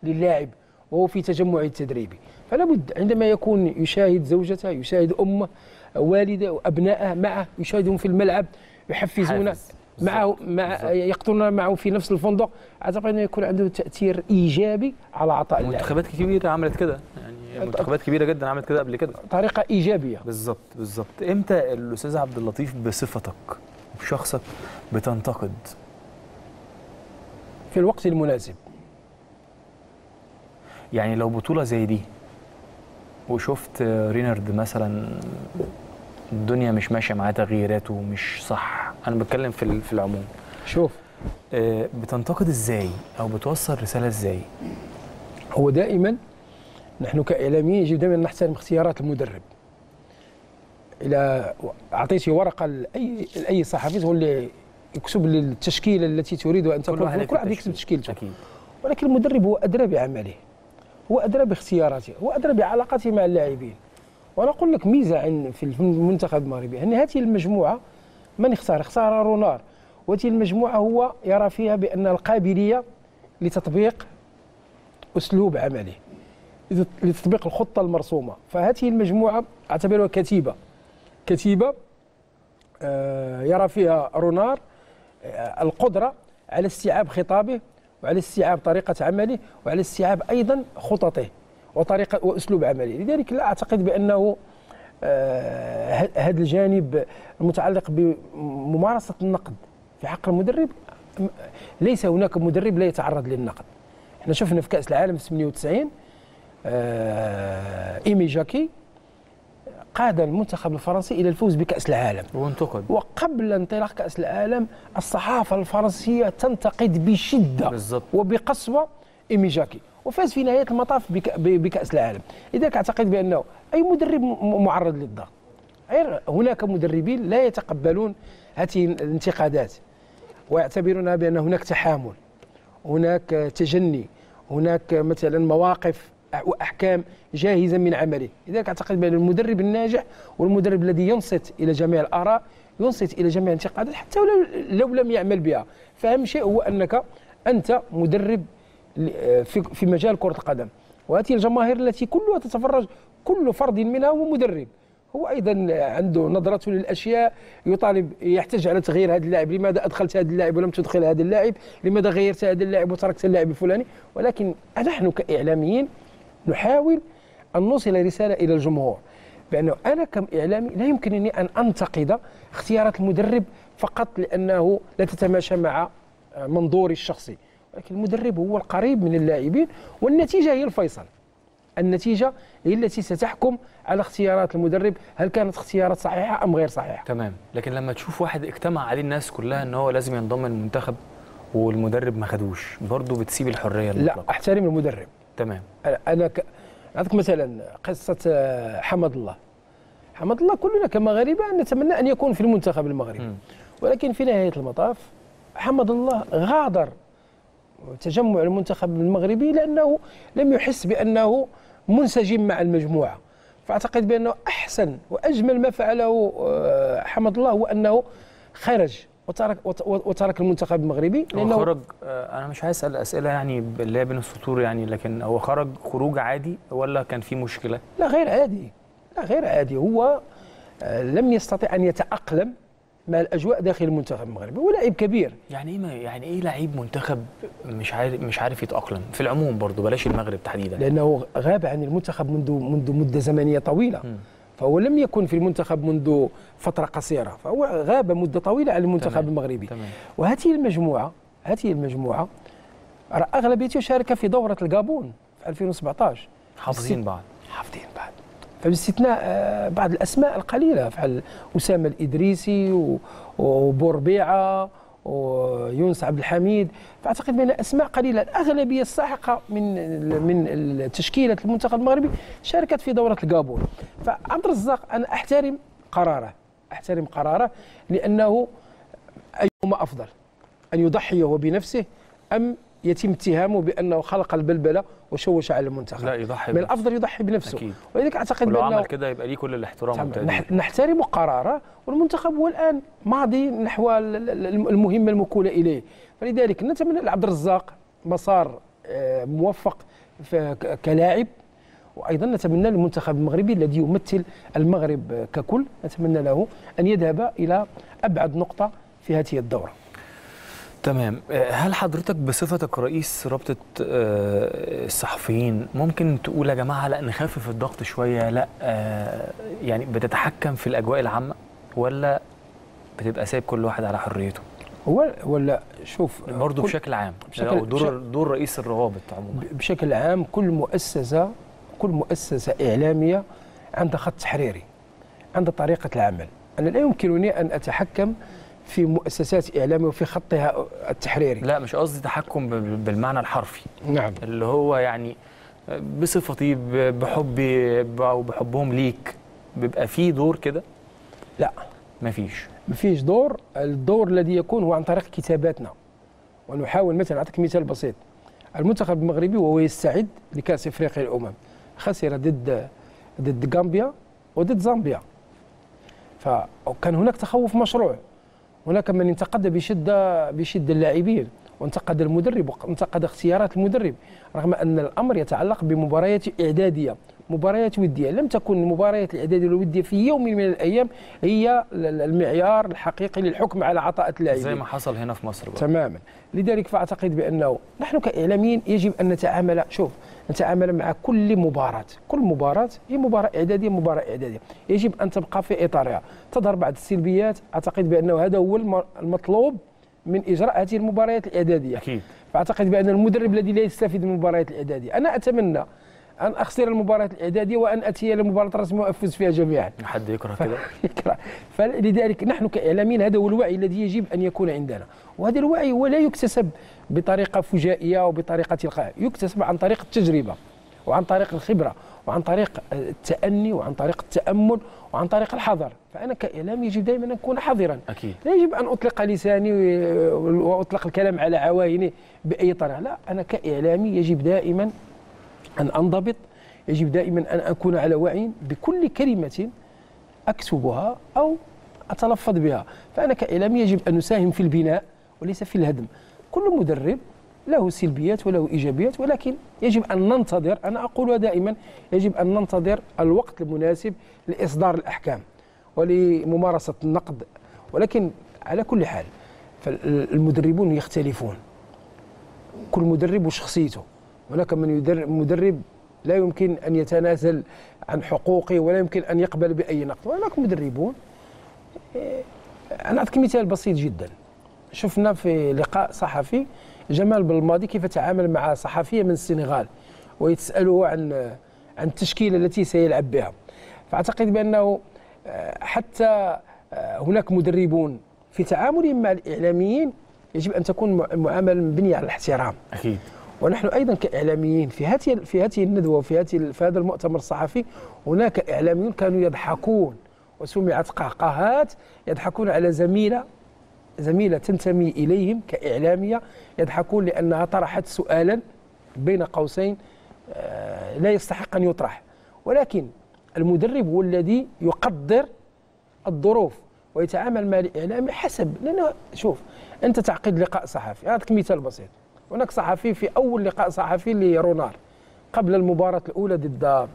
للاعب وهو في تجمعه التدريبي. فلا بد عندما يكون يشاهد زوجته يشاهد أمه والده وأبنائه معه، يشاهدهم في الملعب يحفزونه معه مع يقطنون معه في نفس الفندق، أعتقد أنه يكون عنده تأثير إيجابي على عطاء اللاعب. منتخبات كبيرة عملت كده، يعني منتخبات كبيرة جدا عملت كده قبل كده طريقة إيجابية. بالظبط بالظبط. إمتى الأستاذ عبد اللطيف بصفتك وبشخصك بتنتقد؟ في الوقت المناسب. يعني لو بطولة زي دي وشفت رينارد مثلا الدنيا مش ماشيه معاه، تغييراته مش صح، انا بتكلم في في العموم، شوف آه بتنتقد ازاي او بتوصل رساله ازاي؟ هو دائما نحن كاعلاميين يجب دائما نحترم اختيارات المدرب. الى اعطيتي ورقه لاي لاي صحفي تقول لي يكتب لي التشكيله التي تريد ان تكون، كل واحد يكتب تشكيلته اكيد، ولكن المدرب هو ادرى بعمله، هو ادرى باختياراته، هو ادرى بعلاقته مع اللاعبين. وانا اقول لك ميزه عن في المنتخب المغربي ان هذه المجموعه من اختار اختار رونار، وهذه المجموعه هو يرى فيها بان القابليه لتطبيق اسلوب عمله، لتطبيق الخطه المرسومه. فهذه المجموعه اعتبرها كتيبه كتيبه يرى فيها رونار القدره على استيعاب خطابه وعلى استيعاب طريقه عمله وعلى استيعاب ايضا خططه وطريقه واسلوب عملي. لذلك لا اعتقد بانه آه هذا الجانب المتعلق بممارسه النقد في حق المدرب، ليس هناك مدرب لا يتعرض للنقد. احنا شفنا في كاس العالم ثمانية وتسعين آه ايمي جاكي قاد المنتخب الفرنسي الى الفوز بكاس العالم وانتقد، وقبل انطلاق كاس العالم الصحافه الفرنسيه تنتقد بشده بالزبط. وبقسوه ايمي جاكي، وفاز في نهايه المطاف بكاس العالم. لذلك اعتقد بانه اي مدرب معرض للضغط. هناك مدربين لا يتقبلون هذه الانتقادات ويعتبرونها بان هناك تحامل، هناك تجني، هناك مثلا مواقف وأحكام جاهزة من عمله. لذلك أعتقد بأن المدرب الناجح والمدرب الذي ينصت إلى جميع الآراء ينصت إلى جميع الانتقادات حتى لو لم يعمل بها. فأهم شيء هو أنك أنت مدرب في مجال كرة القدم، وهذه الجماهير التي كلها تتفرج، كل فرد منها هو مدرب، هو أيضا عنده نظرته للأشياء، يطالب يحتج على تغيير هذا اللاعب، لماذا أدخلت هذا اللاعب ولم تدخل هذا اللاعب، لماذا غيرت هذا اللاعب وتركت اللاعب الفلاني. ولكن نحن كإعلاميين نحاول أن نوصل رسالة إلى الجمهور بأنه أنا كإعلامي لا يمكنني أن أنتقد اختيارات المدرب فقط لأنه لا تتماشى مع منظوري الشخصي، ولكن المدرب هو القريب من اللاعبين والنتيجة هي الفيصل. النتيجة هي التي ستحكم على اختيارات المدرب، هل كانت اختيارات صحيحة أم غير صحيحة. تمام، لكن لما تشوف واحد اجتمع عليه الناس كلها أنه هو لازم ينضم للمنتخب والمدرب ما خدوش، برضه بتسيب الحرية المطلقة. لا، أحترم المدرب. تمام. أنا ك... أعطيك مثلا قصة حمد الله. حمد الله كلنا كمغاربة نتمنى أن يكون في المنتخب المغربي، م. ولكن في نهاية المطاف حمد الله غادر تجمع المنتخب المغربي لأنه لم يحس بأنه منسجم مع المجموعة. فأعتقد بأنه أحسن وأجمل ما فعله حمد الله هو أنه خرج وترك وترك المنتخب المغربي. لأنه خرج، أنا مش عايز أسأل أسئلة يعني اللي هي بين السطور يعني، لكن هو خرج خروج عادي ولا كان في مشكلة؟ لا غير عادي، لا غير عادي، هو لم يستطيع أن يتأقلم مع الاجواء داخل المنتخب المغربي، ولاعب كبير. يعني ايه يعني ايه لعيب منتخب مش عارف مش عارف يتاقلم في العموم، برضه بلاش المغرب تحديدا، لانه غاب عن المنتخب منذ منذ مده زمنيه طويله، م. فهو لم يكن في المنتخب منذ فتره قصيره، فهو غاب مده طويله عن المنتخب. تمام. المغربي. تمام. وهذه المجموعه هذه المجموعه اغلبيتها شاركه في دوره الجابون في ألفين وسبعطاش، حافظين بعض حافظين بعض باستثناء بعض الاسماء القليله بحال اسامه الادريسي وبوربيعه ويونس عبد الحميد. فاعتقد بان اسماء قليله، الاغلبيه الساحقه من من تشكيله المنتخب المغربي شاركت في دوره الجابون. فعبد الرزاق انا احترم قراره احترم قراره لانه ايهما افضل، ان يضحي هو بنفسه ام يتم اتهامه بانه خلق البلبله وشوش على المنتخب. لا، يضحي من الافضل يضحي بنفسه. أكيد. ولذلك اعتقد بانه لو عمل كده يبقى ليه كل الاحترام. نحترم قراره، والمنتخب هو الان ماضي نحو المهمه الموكوله اليه، فلذلك نتمنى لعبد الرزاق مسار موفق كلاعب، وايضا نتمنى للمنتخب المغربي الذي يمثل المغرب ككل، نتمنى له ان يذهب الى ابعد نقطه في هذه الدوره. تمام. هل حضرتك بصفتك رئيس رابطة الصحفيين ممكن تقول يا جماعة لا نخفف الضغط شوية، لا يعني بتتحكم في الأجواء العامة، ولا بتبقى سايب كل واحد على حريته؟ هو ولا شوف برضه بشكل عام بشكل دور دور رئيس الروابط عموما بشكل عام، كل مؤسسة كل مؤسسة إعلامية عندها خط تحريري، عندها طريقة العمل. أنا لا يمكنني أن أتحكم في مؤسسات إعلامية وفي خطها التحريري. لا، مش قصدي تحكم بالمعنى الحرفي. نعم. اللي هو يعني بصفتي بحبي أو بحبهم ليك بيبقى في دور كده؟ لا، مفيش مفيش دور. الدور الذي يكون هو عن طريق كتاباتنا، ونحاول مثلا أعطيك مثال بسيط. المنتخب المغربي وهو يستعد لكأس إفريقيا الأمم خسر ضد ضد غامبيا وضد زامبيا، فكان هناك تخوف مشروع. هناك من انتقد بشده بشده اللاعبين، وانتقد المدرب، وانتقد اختيارات المدرب، رغم ان الامر يتعلق بمباريات اعداديه، مباريات وديه، لم تكن المباريات الاعداديه الوديه في يوم من الايام هي المعيار الحقيقي للحكم على عطاء اللاعبين زي ما حصل هنا في مصر بقى. تماما. لذلك فاعتقد بانه نحن كاعلاميين يجب ان نتعامل شوف نتعامل مع كل مباراه، كل مباراه هي مباراه اعداديه مباراه اعداديه، يجب ان تبقى في اطارها، تظهر بعض السلبيات، اعتقد بانه هذا هو المطلوب من اجراء هذه المباريات الاعداديه. اكيد. فاعتقد بان المدرب الذي لا يستفيد من المباريات الاعداديه، انا اتمنى أن أخسر المباراة الإعدادية وأن أتي لمباراة رسمية وأفوز فيها جميعا. حد يكره ف... كده؟ يكره. فلذلك نحن كإعلاميين هذا هو الوعي الذي يجب أن يكون عندنا، وهذا الوعي هو لا يكتسب بطريقة فجائية أو بطريقة تلقائية، يكتسب عن طريق التجربة، وعن طريق الخبرة، وعن طريق التأني، وعن طريق التأمل، وعن طريق الحذر. فأنا كإعلامي يجب دائما أن أكون حذرا. أكيد. لا يجب أن أطلق لساني وأطلق الكلام على عواينه بأي طريقة، لا، أنا كإعلامي يجب دائما أن أنضبط، يجب دائما أن أكون على وعي بكل كلمة أكتبها أو أتلفظ بها، فأنا كإعلامي يجب أن أساهم في البناء وليس في الهدم. كل مدرب له سلبيات وله إيجابيات، ولكن يجب أن ننتظر، أنا أقولها دائما، يجب أن ننتظر الوقت المناسب لإصدار الأحكام ولممارسة النقد. ولكن على كل حال فالمدربون يختلفون، كل مدرب وشخصيته. هناك من يدرب مدرب لا يمكن أن يتنازل عن حقوقه ولا يمكن أن يقبل بأي نقد، وهناك مدربون. أنا أعطيك مثال بسيط جدا، شفنا في لقاء صحفي جمال بلماضي كيف تعامل مع صحفية من السنغال ويتسأله عن عن التشكيلة التي سيلعب بها. فأعتقد بأنه حتى هناك مدربون في تعاملهم مع الإعلاميين يجب أن تكون معاملة مبنية على الاحترام. أكيد. ونحن أيضا كإعلاميين في هذه في هذه الندوة وفي هذه في هذا المؤتمر الصحفي هناك إعلاميون كانوا يضحكون وسمعت قهقهات، يضحكون على زميلة زميلة تنتمي إليهم كإعلامية، يضحكون لأنها طرحت سؤالا بين قوسين لا يستحق أن يطرح. ولكن المدرب هو الذي يقدر الظروف ويتعامل مع الإعلام حسب، لأنه شوف أنت تعقد لقاء صحفي، أعطيك مثال بسيط، هناك صحفي في أول لقاء صحفي لرونار قبل المباراة الأولى ضد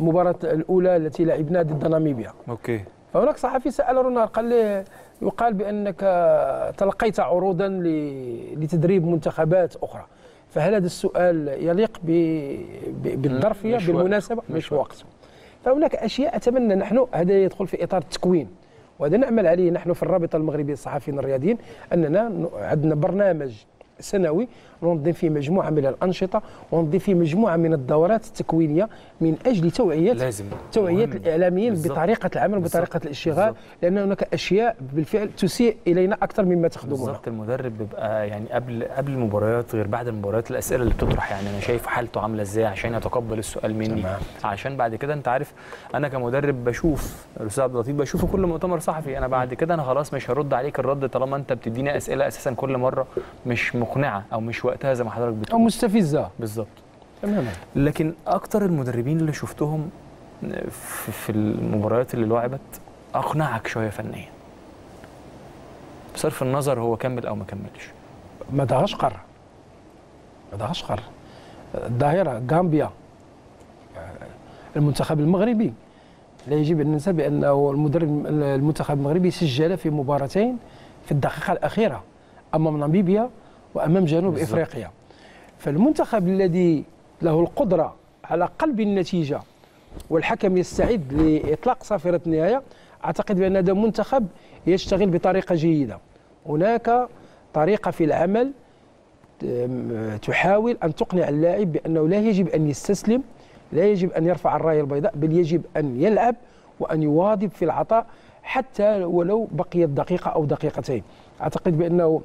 المباراة الأولى التي لعبناها ضد ناميبيا. أوكي. فهناك صحفي سأل رونار قال له يقال بأنك تلقيت عروضا لتدريب منتخبات أخرى، فهل هذا السؤال يليق بالظرفية بالمناسبة؟ مش وقته. فهناك أشياء أتمنى نحن هذا يدخل في إطار التكوين، وهذا نعمل عليه نحن في الرابطة المغربية للصحفيين الرياضيين، أننا عندنا برنامج سنوي ننظم فيه مجموعة من الأنشطة وننظم فيه مجموعة من الدورات التكوينية من أجل توعية لازم. توعية الإعلاميين بالزبط. بطريقة العمل وبطريقة الاشتغال بالزبط. لأن هناك أشياء بالفعل تسيء إلينا أكثر مما تخدمنا. بالضبط. المدرب بيبقى يعني قبل قبل المباريات غير بعد المباريات، الأسئلة اللي بتطرح يعني أنا شايف حالته عاملة إزاي عشان يتقبل السؤال مني. تمام. عشان بعد كده أنت عارف أنا كمدرب بشوف الأستاذ عبد اللطيف بشوفه كل مؤتمر صحفي، أنا بعد كده أنا خلاص مش هرد عليك الرد طالما أنت بتديني أسئلة أساسا كل مرة مش مقنعة أو مش وقتها زي ما حضرتك بتقول او مستفزه. بالظبط. تماما. لكن اكتر المدربين اللي شفتهم في المباريات اللي لعبت اقنعك شويه فنيا بصرف النظر هو كمل او ما كملش. ما دهاش قرر ما دهاش قرر الظاهره غامبيا المنتخب المغربي، لا يجب ان ننسى بانه المدرب المنتخب المغربي سجل في مباراتين في الدقيقه الاخيره امام ناميبيا وأمام جنوب بالزبط. إفريقيا. فالمنتخب الذي له القدرة على قلب النتيجة والحكم يستعد لإطلاق صافرة النهاية، أعتقد بأن هذا منتخب يشتغل بطريقة جيدة. هناك طريقة في العمل تحاول أن تقنع اللاعب بأنه لا يجب أن يستسلم، لا يجب أن يرفع الراية البيضاء، بل يجب أن يلعب وأن يواظب في العطاء حتى ولو بقيت دقيقة أو دقيقتين. أعتقد بأنه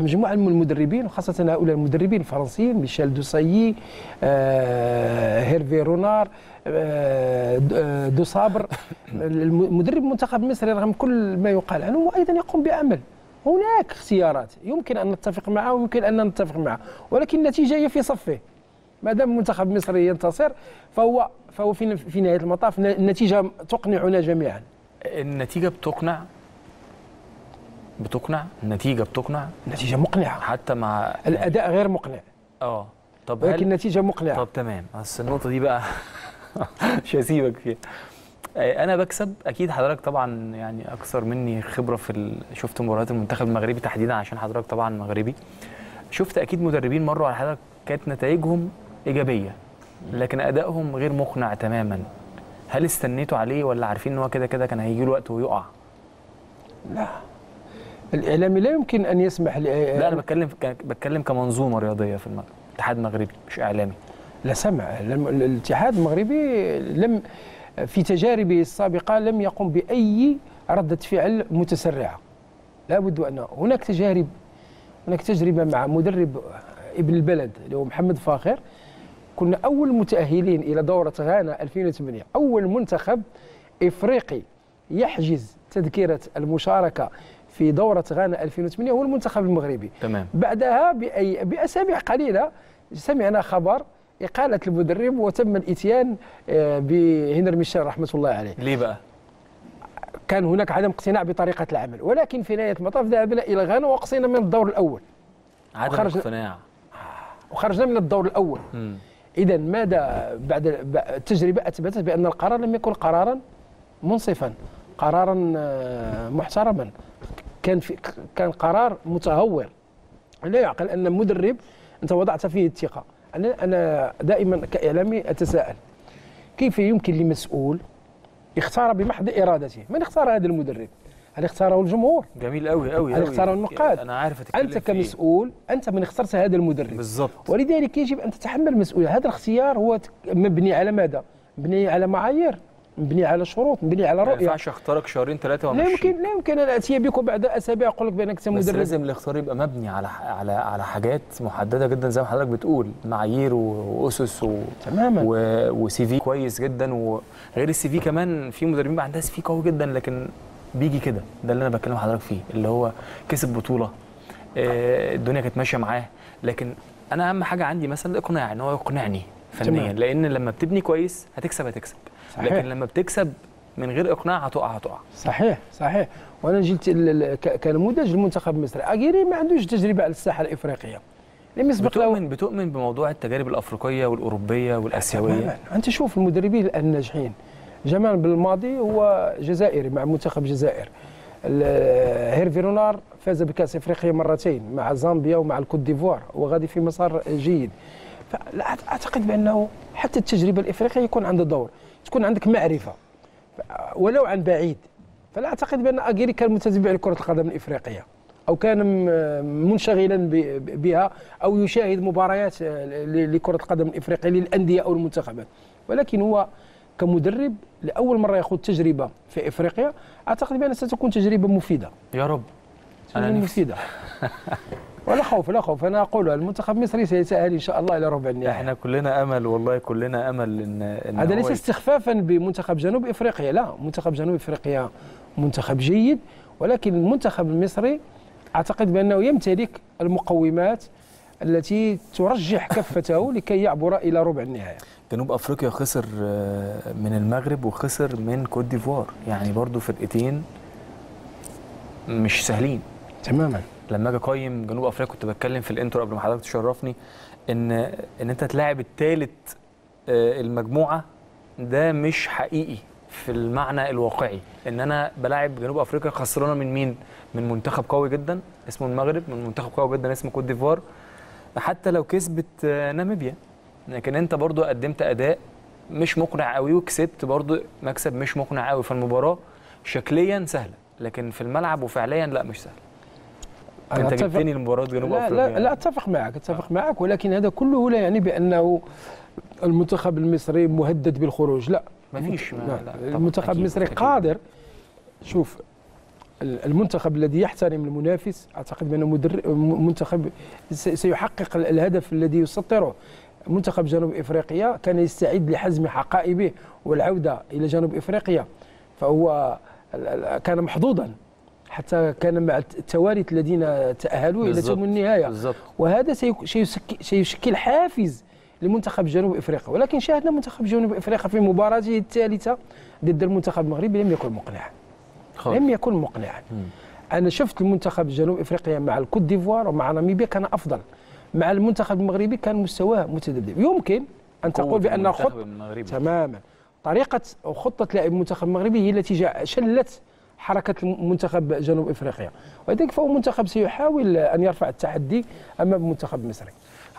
مجموعة من المدربين وخاصة هؤلاء المدربين الفرنسيين ميشيل دوسايي، آه، هيرفي رونار، آه، دو صابر، المدرب منتخب مصر رغم كل ما يقال عنه هو أيضا يقوم بعمل. هناك اختيارات يمكن أن نتفق معه ويمكن أن لا نتفق معه، ولكن النتيجة هي في صفه. ما دام منتخب مصر ينتصر فهو فهو في في نهاية المطاف النتيجة تقنعنا جميعا. النتيجة بتقنع بتقنع النتيجة بتقنع نتيجة مقنعة حتى مع الأداء غير مقنع. اه طب ولكن هل... النتيجة مقنعة. طب تمام، بس النقطة دي بقى مش هسيبك فيها. أنا بكسب أكيد، حضرتك طبعا يعني أكثر مني خبرة في ال... شفت مباريات المنتخب المغربي تحديدا عشان حضرتك طبعا مغربي. شفت أكيد مدربين مروا على حضرتك كانت نتائجهم إيجابية لكن أدائهم غير مقنع تماما. هل استنيتوا عليه ولا عارفين إن هو كده كده كان هيجي له وقت ويقع؟ لا، الإعلامي لا يمكن أن يسمح. لا أنا بتكلم بتكلم كمنظومة رياضية في المغرب، اتحاد مغربي مش إعلامي. لا سمع، الاتحاد المغربي لم في تجاربه السابقة لم يقم بأي ردة فعل متسرعة. لابد أن هناك تجارب، هناك تجربة مع مدرب ابن البلد اللي هو محمد فاخر، كنا أول متأهلين إلى دورة غانا ألفين وثمانية، أول منتخب إفريقي يحجز تذكرة المشاركة في دورة غانا ألفين وثمانية هو المنتخب المغربي. تمام. بعدها بأي بأسابيع قليلة سمعنا خبر إقالة المدرب وتم الإتيان بهنري ميشيل رحمة الله عليه. ليه بقى؟ كان هناك عدم اقتناع بطريقة العمل، ولكن في نهاية المطاف ذهبنا إلى غانا وقصينا من الدور الأول. عدم اقتناع. وخرجنا من الدور الأول. إذا ماذا بعد؟ التجربة أثبتت بأن القرار لم يكن قرارا منصفا، قرارا محترما، كان في كان قرار متهور. لا يعقل أن مدرب أنت وضعت فيه الثقة. أنا أنا دائما كإعلامي أتساءل كيف يمكن لمسؤول اختار بمحض إرادته؟ من اختار هذا المدرب؟ هل اختاره الجمهور؟ جميل قوي قوي. هل اختاره النقاد؟ أنا عارف أتكلم أنت كمسؤول فيه. أنت من اخترت هذا المدرب بالضبط، ولذلك يجب أن تتحمل المسؤولية. هذا الاختيار هو مبني على ماذا؟ مبني على معايير، مبني على شروط، مبني على رؤيه. ما ينفعش اختارك شهرين ثلاثه ومشي. لا يمكن لا يمكن ان اتي بك بعد اسابيع اقول لك بانك انت مدرب. بس لازم الاختيار يبقى مبني على على على حاجات محدده جدا زي ما حضرتك بتقول، معايير واسس و... تماما و... وسي في كويس جدا، وغير السي في كمان في مدربين بقى عندها سي في قوي جدا لكن بيجي كده. ده اللي انا بكلم حضرتك فيه، اللي هو كسب بطوله، آه الدنيا كانت ماشيه معاه، لكن انا اهم حاجه عندي مثلا الاقناع، ان هو يقنعني فنيا، لان لما بتبني كويس هتكسب هتكسب صحيح. لكن لما بتكسب من غير اقناع هتقع هتقع صحيح صحيح. وانا جلت كنموذج المنتخب المصري، أغيري ما عندوش تجربه على الساحه الافريقيه، لم يسبق له. بتؤمن بموضوع التجارب الافريقيه والاوروبيه والاسيويه؟ انت شوف المدربين الناجحين، جمال بلماضي هو جزائري مع منتخب الجزائر، هيرفي رونار فاز بكاس افريقيا مرتين مع زامبيا ومع الكوت ديفوار وغادي في مسار جيد. فاعتقد بانه حتى التجربه الافريقيه يكون عندها دور، تكون عندك معرفه ولو عن بعيد. فلا اعتقد بان أغيري كان متتبع لكره القدم الافريقيه او كان منشغلا بها او يشاهد مباريات لكره القدم الافريقيه للانديه او المنتخبات، ولكن هو كمدرب لاول مره ياخذ تجربه في افريقيا. اعتقد بان ستكون تجربه مفيده. يا رب انا مفيده. ولا خوف لا خوف، انا اقولها، المنتخب المصري سيتاهل ان شاء الله الى ربع النهائي. احنا كلنا امل، والله كلنا امل ان, إن هذا ليس استخفافا بمنتخب جنوب افريقيا، لا، منتخب جنوب افريقيا منتخب جيد، ولكن المنتخب المصري اعتقد بانه يمتلك المقومات التي ترجح كفته لكي يعبر الى ربع النهائي. جنوب افريقيا خسر من المغرب وخسر من كوت ديفوار، يعني برضه فرقتين مش سهلين تماما. لما اجي اقيم جنوب افريقيا، كنت بتكلم في الانترو قبل ما حضرتك تشرفني، ان ان انت تلاعب الثالث المجموعه ده مش حقيقي في المعنى الواقعي. ان انا بلاعب جنوب افريقيا خسرانه من مين؟ من منتخب قوي جدا اسمه المغرب، من منتخب قوي جدا اسمه كوت ديفوار، حتى لو كسبت ناميبيا، لكن انت برضو قدمت اداء مش مقنع قوي وكسبت برضو مكسب مش مقنع قوي. فالمباراه شكليا سهله لكن في الملعب وفعليا لا مش سهله. انت جبتني لمباراه جنوب افريقيا. لا, لا, لا اتفق معك اتفق معك، ولكن هذا كله لا يعني بانه المنتخب المصري مهدد بالخروج، لا مفيش. المنتخب المصري قادر. شوف، المنتخب الذي يحترم المنافس اعتقد بانه منتخب سيحقق الهدف الذي يسطره. منتخب جنوب افريقيا كان يستعد لحزم حقائبه والعوده الى جنوب افريقيا، فهو كان محظوظا حتى كان مع التوارث الذين تأهلوا إلى ثمن النهاية بالزبط. وهذا سيشكل حافز لمنتخب جنوب إفريقيا، ولكن شاهدنا منتخب جنوب إفريقيا في مباراته الثالثة ضد المنتخب المغربي لم يكن مقنعا، لم يكن مقنعا. أنا شفت المنتخب جنوب إفريقيا مع الكوت ديفوار ومع ناميبيا كان أفضل، مع المنتخب المغربي كان مستواه متذبذب. يمكن أن تقول بأن خطة تماما طريقة أو خطة لاعب المنتخب المغربي هي التي شلت حركة منتخب جنوب إفريقيا، ولذلك فهو منتخب سيحاول أن يرفع التحدي أمام منتخب مصري.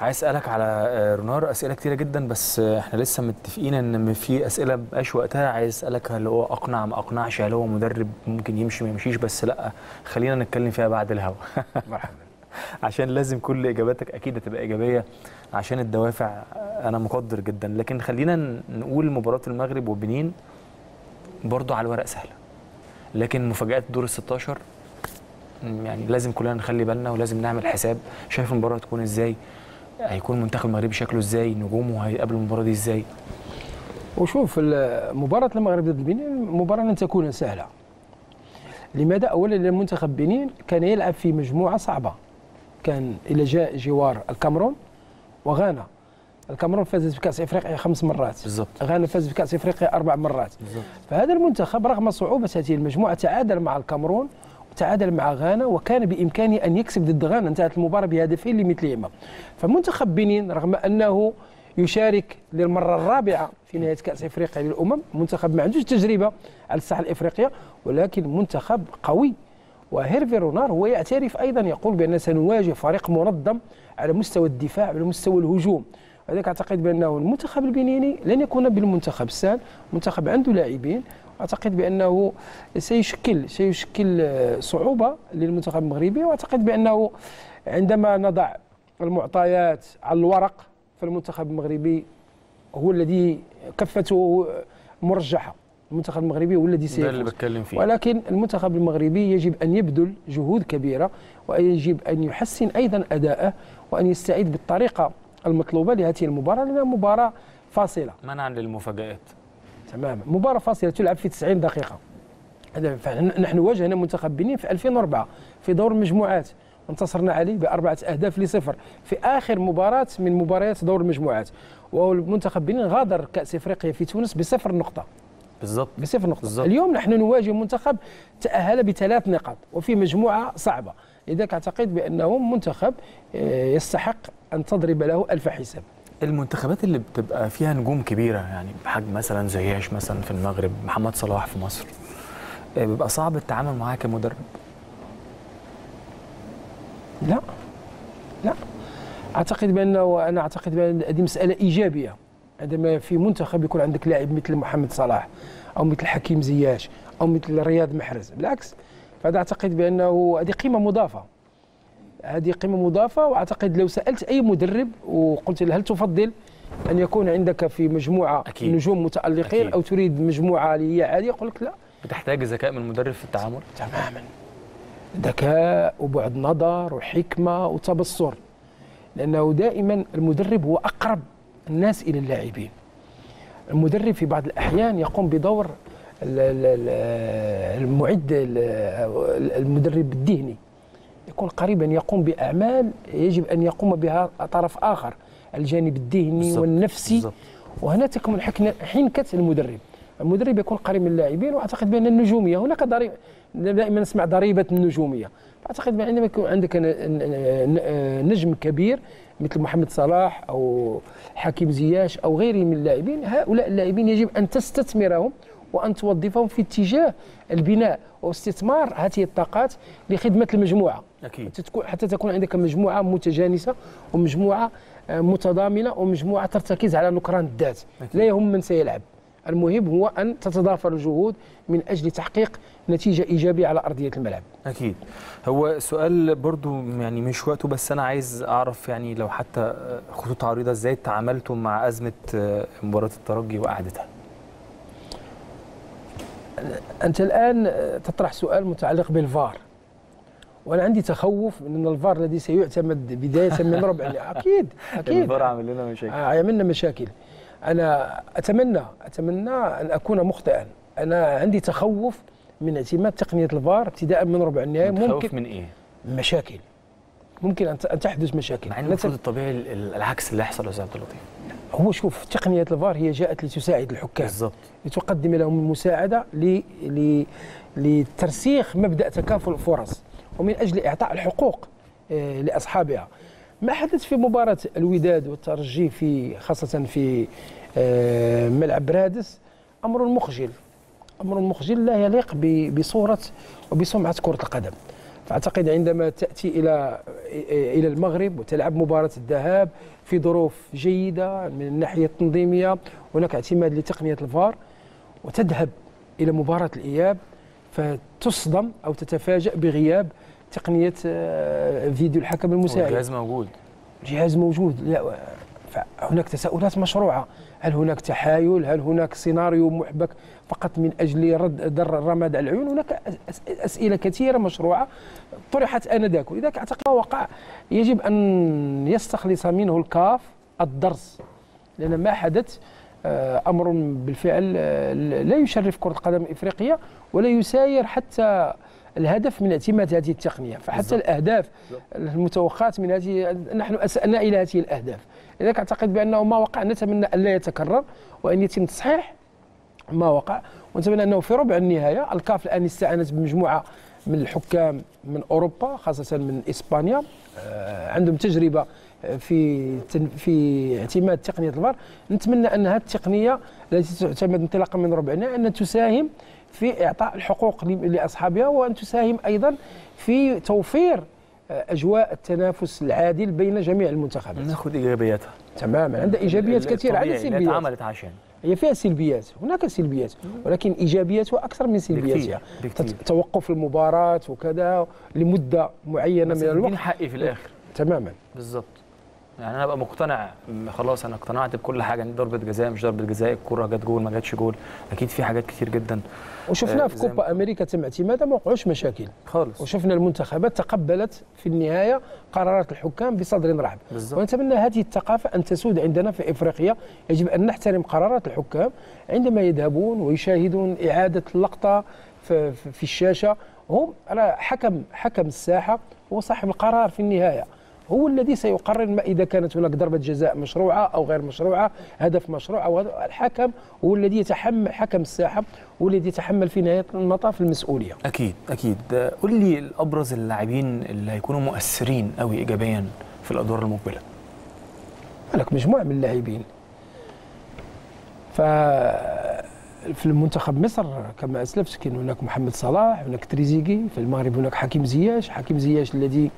عايز أسألك على رونار أسئلة كتيرة جدا، بس إحنا لسه متفقين إن في أسئلة مبقاش وقتها. عايز أسألك هل هو أقنع ما أقنعش، هل هو مدرب ممكن يمشي ما يمشيش، بس لأ خلينا نتكلم فيها بعد الهوا. مرحبا. عشان لازم كل إجاباتك أكيد هتبقى إيجابية عشان الدوافع، أنا مقدر جدا، لكن خلينا نقول مباراة المغرب والبنين برضه على الورق سهلة، لكن مفاجآت دور ال ستة عشر يعني لازم كلنا نخلي بالنا ولازم نعمل حساب. شايف المباراه تكون ازاي؟ هيكون منتخب المغرب شكله ازاي؟ نجومه هيقابل المباراه دي ازاي؟ وشوف، مباراه المغرب ضد البنين مباراه لن تكون سهله. لماذا؟ اولا لان منتخب بنين كان يلعب في مجموعه صعبه، كان الى جاء جوار الكاميرون وغانا، الكاميرون فاز بكاس افريقيا خمس مرات بالضبط، غانا فاز بكاس افريقيا اربع مرات بالضبط. فهذا المنتخب رغم صعوبه هذه المجموعه تعادل مع الكاميرون وتعادل مع غانا، وكان بامكانه ان يكسب ضد غانا، انتهت المباراه بهدفين لمثلهما. فمنتخب بنين رغم انه يشارك للمره الرابعه في نهايه كاس افريقيا للامم، منتخب ما عندوش تجربه على الساحه الافريقيه، ولكن منتخب قوي. وهيرفي رونار هو يعترف ايضا، يقول بان سنواجه فريق منظم على مستوى الدفاع وعلى مستوى الهجوم. لذلك اعتقد بانه المنتخب البنيني لن يكون بالمنتخب السهل، منتخب عنده لاعبين، اعتقد بانه سيشكل سيشكل صعوبه للمنتخب المغربي. واعتقد بانه عندما نضع المعطيات على الورق فالمنتخب المغربي هو الذي كفته مرجحه، المنتخب المغربي هو الذي سيفوز. ده اللي بتكلم فيه. ولكن المنتخب المغربي يجب ان يبذل جهود كبيره، ويجب ان يحسن ايضا اداءه، وان يستعد بالطريقه المطلوبه لهذه المباراه، لانها مباراه فاصله. منعا للمفاجات. تماما، مباراه فاصله تلعب في تسعين دقيقه. نحن واجهنا منتخب بنين في ألفين وأربعة في دور المجموعات، انتصرنا عليه بأربعة أهداف لصفر في آخر مباراة من مباريات دور المجموعات، والمنتخب بنين غادر كأس إفريقيا في تونس بصفر نقطة. بالضبط. بصفر نقطة. بالزبط. اليوم نحن نواجه منتخب تأهل بثلاث نقاط وفي مجموعة صعبة، لذلك أعتقد بأنه منتخب يستحق أن تضرب له ألف حساب. المنتخبات اللي بتبقى فيها نجوم كبيرة يعني بحجم مثلا زياش مثلا في المغرب، محمد صلاح في مصر، بيبقى صعب التعامل معاه كمدرب؟ لا لا، اعتقد بانه انا اعتقد بان هذه مساله ايجابيه. عندما في منتخب يكون عندك لاعب مثل محمد صلاح او مثل حكيم زياش او مثل رياض محرز، بالعكس فهذا اعتقد بانه هذه قيمه مضافه، هذه قيمه مضافه. واعتقد لو سالت اي مدرب وقلت له هل تفضل ان يكون عندك في مجموعه أكيد. نجوم متالقين أكيد. او تريد مجموعه اللي هي عاليه، يقول لك لا. بتحتاج ذكاء من المدرب في التعامل تماما، ذكاء وبعد نظر وحكمة وتبصر، لأنه دائما المدرب هو أقرب الناس إلى اللاعبين. المدرب في بعض الأحيان يقوم بدور المعد، المدرب الذهني يكون قريبا، يقوم بأعمال يجب أن يقوم بها طرف آخر، الجانب الذهني بالزبط. والنفسي بالزبط. وهنا تكمن حنكة المدرب، المدرب يكون قريب من اللاعبين. واعتقد بان النجوميه هناك ضريبه، دائما نسمع ضريبه النجوميه، فاعتقد بان عندما يكون عندك نجم كبير مثل محمد صلاح او حكيم زياش او غيره من اللاعبين، هؤلاء اللاعبين يجب ان تستثمرهم وان توظفهم في اتجاه البناء واستثمار هذه الطاقات لخدمه المجموعه أكيد. حتى تكون عندك مجموعه متجانسه ومجموعه متضامنه ومجموعه ترتكز على نكران الذات، لا يهم من سيلعب، المهم هو أن تتضافر الجهود من أجل تحقيق نتيجة إيجابية على أرضية الملعب. أكيد. هو سؤال برضو يعني مش وقته، بس أنا عايز أعرف يعني لو حتى خطوط عريضة إزاي تعاملتم مع أزمة مباراة الترجي وقعدتها؟ أنت الآن تطرح سؤال متعلق بالفار، وأنا عندي تخوف من أن الفار الذي سيعتمد بداية من ربع أكيد أكيد الفار عامل لنا مشاكل، عامل لنا مشاكل. أنا أتمنى أتمنى أن أكون مخطئا، أنا عندي تخوف من اعتماد تقنية الفار ابتداء من ربع النهائي. ممكن من إيه؟ مشاكل، ممكن أن تحدث مشاكل، مع أن المفروض الطبيعي العكس اللي يحصل يا أستاذ عبد اللطيف. هو شوف، تقنية الفار هي جاءت لتساعد الحكام بالضبط، لتقدم لهم المساعدة لترسيخ مبدأ تكافل الفرص ومن أجل إعطاء الحقوق لأصحابها. ما حدث في مباراة الوداد والترجي في خاصة في ملعب برادس أمر مخجل، أمر مخجل لا يليق بصورة وبسمعة كرة القدم. فأعتقد عندما تأتي إلى إلى المغرب وتلعب مباراة الذهاب في ظروف جيدة من الناحية التنظيمية، هناك اعتماد لتقنية الفار، وتذهب إلى مباراة الإياب فتصدم أو تتفاجأ بغياب تقنية فيديو الحكم المساعد. الجهاز موجود. الجهاز موجود، لا فهناك تساؤلات مشروعة، هل هناك تحايل؟ هل هناك سيناريو محبك فقط من أجل رد در الرماد على العيون؟ هناك أسئلة كثيرة مشروعة طرحت آنذاك، ولذلك أعتقد ما وقع يجب أن يستخلص منه الكاف الدرس، لأن ما حدث أمر بالفعل لا يشرف كرة القدم الإفريقية ولا يساير حتى الهدف من اتمام هذه التقنيه، فحتى الاهداف المتوقعه من هذه نحن اسأنا الى هذه الاهداف، لذلك اعتقد بانه ما وقع نتمنى ان لا يتكرر وان يتم تصحيح ما وقع، ونتمنى انه في ربع النهايه الكاف الان استعانت بمجموعه من الحكام من اوروبا خاصه من اسبانيا عندهم تجربه في في اعتماد تقنيه الفار، نتمنى ان هذه التقنيه التي تعتمد انطلاقا من ربع النهائي ان تساهم في إعطاء الحقوق لأصحابها، وأن تساهم أيضا في توفير أجواء التنافس العادل بين جميع المنتخبات. نأخذ إيجابياتها. تماما، عندها إيجابيات كثيرة عندها سلبيات. اتعاملت عشان هي فيها سلبيات، هناك سلبيات، ولكن إيجابياتها أكثر من سلبياتها. توقف المباراة وكذا لمدة معينة من الوقت. حقي في الآخر. تماما. بالضبط. يعني أنا بقى مقتنع خلاص، أنا اقتنعت بكل حاجة، ضربة جزاء مش ضربة جزاء، الكرة جت جول ما جاتش جول، أكيد في حاجات كتير جدا وشفناها في كوبا امريكا تم اعتمادها ما وقعوش مشاكل خالص، وشفنا المنتخبات تقبلت في النهايه قرارات الحكام بصدر رحب، ونتمنى هذه الثقافه ان تسود عندنا في افريقيا. يجب ان نحترم قرارات الحكام عندما يذهبون ويشاهدون اعاده اللقطه في, في الشاشه، هم حكم حكم الساحه هو صاحب القرار في النهايه، هو الذي سيقرر ما إذا كانت هناك ضربة جزاء مشروعة أو غير مشروعة، هدف مشروع أو هدف. الحكم هو الذي يتحمل، حكم الساحة هو الذي يتحمل في نهاية المطاف المسؤولية. أكيد أكيد. قل لي الأبرز اللاعبين اللي هيكونوا مؤثرين أوي إيجابيا في الأدوار المقبلة. لك مجموعة من اللاعبين. ف في المنتخب مصر كما أسلفت كان هناك محمد صلاح، هناك تريزيجيه، في المغرب هناك حكيم زياش، حكيم زياش الذي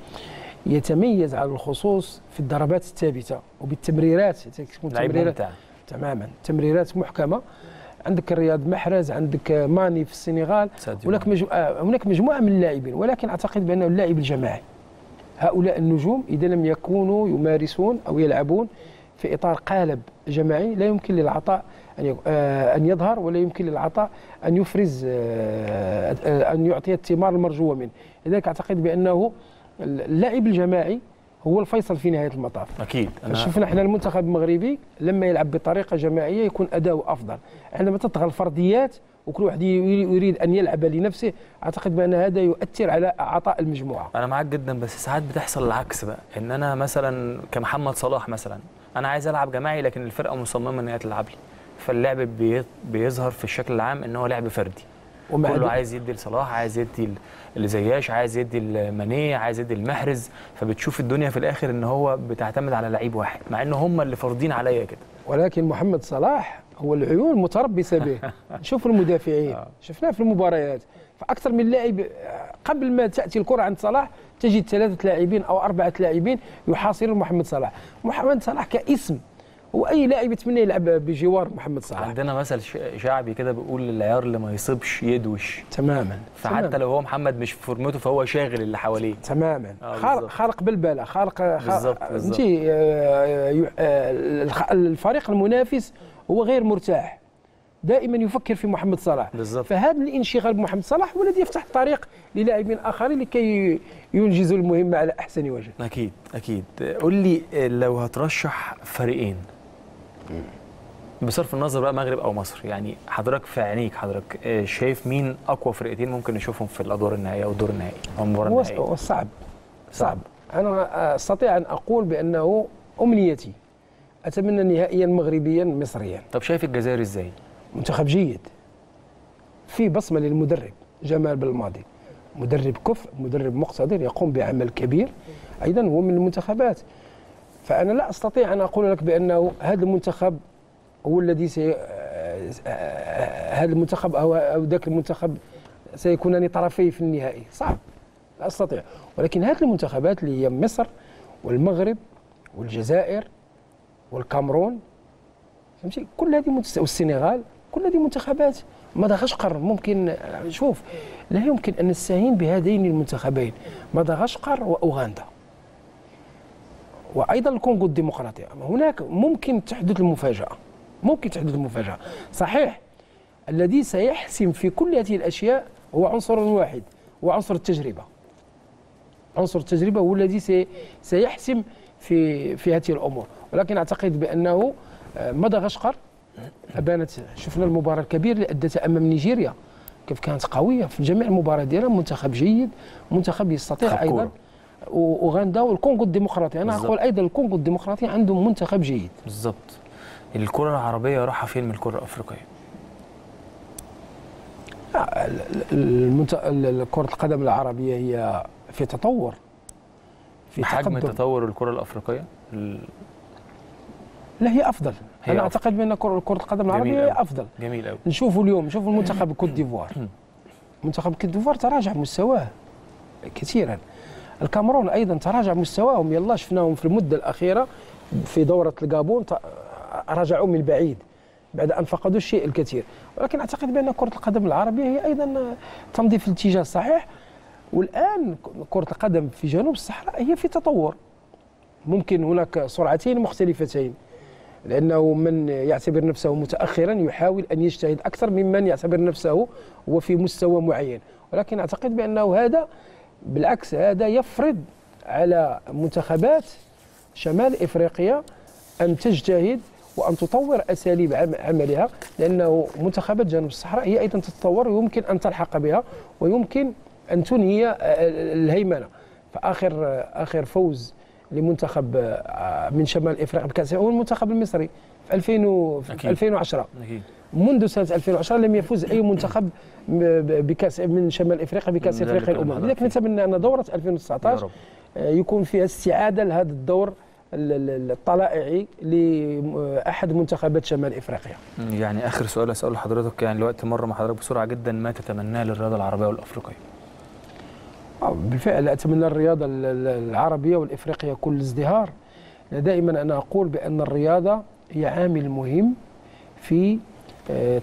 يتميز على الخصوص في الضربات الثابته وبالتمريرات، تكون تمريرات تماما تمريرات محكمه. عندك رياض محرز، عندك ماني في السنغال، هناك مجموعه هناك مجموعه من اللاعبين، ولكن اعتقد بانه اللاعب الجماعي هؤلاء النجوم اذا لم يكونوا يمارسون او يلعبون في اطار قالب جماعي لا يمكن للعطاء ان يظهر، ولا يمكن للعطاء ان يفرز ان يعطي الثمار المرجوه منه. لذلك اعتقد بانه اللاعب الجماعي هو الفيصل في نهايه المطاف. اكيد شفنا احنا المنتخب المغربي لما يلعب بطريقه جماعيه يكون اداؤه افضل، عندما تطغى الفرديات وكل واحد يريد ان يلعب لنفسه اعتقد بان هذا يؤثر على عطاء المجموعه. انا معاك جدا، بس ساعات بتحصل العكس بقى، ان انا مثلا كمحمد صلاح مثلا انا عايز العب جماعي لكن الفرقه مصممه ان هي تلعب لي، فاللعب بيظهر في الشكل العام ان هو لعب فردي، كله عايز يدي لصلاح، عايز يدي لزياش، عايز يدي لمانيه، عايز يدي لمحرز، فبتشوف الدنيا في الاخر ان هو بتعتمد على لعيب واحد مع ان هم اللي فارضين عليا كده. ولكن محمد صلاح هو العيون متربصه به. شوف المدافعين شفناه في المباريات، فاكثر من لاعب قبل ما تاتي الكره عند صلاح تجد ثلاثه لاعبين او اربعه لاعبين يحاصرون محمد صلاح. محمد صلاح كاسم واي لاعب يتمنى يلعب بجوار محمد صلاح. عندنا مثل شعبي كده بيقول العيار اللي ما يصيبش يدوش. تماما. فحتى تمام. لو هو محمد مش في فورمته فهو شاغل اللي حواليه. تماما. آه خارق, خارق بالباله، خارق خارق انتي الفريق المنافس هو غير مرتاح، دائما يفكر في محمد صلاح. بالزبط. فهذا الانشغال بمحمد صلاح هو الذي يفتح الطريق للاعبين اخرين لكي ينجزوا المهمه على احسن وجه. اكيد اكيد. قول لي لو هترشح فريقين بصرف النظر بقى مغرب او مصر، يعني حضرتك في عينيك حضرتك شايف مين اقوى فرقتين ممكن نشوفهم في الادوار النهائيه او الدور النهائي او المباراه النهائيه؟ هو صعب صعب. انا استطيع ان اقول بانه امنيتي اتمنى نهائيا مغربيا مصريا. طب شايف الجزائر ازاي؟ منتخب جيد، في بصمه للمدرب جمال بلماضي، مدرب كفء، مدرب مقتدر، يقوم بعمل كبير، ايضا هو من المنتخبات، فانا لا استطيع ان اقول لك بانه هذا المنتخب هو الذي سي هذا المنتخب او ذاك المنتخب سيكونان طرفي في النهائي، صعب لا استطيع، ولكن هذه المنتخبات اللي هي مصر والمغرب والجزائر والكامرون فهمتي كل هذه والسنغال كل هذه منتخبات مدغشقر ممكن شوف لا يمكن ان نستهين بهذين المنتخبين، مدغشقر واوغندا وايضا الكونغو الديمقراطيه، هناك ممكن تحدث المفاجاه، ممكن تحدث المفاجاه، صحيح الذي سيحسم في كل هذه الاشياء هو عنصر واحد، هو عنصر التجربه. عنصر التجربه هو الذي سيحسم في في هذه الامور، ولكن اعتقد بانه مدغشقر أبانت، شفنا المباراة الكبيرة اللي أدتها أمام نيجيريا، كيف كانت قويه في جميع المباريات ديالها. منتخب جيد، منتخب يستطيع ايضا. اوغندا والكونغو الديمقراطيه، انا اقول ايضا الكونغو الديمقراطيه عندهم منتخب جيد. بالظبط. الكره العربيه راحه فين من الكره الافريقيه؟ كرة القدم العربية هي في تطور، في حجم تطور الكرة الأفريقية؟ لا هي أفضل، هي أنا أعتقد بأن كرة القدم العربية هي أفضل. جميل أوي. نشوفوا اليوم، نشوفوا المنتخب الكوت ديفوار، منتخب الكوت ديفوار تراجع مستواه كثيرا. الكاميرون أيضا تراجع مستواهم، يلا شفناهم في المدة الأخيرة في دورة الجابون رجعوا من البعيد بعد أن فقدوا الشيء الكثير، ولكن أعتقد بأن كرة القدم العربية هي أيضا تمضي في الاتجاه الصحيح، والآن كرة القدم في جنوب الصحراء هي في تطور. ممكن هناك سرعتين مختلفتين، لأنه من يعتبر نفسه متأخرا يحاول أن يجتهد أكثر ممن يعتبر نفسه هو في مستوى معين، ولكن أعتقد بأنه هذا بالعكس هذا يفرض على منتخبات شمال إفريقيا أن تجتهد وأن تطور أساليب عملها، لأنه منتخبات جنوب الصحراء هي أيضا تتطور ويمكن أن تلحق بها ويمكن أن تنهي الهيمنة. فآخر آخر فوز لمنتخب من شمال إفريقيا بكأس هو المنتخب المصري في ألفين وعشرة. منذ سنة ألفين وعشرة لم يفوز أي منتخب بكأس من شمال إفريقيا بكأس إفريقيا الأمم. لذلك نتمنى أن دورة ألفين وتسعطاش يكون فيها استعادة لهذا الدور الطلائعي لاحد منتخبات شمال افريقيا. يعني اخر سؤال اساله لحضرتك، يعني الوقت مر مع حضرتك بسرعه جدا، ما تتمناه للرياضه العربيه والافريقيه؟ بالفعل اتمنى الرياضه العربيه والافريقيه كل ازدهار. دائما انا اقول بان الرياضه هي عامل مهم في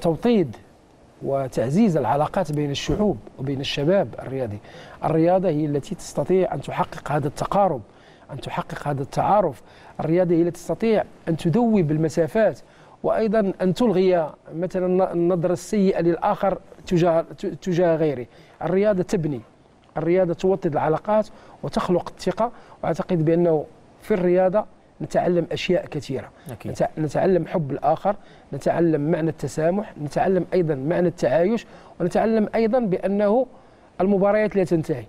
توطيد وتعزيز العلاقات بين الشعوب وبين الشباب الرياضي. الرياضه هي التي تستطيع ان تحقق هذا التقارب، أن تحقق هذا التعارف. الرياضة هي التي تستطيع أن تذوب المسافات، وأيضا أن تلغي مثلا النظرة السيئة للآخر تجاه تجاه غيره. الرياضة تبني، الرياضة توطد العلاقات وتخلق الثقة، وأعتقد بأنه في الرياضة نتعلم أشياء كثيرة. أكيد. نتعلم حب الآخر، نتعلم معنى التسامح، نتعلم أيضا معنى التعايش، ونتعلم أيضا بأنه المباريات لا تنتهي.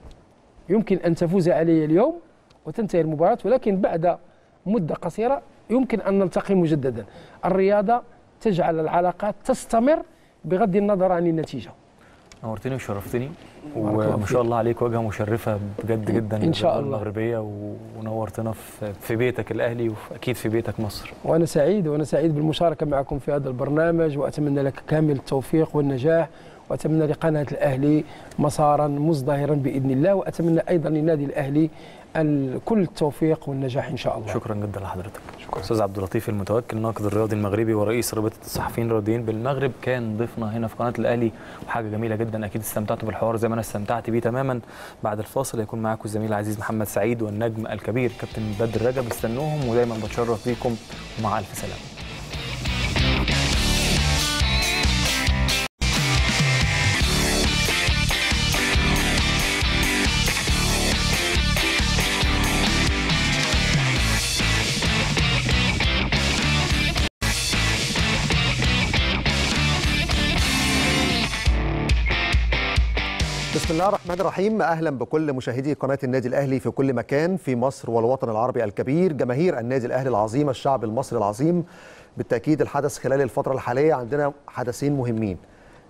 يمكن أن تفوز علي اليوم وتنتهي المباراة، ولكن بعد مدة قصيرة يمكن أن نلتقي مجددا. الرياضة تجعل العلاقات تستمر بغض النظر عن النتيجة. نورتني وشرفتني، وما شاء الله عليك وجهة مشرفة بجد جدا إن شاء الله المغربية، ونورتنا في بيتك الأهلي وأكيد في بيتك مصر. وأنا سعيد، وأنا سعيد بالمشاركة معكم في هذا البرنامج، وأتمنى لك كامل التوفيق والنجاح، وأتمنى لقناة الأهلي مسارا مزدهرا بإذن الله، وأتمنى أيضا لنادي الأهلي كل التوفيق والنجاح ان شاء الله. شكرا جدا لحضرتك. شكرا. استاذ عبد اللطيف المتوكل، ناقد الرياضي المغربي ورئيس رابطه الصحفيين الرياضيين بالمغرب، كان ضيفنا هنا في قناه الاهلي، وحاجه جميله جدا. اكيد استمتعتوا بالحوار زي ما انا استمتعت بيه تماما. بعد الفاصل هيكون معاكم الزميل العزيز محمد سعيد والنجم الكبير كابتن بدر رجب، استنوهم. ودايما بتشرف بيكم، ومع الف سلامه. بسم الله الرحمن الرحيم. أهلا بكل مشاهدي قناة النادي الأهلي في كل مكان في مصر والوطن العربي الكبير، جماهير النادي الأهلي العظيم، الشعب المصري العظيم. بالتأكيد الحدث خلال الفترة الحالية عندنا حدثين مهمين: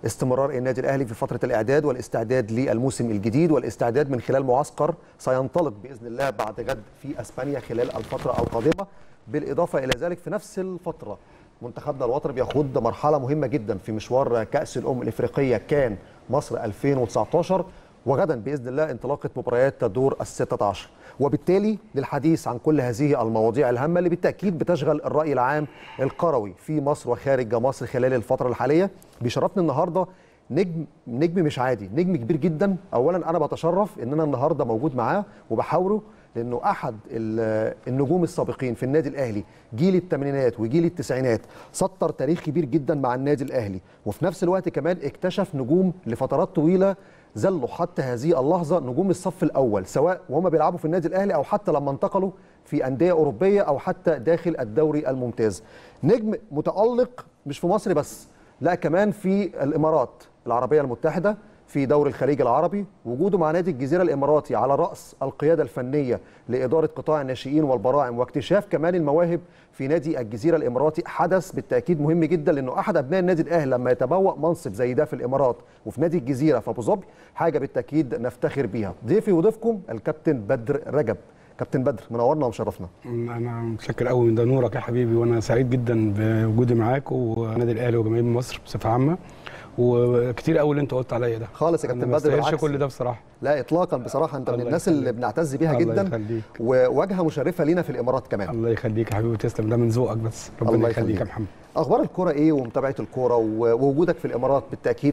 استمرار النادي الأهلي في فترة الإعداد والاستعداد للموسم الجديد، والاستعداد من خلال معسكر سينطلق بإذن الله بعد غد في أسبانيا خلال الفترة القادمة. بالإضافة إلى ذلك في نفس الفترة منتخبنا الوطني بيخوض مرحلة مهمة جدا في مشوار كأس الأمم الإفريقية كان مصر ألفين وتسعطاش، وغدا باذن الله انطلاقه مباريات دور ال ستة عشر. وبالتالي للحديث عن كل هذه المواضيع الهامه اللي بالتاكيد بتشغل الراي العام القروي في مصر وخارج مصر خلال الفتره الحاليه، بيشرفني النهارده نجم نجم مش عادي، نجم كبير جدا. اولا انا بتشرف ان انا النهارده موجود معاه وبحاوره، لانه احد النجوم السابقين في النادي الاهلي، جيل الثمانينات وجيل التسعينات، سطر تاريخ كبير جدا مع النادي الاهلي، وفي نفس الوقت كمان اكتشف نجوم لفترات طويله ظلوا حتى هذه اللحظه نجوم الصف الاول، سواء وهم بيلعبوا في النادي الاهلي او حتى لما انتقلوا في انديه اوروبيه او حتى داخل الدوري الممتاز. نجم متالق مش في مصر بس، لا كمان في الامارات، العربية المتحدة في دوري الخليج العربي، وجوده مع نادي الجزيرة الإماراتي على رأس القيادة الفنية لإدارة قطاع الناشئين والبراعم، واكتشاف كمان المواهب في نادي الجزيرة الإماراتي حدث بالتأكيد مهم جدا، لأنه أحد أبناء النادي الأهلي لما يتبوأ منصب زي ده في الإمارات وفي نادي الجزيرة في أبو ظبي حاجة بالتأكيد نفتخر بيها. ضيفي وضيفكم الكابتن بدر رجب. كابتن بدر منورنا ومشرفنا. انا متشكر قوي من ده، نورك يا حبيبي، وانا سعيد جدا بوجودي معاك ونادي الاهلي وجماهير مصر بصفه عامه، وكتير قوي اللي انت قلت عليا ده خالص يا كابتن بدر، ما كل ده بصراحه لا اطلاقا. بصراحه انت من الناس اللي بنعتز بيها جدا وواجهه مشرفه لينا في الامارات كمان. الله يخليك يا حبيبي وتسلم، ده من ذوقك بس، ربنا يخليك يا محمد. اخبار الكوره ايه ومتابعه الكوره ووجودك في الامارات بالتاكيد؟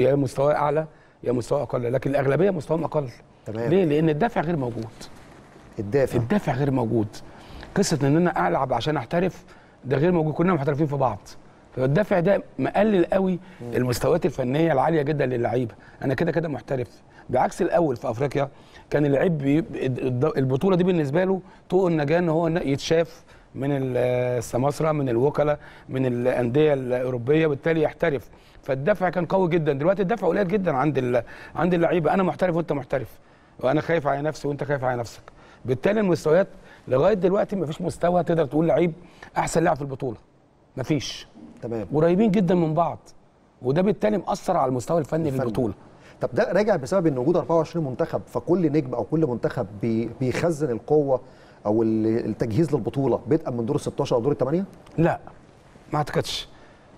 يا مستواه اعلى يا مستواه اقل، لكن الاغلبيه مستواهم اقل. تمام. ليه؟ لان الدافع غير موجود. الدافع الدافع غير موجود. قصه ان انا العب عشان احترف ده غير موجود، كلنا محترفين في بعض. فالدافع ده مقلل قوي المستويات الفنيه العاليه جدا للعيبه. انا كده كده محترف، بعكس الاول في افريقيا كان اللعيب البطوله دي بالنسبه له طوق النجاه، ان هو يتشاف من السماسره من الوكلاء من الانديه الاوروبيه، وبالتالي يحترف. فالدفع كان قوي جدا، دلوقتي الدفع قليل جدا عند عند اللعيبه. انا محترف وانت محترف، وانا خايف على نفسي وانت خايف على نفسك، بالتالي المستويات لغايه دلوقتي ما فيش مستوى تقدر تقول لعيب احسن لاعب في البطوله، ما فيش. تمام. قريبين جدا من بعض، وده بالتالي مأثر على المستوى الفني في البطوله. طب ده راجع بسبب ان وجود أربعة وعشرين منتخب، فكل نجم او كل منتخب بيخزن القوه او التجهيز للبطوله بدءا من دور ال ستاشر او دور الثمانيه؟ لا ما اعتقدش.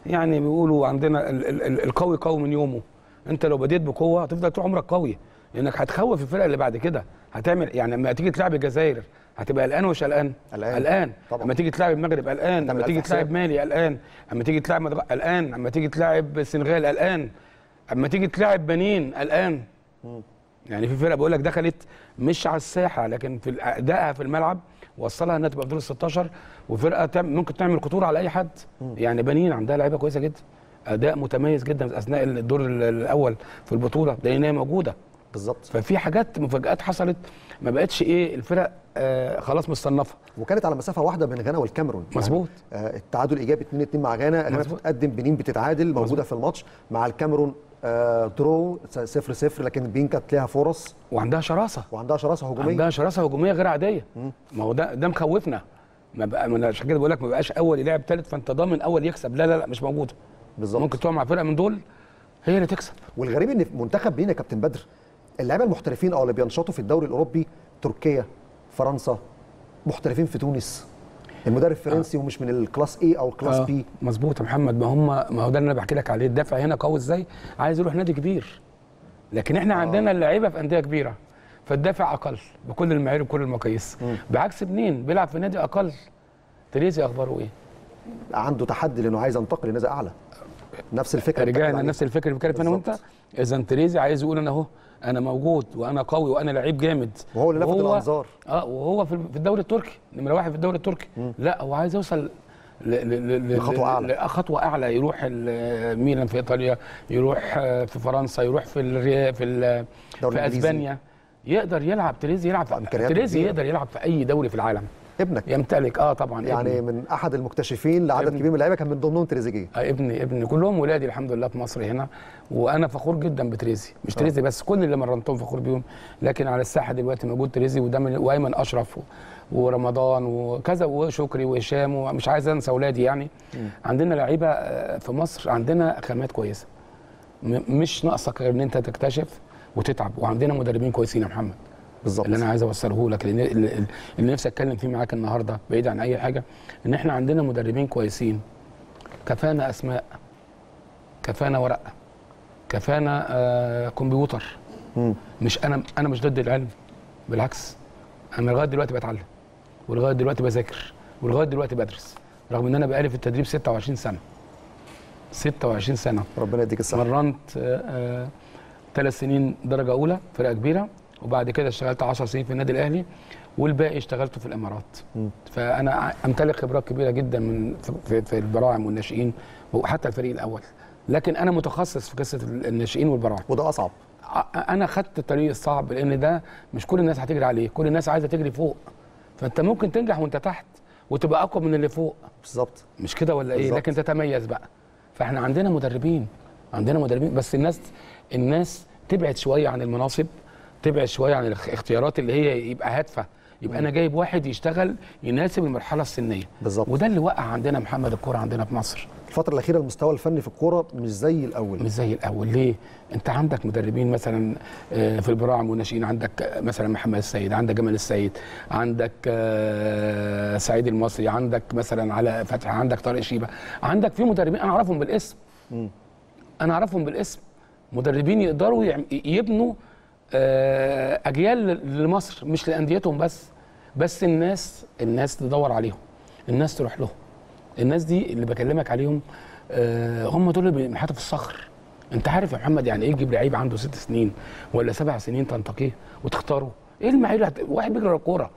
يعني بيقولوا عندنا ال ال ال القوي قوي من يومه. انت لو بديت بقوه هتفضل طول عمرك قوي، لانك هتخوف الفرقه اللي بعد كده. هتعمل يعني لما تيجي تلعب الجزائر هتبقى قلقان ومش قلقان؟ قلقان. لما تيجي تلعب المغرب قلقان، لما تيجي تلعب مالي قلقان، لما تيجي تلعب قلقان، لما تيجي تلعب السنغال قلقان، لما تيجي تلعب بنين قلقان. يعني في فرقه بقول لك دخلت مش على الساحه، لكن في ادائها في الملعب وصلها انها تبقى في دور ال ستاشر، وفرقه ممكن تعمل خطوره على اي حد. يعني بنين عندها لعيبه كويسه جدا، اداء متميز جدا اثناء الدور الاول في البطوله، لان هي موجوده. بالظبط. ففي حاجات مفاجآت حصلت، ما بقتش ايه الفرق آه خلاص مصنفه. وكانت على مسافه واحده بين غانا والكاميرون. مظبوط. يعني آه التعادل ايجابي اتنين اتنين مع غانا، غانا بتتقدم، بنين بتتعادل، موجوده مزبوط. في الماتش مع الكاميرون آه درو صفر صفر، لكن بين كانت ليها فرص وعندها شراسه وعندها شراسه هجوميه عندها شراسه هجوميه غير عاديه. ما هو ده ده مخوفنا، ما بقى عشان كده بقول لك ما بقاش اول يلعب ثالث فانت ضامن اول يكسب. لا لا لا مش موجوده. بالظبط. ممكن تقع مع فرقه من دول هي اللي تكسب. والغريب ان منتخب بينا كابتن بدر اللعيبه المحترفين او اللي بينشطوا في الدوري الاوروبي تركيا فرنسا محترفين في تونس، المدرب فرنسي آه. ومش من الكلاس اي او الكلاس آه. بي. مظبوط يا محمد. ما هم ما هو ده اللي انا بحكي لك عليه. الدافع هنا قوي ازاي؟ عايز يروح نادي كبير، لكن احنا آه. عندنا اللعيبه في انديه كبيره، فالدافع اقل بكل المعايير وكل المقاييس. بعكس بنين بيلعب في نادي اقل. تريزيجيه اخباره ايه؟ عنده تحدي لانه عايز ينتقل لنادي اعلى. نفس الفكره رجعنا نفس الفكره اللي بنتكلم انا وانت. اذا تريزيجيه عايز يقول انا اهو انا موجود وانا قوي وانا لعيب جامد، وهو اللي لفت الانظار. اه وهو في الدوري التركي نمره واحد في الدوري التركي. مم. لا هو عايز يوصل لخطوه اعلى، لخطوه اعلى، يروح ميلان في ايطاليا، يروح في فرنسا، يروح في الري... في ال... في اسبانيا. يقدر يلعب تريزي يلعب تريزي يقدر يلعب في اي دوري في العالم. ابنك يمتلك اه طبعا يعني ابني. من احد المكتشفين لعدد ابني. كبير من اللعيبه كان من ضمنهم تريزيجيه. آه ابني ابني كلهم ولادي الحمد لله في مصر هنا، وانا فخور جدا بتريزي. مش آه. تريزي بس، كل اللي مرنتهم فخور بيهم، لكن على الساحه دلوقتي موجود تريزي وده وايمن اشرف ورمضان وكذا وشكري وهشام، ومش عايز انسى اولادي. يعني م. عندنا لعيبه في مصر، عندنا خامات كويسه، مش ناقصك غير ان انت تكتشف وتتعب، وعندنا مدربين كويسين يا محمد. بالظبط. اللي انا عايز اوصله لك، اللي نفسي اتكلم فيه معاك النهارده بعيد عن اي حاجه، ان احنا عندنا مدربين كويسين. كفانا اسماء، كفانا ورقه، كفانا آه كمبيوتر. مم. مش انا انا مش ضد العلم، بالعكس انا لغايه دلوقتي بتعلم، ولغايه دلوقتي بذاكر، ولغايه دلوقتي بدرس، رغم ان انا بقالي في التدريب ستة وعشرين سنه. ستة وعشرين سنه ربنا يديك الصحه. مرنت ثلاث سنين درجه اولى فرقه كبيره، وبعد كده اشتغلت عشر سنين في النادي الاهلي، والباقي اشتغلته في الامارات. م. فانا امتلك خبرات كبيره جدا من في, في البراعم والناشئين وحتى الفريق الاول، لكن انا متخصص في قصه الناشئين والبراعم، وده اصعب. انا خدت الطريق الصعب، لان ده مش كل الناس هتجري عليه، كل الناس عايزه تجري فوق، فانت ممكن تنجح وانت تحت وتبقى اقوى من اللي فوق. بالظبط. مش كده ولا ايه؟ بالزبط. لكن تتميز بقى. فاحنا عندنا مدربين، عندنا مدربين، بس الناس الناس تبعد شويه عن المناصب، تبعد شويه عن الاختيارات اللي هي يبقى هادفه، يبقى انا جايب واحد يشتغل يناسب المرحله السنيه. بالظبط. وده اللي وقع عندنا محمد الكوره عندنا في مصر الفتره الاخيره. المستوى الفني في الكوره مش زي الاول، مش زي الاول. ليه؟ انت عندك مدربين مثلا في البراعم والناشئين، عندك مثلا محمد السيد، عندك جمال السيد، عندك سعيد المصري، عندك مثلا على فتحي، عندك طارق شيبه، عندك في مدربين انا اعرفهم بالاسم. م. انا اعرفهم بالاسم، مدربين يقدروا يبنوا اجيال لمصر، مش لانديتهم بس. بس الناس الناس تدور عليهم، الناس تروح لهم. الناس دي اللي بكلمك عليهم هم دول اللي بينحتوا في الصخر، انت عارف يا محمد يعني ايه تجيب لعيب عنده ست سنين ولا سبع سنين تنتقيه وتختاره؟ ايه المعايير هت... واحد بيجري ورا الكوره.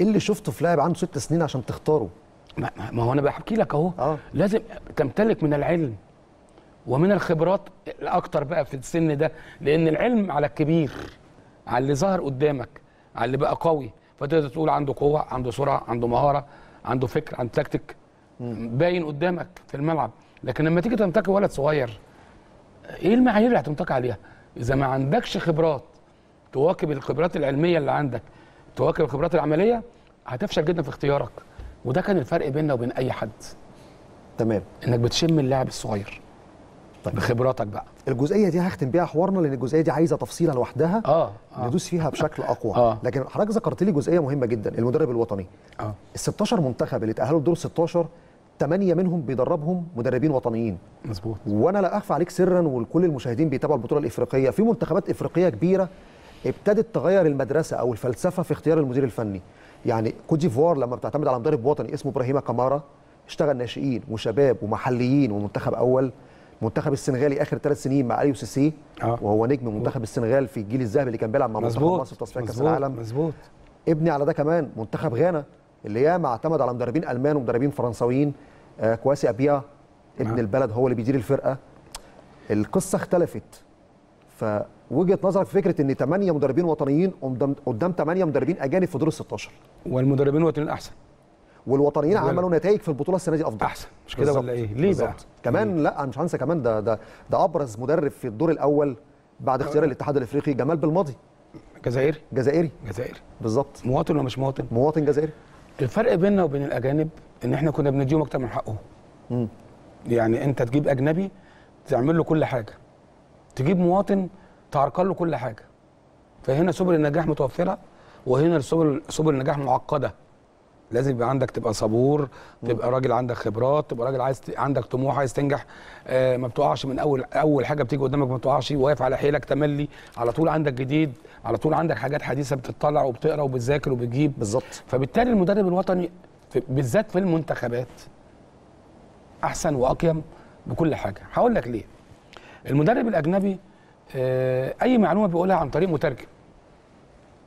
ايه اللي شفته في لاعب عنده ست سنين عشان تختاره؟ ما, ما هو انا بحكي لك اهو. آه. لازم تمتلك من العلم ومن الخبرات الاكتر بقى في السن ده، لان العلم على الكبير، على اللي ظهر قدامك، على اللي بقى قوي، فتقدر تقول عنده قوه، عنده سرعه، عنده مهاره، عنده فكر، عنده تكتيك باين قدامك في الملعب. لكن لما تيجي تنتقي ولد صغير، ايه المعايير اللي هتنتقي عليها؟ اذا ما عندكش خبرات تواكب الخبرات العلميه اللي عندك، تواكب الخبرات العمليه، هتفشل جدا في اختيارك. وده كان الفرق بيننا وبين اي حد. تمام، انك بتشم اللاعب الصغير. طيب بخبراتك بقى الجزئيه دي هختم بيها حوارنا، لان الجزئيه دي عايزه تفصيلا لوحدها آه. آه. ندوس فيها بشكل اقوى. آه. لكن حضرتك ذكرت لي جزئيه مهمه جدا، المدرب الوطني. اه ال ستاشر منتخب اللي تاهلوا لدور ستاشر، ثمانية منهم بيدربهم مدربين وطنيين. مظبوط. وانا لا اخفى عليك سرا، وكل المشاهدين بيتابعوا البطوله الافريقيه، في منتخبات افريقيه كبيره ابتدت تغير المدرسه او الفلسفه في اختيار المدير الفني. يعني كوت ديفوار لما بتعتمد على مدرب وطني اسمه ابراهيم كمارا، اشتغل ناشئين وشباب ومحليين ومنتخب اول. منتخب السنغالي اخر ثلاث سنين مع اليو سي سي آه. وهو نجم منتخب السنغال في الجيل الذهبي اللي كان بيلعب مع منتخب مصر في تصفيات كاس العالم. مظبوط. ابني على ده كمان منتخب غانا اللي ياما اعتمد على مدربين المان ومدربين فرنساويين. آه كواسي ابيا ابن آه. البلد هو اللي بيدير الفرقه. القصه اختلفت، فوجهه نظرك في فكره ان ثمانية مدربين وطنيين قدام ثمانية مدربين اجانب في دور ال ستاشر، والمدربين الوطنيين احسن، والوطنيين عملوا نتائج في البطوله السنه دي افضل، احسن مش كده ولا ايه؟ ليه بقى كمان إيه؟ لا مش هنسى كمان ده ده ده ابرز مدرب في الدور الاول بعد اختيار الاتحاد الافريقي، جمال بلماضي، جزائري جزائري جزائري بالظبط. مواطن ولا مش مواطن؟ مواطن جزائري. الفرق بيننا وبين الاجانب ان احنا كنا بنديهم اكتر من حقه. امم يعني انت تجيب اجنبي تعمل له كل حاجه، تجيب مواطن تعرقل له كل حاجه. فهنا سبل النجاح متوفره، وهنا سبل سبل النجاح معقده. لازم يبقى عندك، تبقى صبور، تبقى راجل عندك خبرات، تبقى راجل عايز ت... عندك طموح، عايز تنجح. آه ما بتقعش من اول اول حاجه بتيجي قدامك، ما بتقعش، واقف على حيلك، تملي على طول، عندك جديد على طول، عندك حاجات حديثه بتطلع وبتقرا وبتذاكر وبتجيب. بالظبط. فبالتالي المدرب الوطني في... بالذات في المنتخبات احسن واقيم بكل حاجه. هقول لك ليه. المدرب الاجنبي آه اي معلومه بيقولها عن طريق مترجم.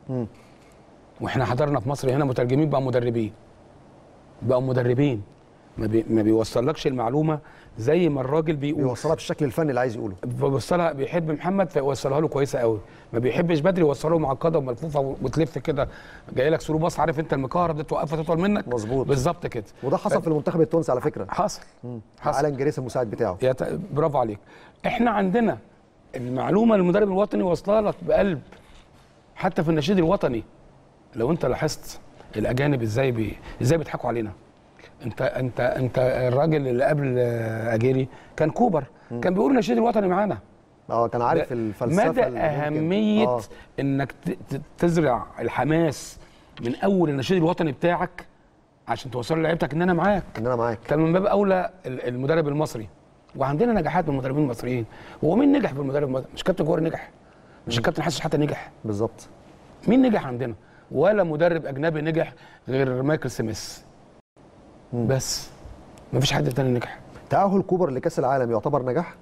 امم واحنا حضرنا في مصر هنا مترجمين بقى مدربين بقى مدربين ما, بي ما بيوصلكش المعلومه زي ما الراجل بيقول، بيوصلها بالشكل الفني اللي عايز يقوله، بيوصلها. بيحب محمد فيوصلها له كويسه قوي، ما بيحبش بدري يوصله معقده وملفوفه وتلف كده، جاي لك سرو باص، عارف انت المكهرب ده، توقفها تطول منك. مظبوط بالظبط كده. وده حصل ف... في المنتخب التونسي على فكره، حصل حصل ألان جيريس المساعد بتاعه. يا ت... برافو عليك. احنا عندنا المعلومه المدرب الوطني واصله لك بقلب، حتى في النشيد الوطني لو انت لاحظت الاجانب ازاي بي... ازاي بيضحكوا علينا. انت انت انت الراجل اللي قبل أغيري كان كوبر، كان بيقول النشيد الوطني معانا. اه كان عارف الفلسفه، مدى اهميه آه. انك ت... تزرع الحماس من اول النشيد الوطني بتاعك عشان توصل لعيبتك ان انا معاك، ان انا معاك. كان من باب اولى المدرب المصري، وعندنا نجاحات من المدربين المصريين. هو مين نجح بالمدرب المصري؟ مش كابتن جوهري نجح، مش الكابتن حسن الشحات نجح. بالظبط. مين نجح عندنا؟ ولا مدرب اجنبي نجح غير مايكل سميث بس، مفيش حد تاني نجح. تأهل كوبر لكاس العالم يعتبر نجاح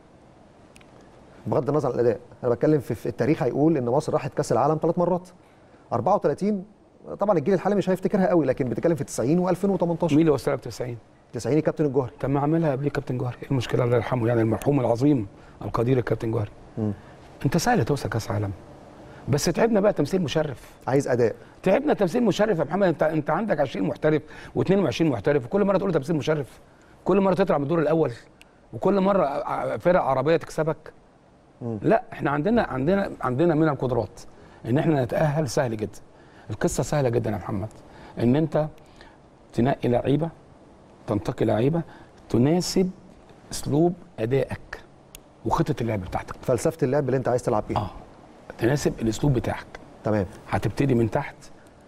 بغض النظر عن الاداء، انا بتكلم في التاريخ. هيقول ان مصر راحت كاس العالم ثلاث مرات، أربعة وثلاثين طبعا الجيل الحالي مش هيفتكرها قوي، لكن بتتكلم في تسعين و2018. مين اللي وصلها ب تسعين؟ تسعين الكابتن الجوهري. طب ما عملها قبليه كابتن جوهري، ايه المشكله؟ الله يرحمه يعني المرحوم العظيم القدير الكابتن جوهري. انت سهل توصل كاس عالم، بس تعبنا بقى تمثيل مشرف، عايز اداء. تعبنا تمثيل مشرف يا محمد. انت انت عندك عشرين محترف واثنين وعشرين محترف، وكل مره تقول تمثيل مشرف، كل مره تطلع من الدور الاول، وكل مره فرق عربيه تكسبك. م. لا احنا عندنا عندنا عندنا من القدرات ان احنا نتاهل سهل جدا. القصه سهله جدا يا محمد، ان انت تنقي لعيبه، تنتقي لعيبه تناسب اسلوب ادائك وخطه اللعب بتاعتك، فلسفه اللعب اللي انت عايز تلعب بيها. آه. تناسب الاسلوب بتاعك. تمام. هتبتدي من تحت،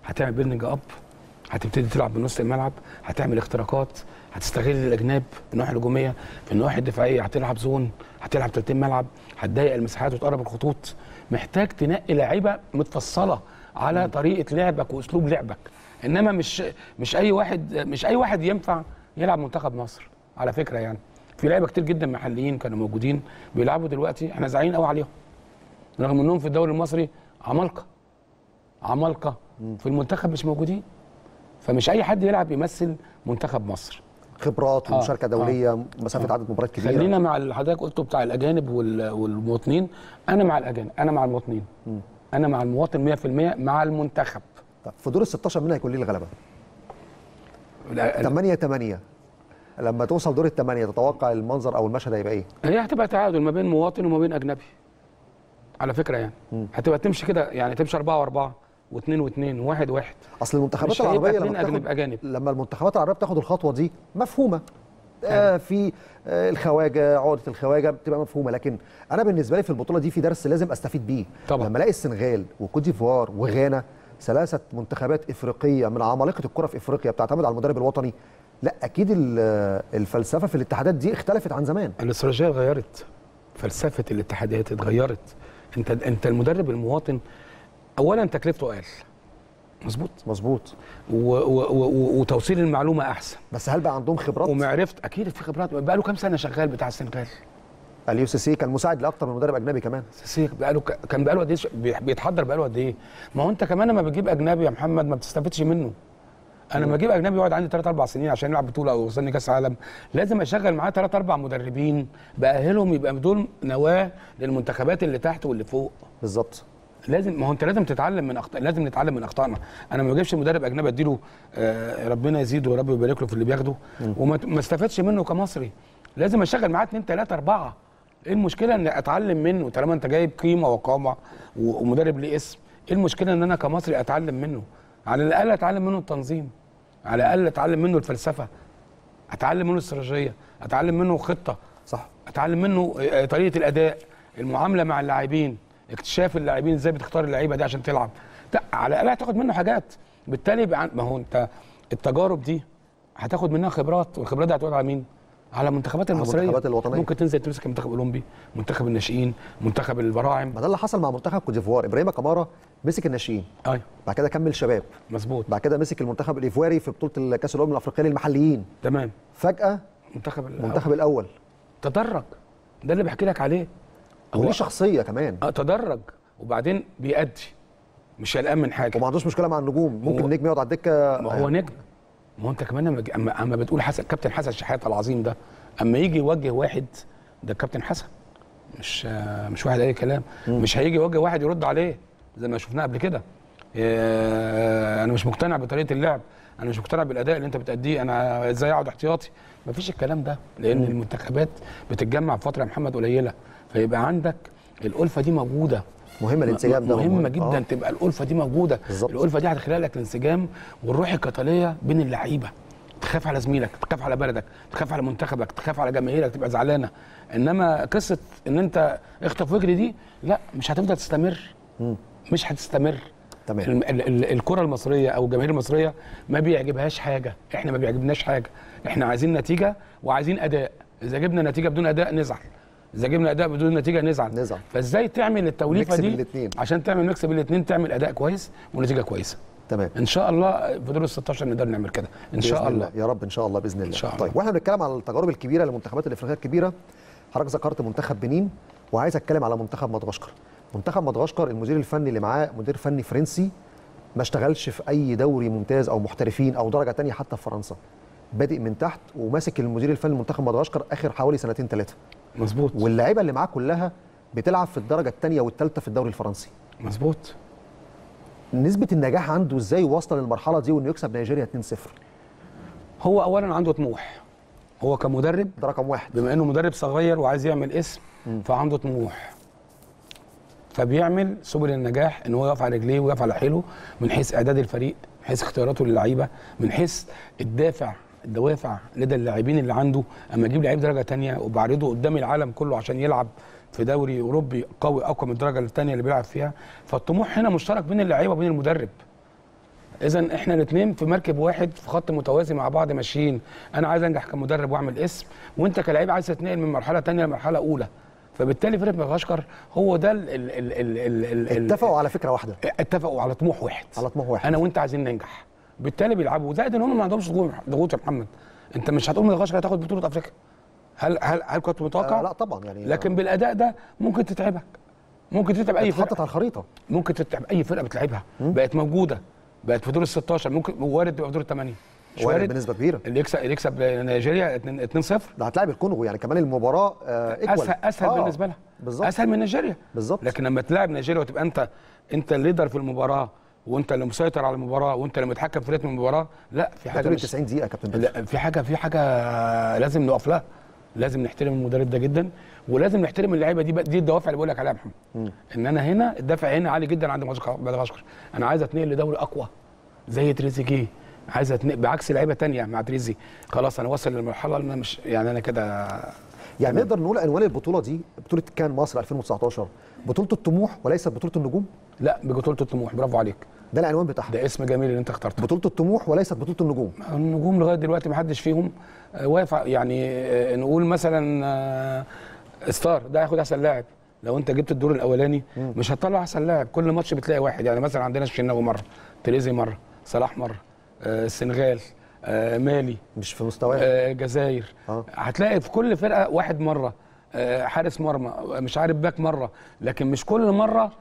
هتعمل بيلدنج اب، هتبتدي تلعب بنص الملعب، هتعمل اختراقات، هتستغل الاجناب في الناحيه الهجوميه، في الناحيه الدفاعيه هتلعب زون، هتلعب تلتين ملعب، هتضيق المساحات وتقرب الخطوط. محتاج تنقي لعيبه متفصله على م. طريقه لعبك واسلوب لعبك، انما مش مش اي واحد مش اي واحد ينفع يلعب منتخب مصر على فكره. يعني في لعيبه كتير جدا محليين كانوا موجودين بيلعبوا دلوقتي احنا زعلانين قوي عليهم، رغم انهم في الدوري المصري عمالقه عمالقه في المنتخب مش موجودين. فمش اي حد يلعب يمثل منتخب مصر، خبرات ومشاركه آه. دوليه آه. مسافه آه. عدد مباريات كبيره. خلينا مع اللي حضرتك قلته بتاع الاجانب والمواطنين، انا مع الاجانب، انا مع المواطنين، م. انا مع المواطن مية في المية مع المنتخب. طب في دور ال ستاشر مين هيكون ليه الغلبه؟ تمانية تمانية لما توصل دور الثمانيه تتوقع المنظر او المشهد هيبقى ايه؟ هي هتبقى تعادل ما بين مواطن وما بين اجنبي. على فكره يعني م. هتبقى تمشي كده، يعني تمشي أربعة وأربعة واثنين واثنين وواحد واحد. اصل المنتخبات العربيه لما بتاخد أجانب. لما المنتخبات العربيه بتاخد الخطوه دي مفهومه آه في آه الخواجه، عقده الخواجه بتبقى مفهومه، لكن انا بالنسبه لي في البطوله دي في درس لازم استفيد بيه. طبعا لما الاقي السنغال وكوت ديفوار وغانا ثلاثه منتخبات افريقيه من عمالقه الكره في افريقيا بتعتمد على المدرب الوطني، لا اكيد الفلسفه في الاتحادات دي اختلفت عن زمان. الاستراتيجيه اتغيرت، فلسفه الاتحادات اتغيرت. انت انت المدرب المواطن اولا تكلفته اقل، مظبوط مظبوط، وتوصيل المعلومه احسن. بس هل بقى عندهم خبرات ومعرفت؟ اكيد في خبرات. بقى له كام سنه شغال بتاع السنغال اليو سي سي، كان مساعد لاكثر من مدرب اجنبي كمان. سي بقى له كان بقى له قد ايه بيتحضر، بقى له قد ايه. ما هو انت كمان لما بتجيب اجنبي يا محمد ما بتستفدش منه. انا لما اجيب اجنبي يقعد عندي ثلاث أربع سنين عشان يلعب بطوله او يوصلني كاس عالم، لازم اشغل معاه ثلاث أربع مدربين باهلهم، يبقى دول نواه للمنتخبات اللي تحت واللي فوق. بالظبط. لازم، ما هو انت لازم تتعلم من اخطاء، لازم نتعلم من اخطائنا. انا ما بجيبش مدرب اجنبي اديله آه ربنا يزيده ورب يبارك له في اللي بياخده وما استفادش منه كمصري. لازم اشغل معاه اتنين تلاتة أربعة. ايه المشكله ان اتعلم منه طالما انت جايب قيمه وقامه ومدرب ليه اسم؟ ايه المشكله ان انا كمصري اتعلم منه؟ على الاقل اتعلم منه التنظيم، على الاقل اتعلم منه الفلسفه، اتعلم منه الاستراتيجيه، اتعلم منه خطه، صح، اتعلم منه طريقه الاداء، المعامله مع اللاعبين، اكتشاف اللاعبين، ازاي بتختار اللعيبه دي عشان تلعب. لا على الاقل هتاخد منه حاجات، بالتالي ما هو انت التجارب دي هتاخد منها خبرات، والخبرات دي هتقعد على مين؟ على المنتخبات المصرية، المنتخبات الوطنية. ممكن تنزل تمسك منتخب اولمبي، منتخب الناشئين، منتخب البراعم. ما ده اللي حصل مع منتخب كوت ديفوار، ابراهيم كمارا مسك الناشئين. ايوه. بعد كده كمل شباب. مظبوط. بعد كده مسك المنتخب الايفواري في بطولة كاس الامم الافريقية للمحليين. تمام. فجأة المنتخب الأول. المنتخب الأول تدرج. ده اللي بحكي لك عليه. هو ليه شخصية كمان. اه تدرج، وبعدين بيأدي. مش قلقان من حاجة. وما عندوش مشكلة مع النجوم، ممكن هو... النجم يقعد على الدكة. ما هو نجم. ما هو انت كمان اما اما بتقول حسن، كابتن حسن الشحات العظيم ده اما يجي يوجه واحد، ده الكابتن حسن مش مش واحد اي كلام، مش هيجي يوجه واحد يرد عليه زي ما شفناه قبل كده. انا مش مقتنع بطريقه اللعب، انا مش مقتنع بالاداء اللي انت بتأديه، انا ازاي اقعد احتياطي؟ مفيش الكلام ده، لان المنتخبات بتتجمع في فتره يا محمد قليله، فيبقى عندك الالفه دي موجوده. مهمه الانسجام ده، مهمه جدا. أوه. تبقى الالفه دي موجوده. بالزبط. الالفه دي هتخلق لك الانسجام والروح القتاليه بين اللعيبه، تخاف على زميلك، تخاف على بلدك، تخاف على منتخبك، تخاف على جماهيرك، تبقى زعلانه. انما قصه ان انت اخطف واجري دي لا، مش هتفضل تستمر. مم. مش هتستمر. تمام. الكره المصريه او الجماهير المصريه ما بيعجبهاش حاجه، احنا ما بيعجبناش حاجه، احنا عايزين نتيجه وعايزين اداء. اذا جبنا نتيجه بدون اداء نزعل، إذا جبنا أداء بدون نتيجة نزعل نزعل فإزاي تعمل التوليفة دي عشان تعمل ميكس بين الاثنين، تعمل أداء كويس ونتيجة كويسة. تمام. إن شاء الله في دور ال ستاشر نقدر نعمل كده إن شاء الله. الله يا رب، إن شاء الله بإذن الله. إن شاء الله. طيب، وإحنا بنتكلم على التجارب الكبيرة للمنتخبات الإفريقية الكبيرة، حضرتك ذكرت منتخب بنين، وعايز أتكلم على منتخب مدغشقر. منتخب مدغشقر المدير الفني اللي معاه مدير فني فرنسي، ما اشتغلش في أي دوري ممتاز أو محترفين أو درجة ثانية حتى في فرنسا، بادئ من تحت وماسك المدير الفني لمنتخب مدغشقر آخر حوالي سنتين ثلاثة. مظبوط. واللاعيبه اللي معاه كلها بتلعب في الدرجه الثانيه والثالثه في الدوري الفرنسي. مظبوط. نسبه النجاح عنده ازاي واصله للمرحله دي وانه يكسب نيجيريا اتنين صفر؟ هو اولا عنده طموح، هو كمدرب ده رقم واحد، بما انه مدرب صغير وعايز يعمل اسم م. فعنده طموح، فبيعمل سبل النجاح ان هو يقف على رجليه ويقف على حيله، من حيث اعداد الفريق، من حيث اختياراته للعيبه، من حيث الدافع الدوافع لدى اللاعبين اللي عنده. اما اجيب لعيب درجه ثانيه وبعرضه قدام العالم كله عشان يلعب في دوري اوروبي قوي اقوى من الدرجه الثانيه اللي بيلعب فيها، فالطموح هنا مشترك بين اللعيبه وبين المدرب. اذا احنا الاثنين في مركب واحد، في خط متوازي مع بعض ماشيين. انا عايز انجح كمدرب واعمل اسم، وانت كلاعب عايز تتنقل من مرحله ثانيه لمرحله اولى. فبالتالي فريق مدغشقر هو ده ال ال ال ال ال اتفقوا على فكره واحده، اتفقوا على طموح واحد، على طموح واحد، انا وانت عايزين ننجح، بالتالي بيلعبوا. زائد ان هم ما عندهمش ضغوط يا محمد. انت مش هتقول مدغشقر هتاخد بطوله افريقيا، هل هل هل كنت متوقع؟ آه لا طبعا يعني، لكن بالاداء ده ممكن تتعبك، ممكن تتعب اي فرقه اتحطت على الخريطه، ممكن تتعب اي فرقه بتلعبها، بقت موجوده، بقت في دور ال ستاشر، ممكن وارد تبقى في دور ال تمانين، وارد بنسبه كبيره. اللي يكسب اللي يكسب نيجيريا اتنين صفر ده هتلاعب الكونغو، يعني كمان المباراه آه اسهل اسهل آه بالنسبه لها بالظبط، اسهل من نيجيريا بالظبط. لكن لما تلاعب نيجيريا وتبقى انت انت الليدر في المباراه، وانت اللي مسيطر على المباراه، وانت اللي متحكم في رتم المباراه، لا في حاجه مش تسعين دقيقه يا كابتن، لا في حاجه في حاجه لازم نقف لها. لازم نحترم المدرب ده جدا، ولازم نحترم اللعيبه دي. دي الدوافع اللي بقول لك عليها يا محمد، ان انا هنا الدافع هنا عالي جدا عند مدغشقر، انا عايز اتنقل لدوري اقوى زي تريزيجيه، عايز اتنقل بعكس لعيبه ثانيه مع تريزي، خلاص انا واصل للمرحله اللي انا مش يعني انا كده. يعني نقدر نقول عنوان البطوله دي بطوله كان مصر ألفين وتسعتاشر بطوله الطموح وليست بطوله النجوم؟ لا، بطوله الطموح. برافو عليك، ده العنوان بتاعها، ده اسم جميل اللي انت اخترته، بطوله الطموح وليست بطوله النجوم. النجوم لغايه دلوقتي ما حدش فيهم وافع، يعني نقول مثلا ستار ده هياخد احسن لاعب، لو انت جبت الدور الاولاني مش هتطلع احسن لاعب، كل ماتش بتلاقي واحد. يعني مثلا عندنا الشناوي مره، تريزي مره، صلاح مره، السنغال، مالي مش في مستواها، الجزائر، آه. هتلاقي في كل فرقه واحد مره، حارس مرمى، مش عارف باك مره، لكن مش كل مره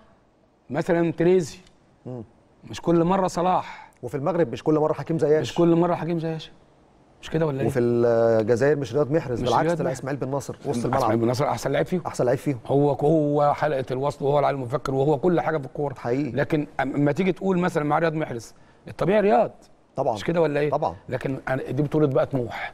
مثلا تريزي، مم. مش كل مره صلاح، وفي المغرب مش كل مره حكيم زياش، مش كل مره حكيم زياش، مش كده ولا ايه؟ وفي الجزائر مش رياض محرز، بالعكس طلع اسماعيل بن ناصر وسط الملعب، اسماعيل بن ناصر احسن لعيب فيهم، احسن لعيب فيهم، هو هو حلقه الوصل، وهو العالم المفكر، وهو كل حاجه في الكوره حقيقي. لكن اما تيجي تقول مثلا مع رياض محرز الطبيعي رياض طبعا، مش كده ولا ايه؟ طبعا. لكن دي بطوله بقى طموح،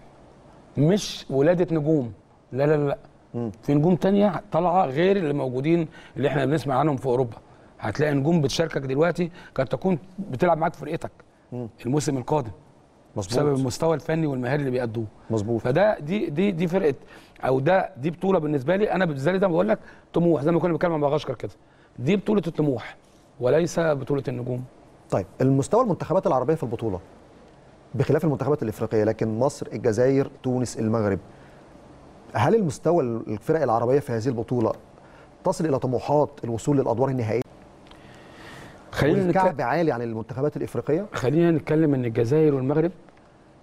مش ولاده نجوم، لا لا لا، مم. في نجوم ثانيه طالعه غير اللي موجودين اللي احنا بنسمع عنهم في اوروبا. هتلاقي نجوم بتشاركك دلوقتي قد تكون بتلعب معاك فرقتك الموسم القادم، مظبوط، بسبب المستوى الفني والمهاري اللي بيقدوه، مظبوط. فده دي دي دي فرقه، او ده دي بطوله بالنسبه لي انا، بالنسبه لي ده بقول لك طموح، زي ما كنا بنتكلم عن مدغشقر كده، دي بطوله الطموح وليس بطوله النجوم. طيب المستوى المنتخبات العربيه في البطوله بخلاف المنتخبات الافريقيه، لكن مصر، الجزائر، تونس، المغرب، هل المستوى الفرق العربيه في هذه البطوله تصل الى طموحات الوصول للادوار النهائيه؟ خلينا نتكلم عالي عن المنتخبات الافريقيه. خلينا نتكلم ان الجزائر والمغرب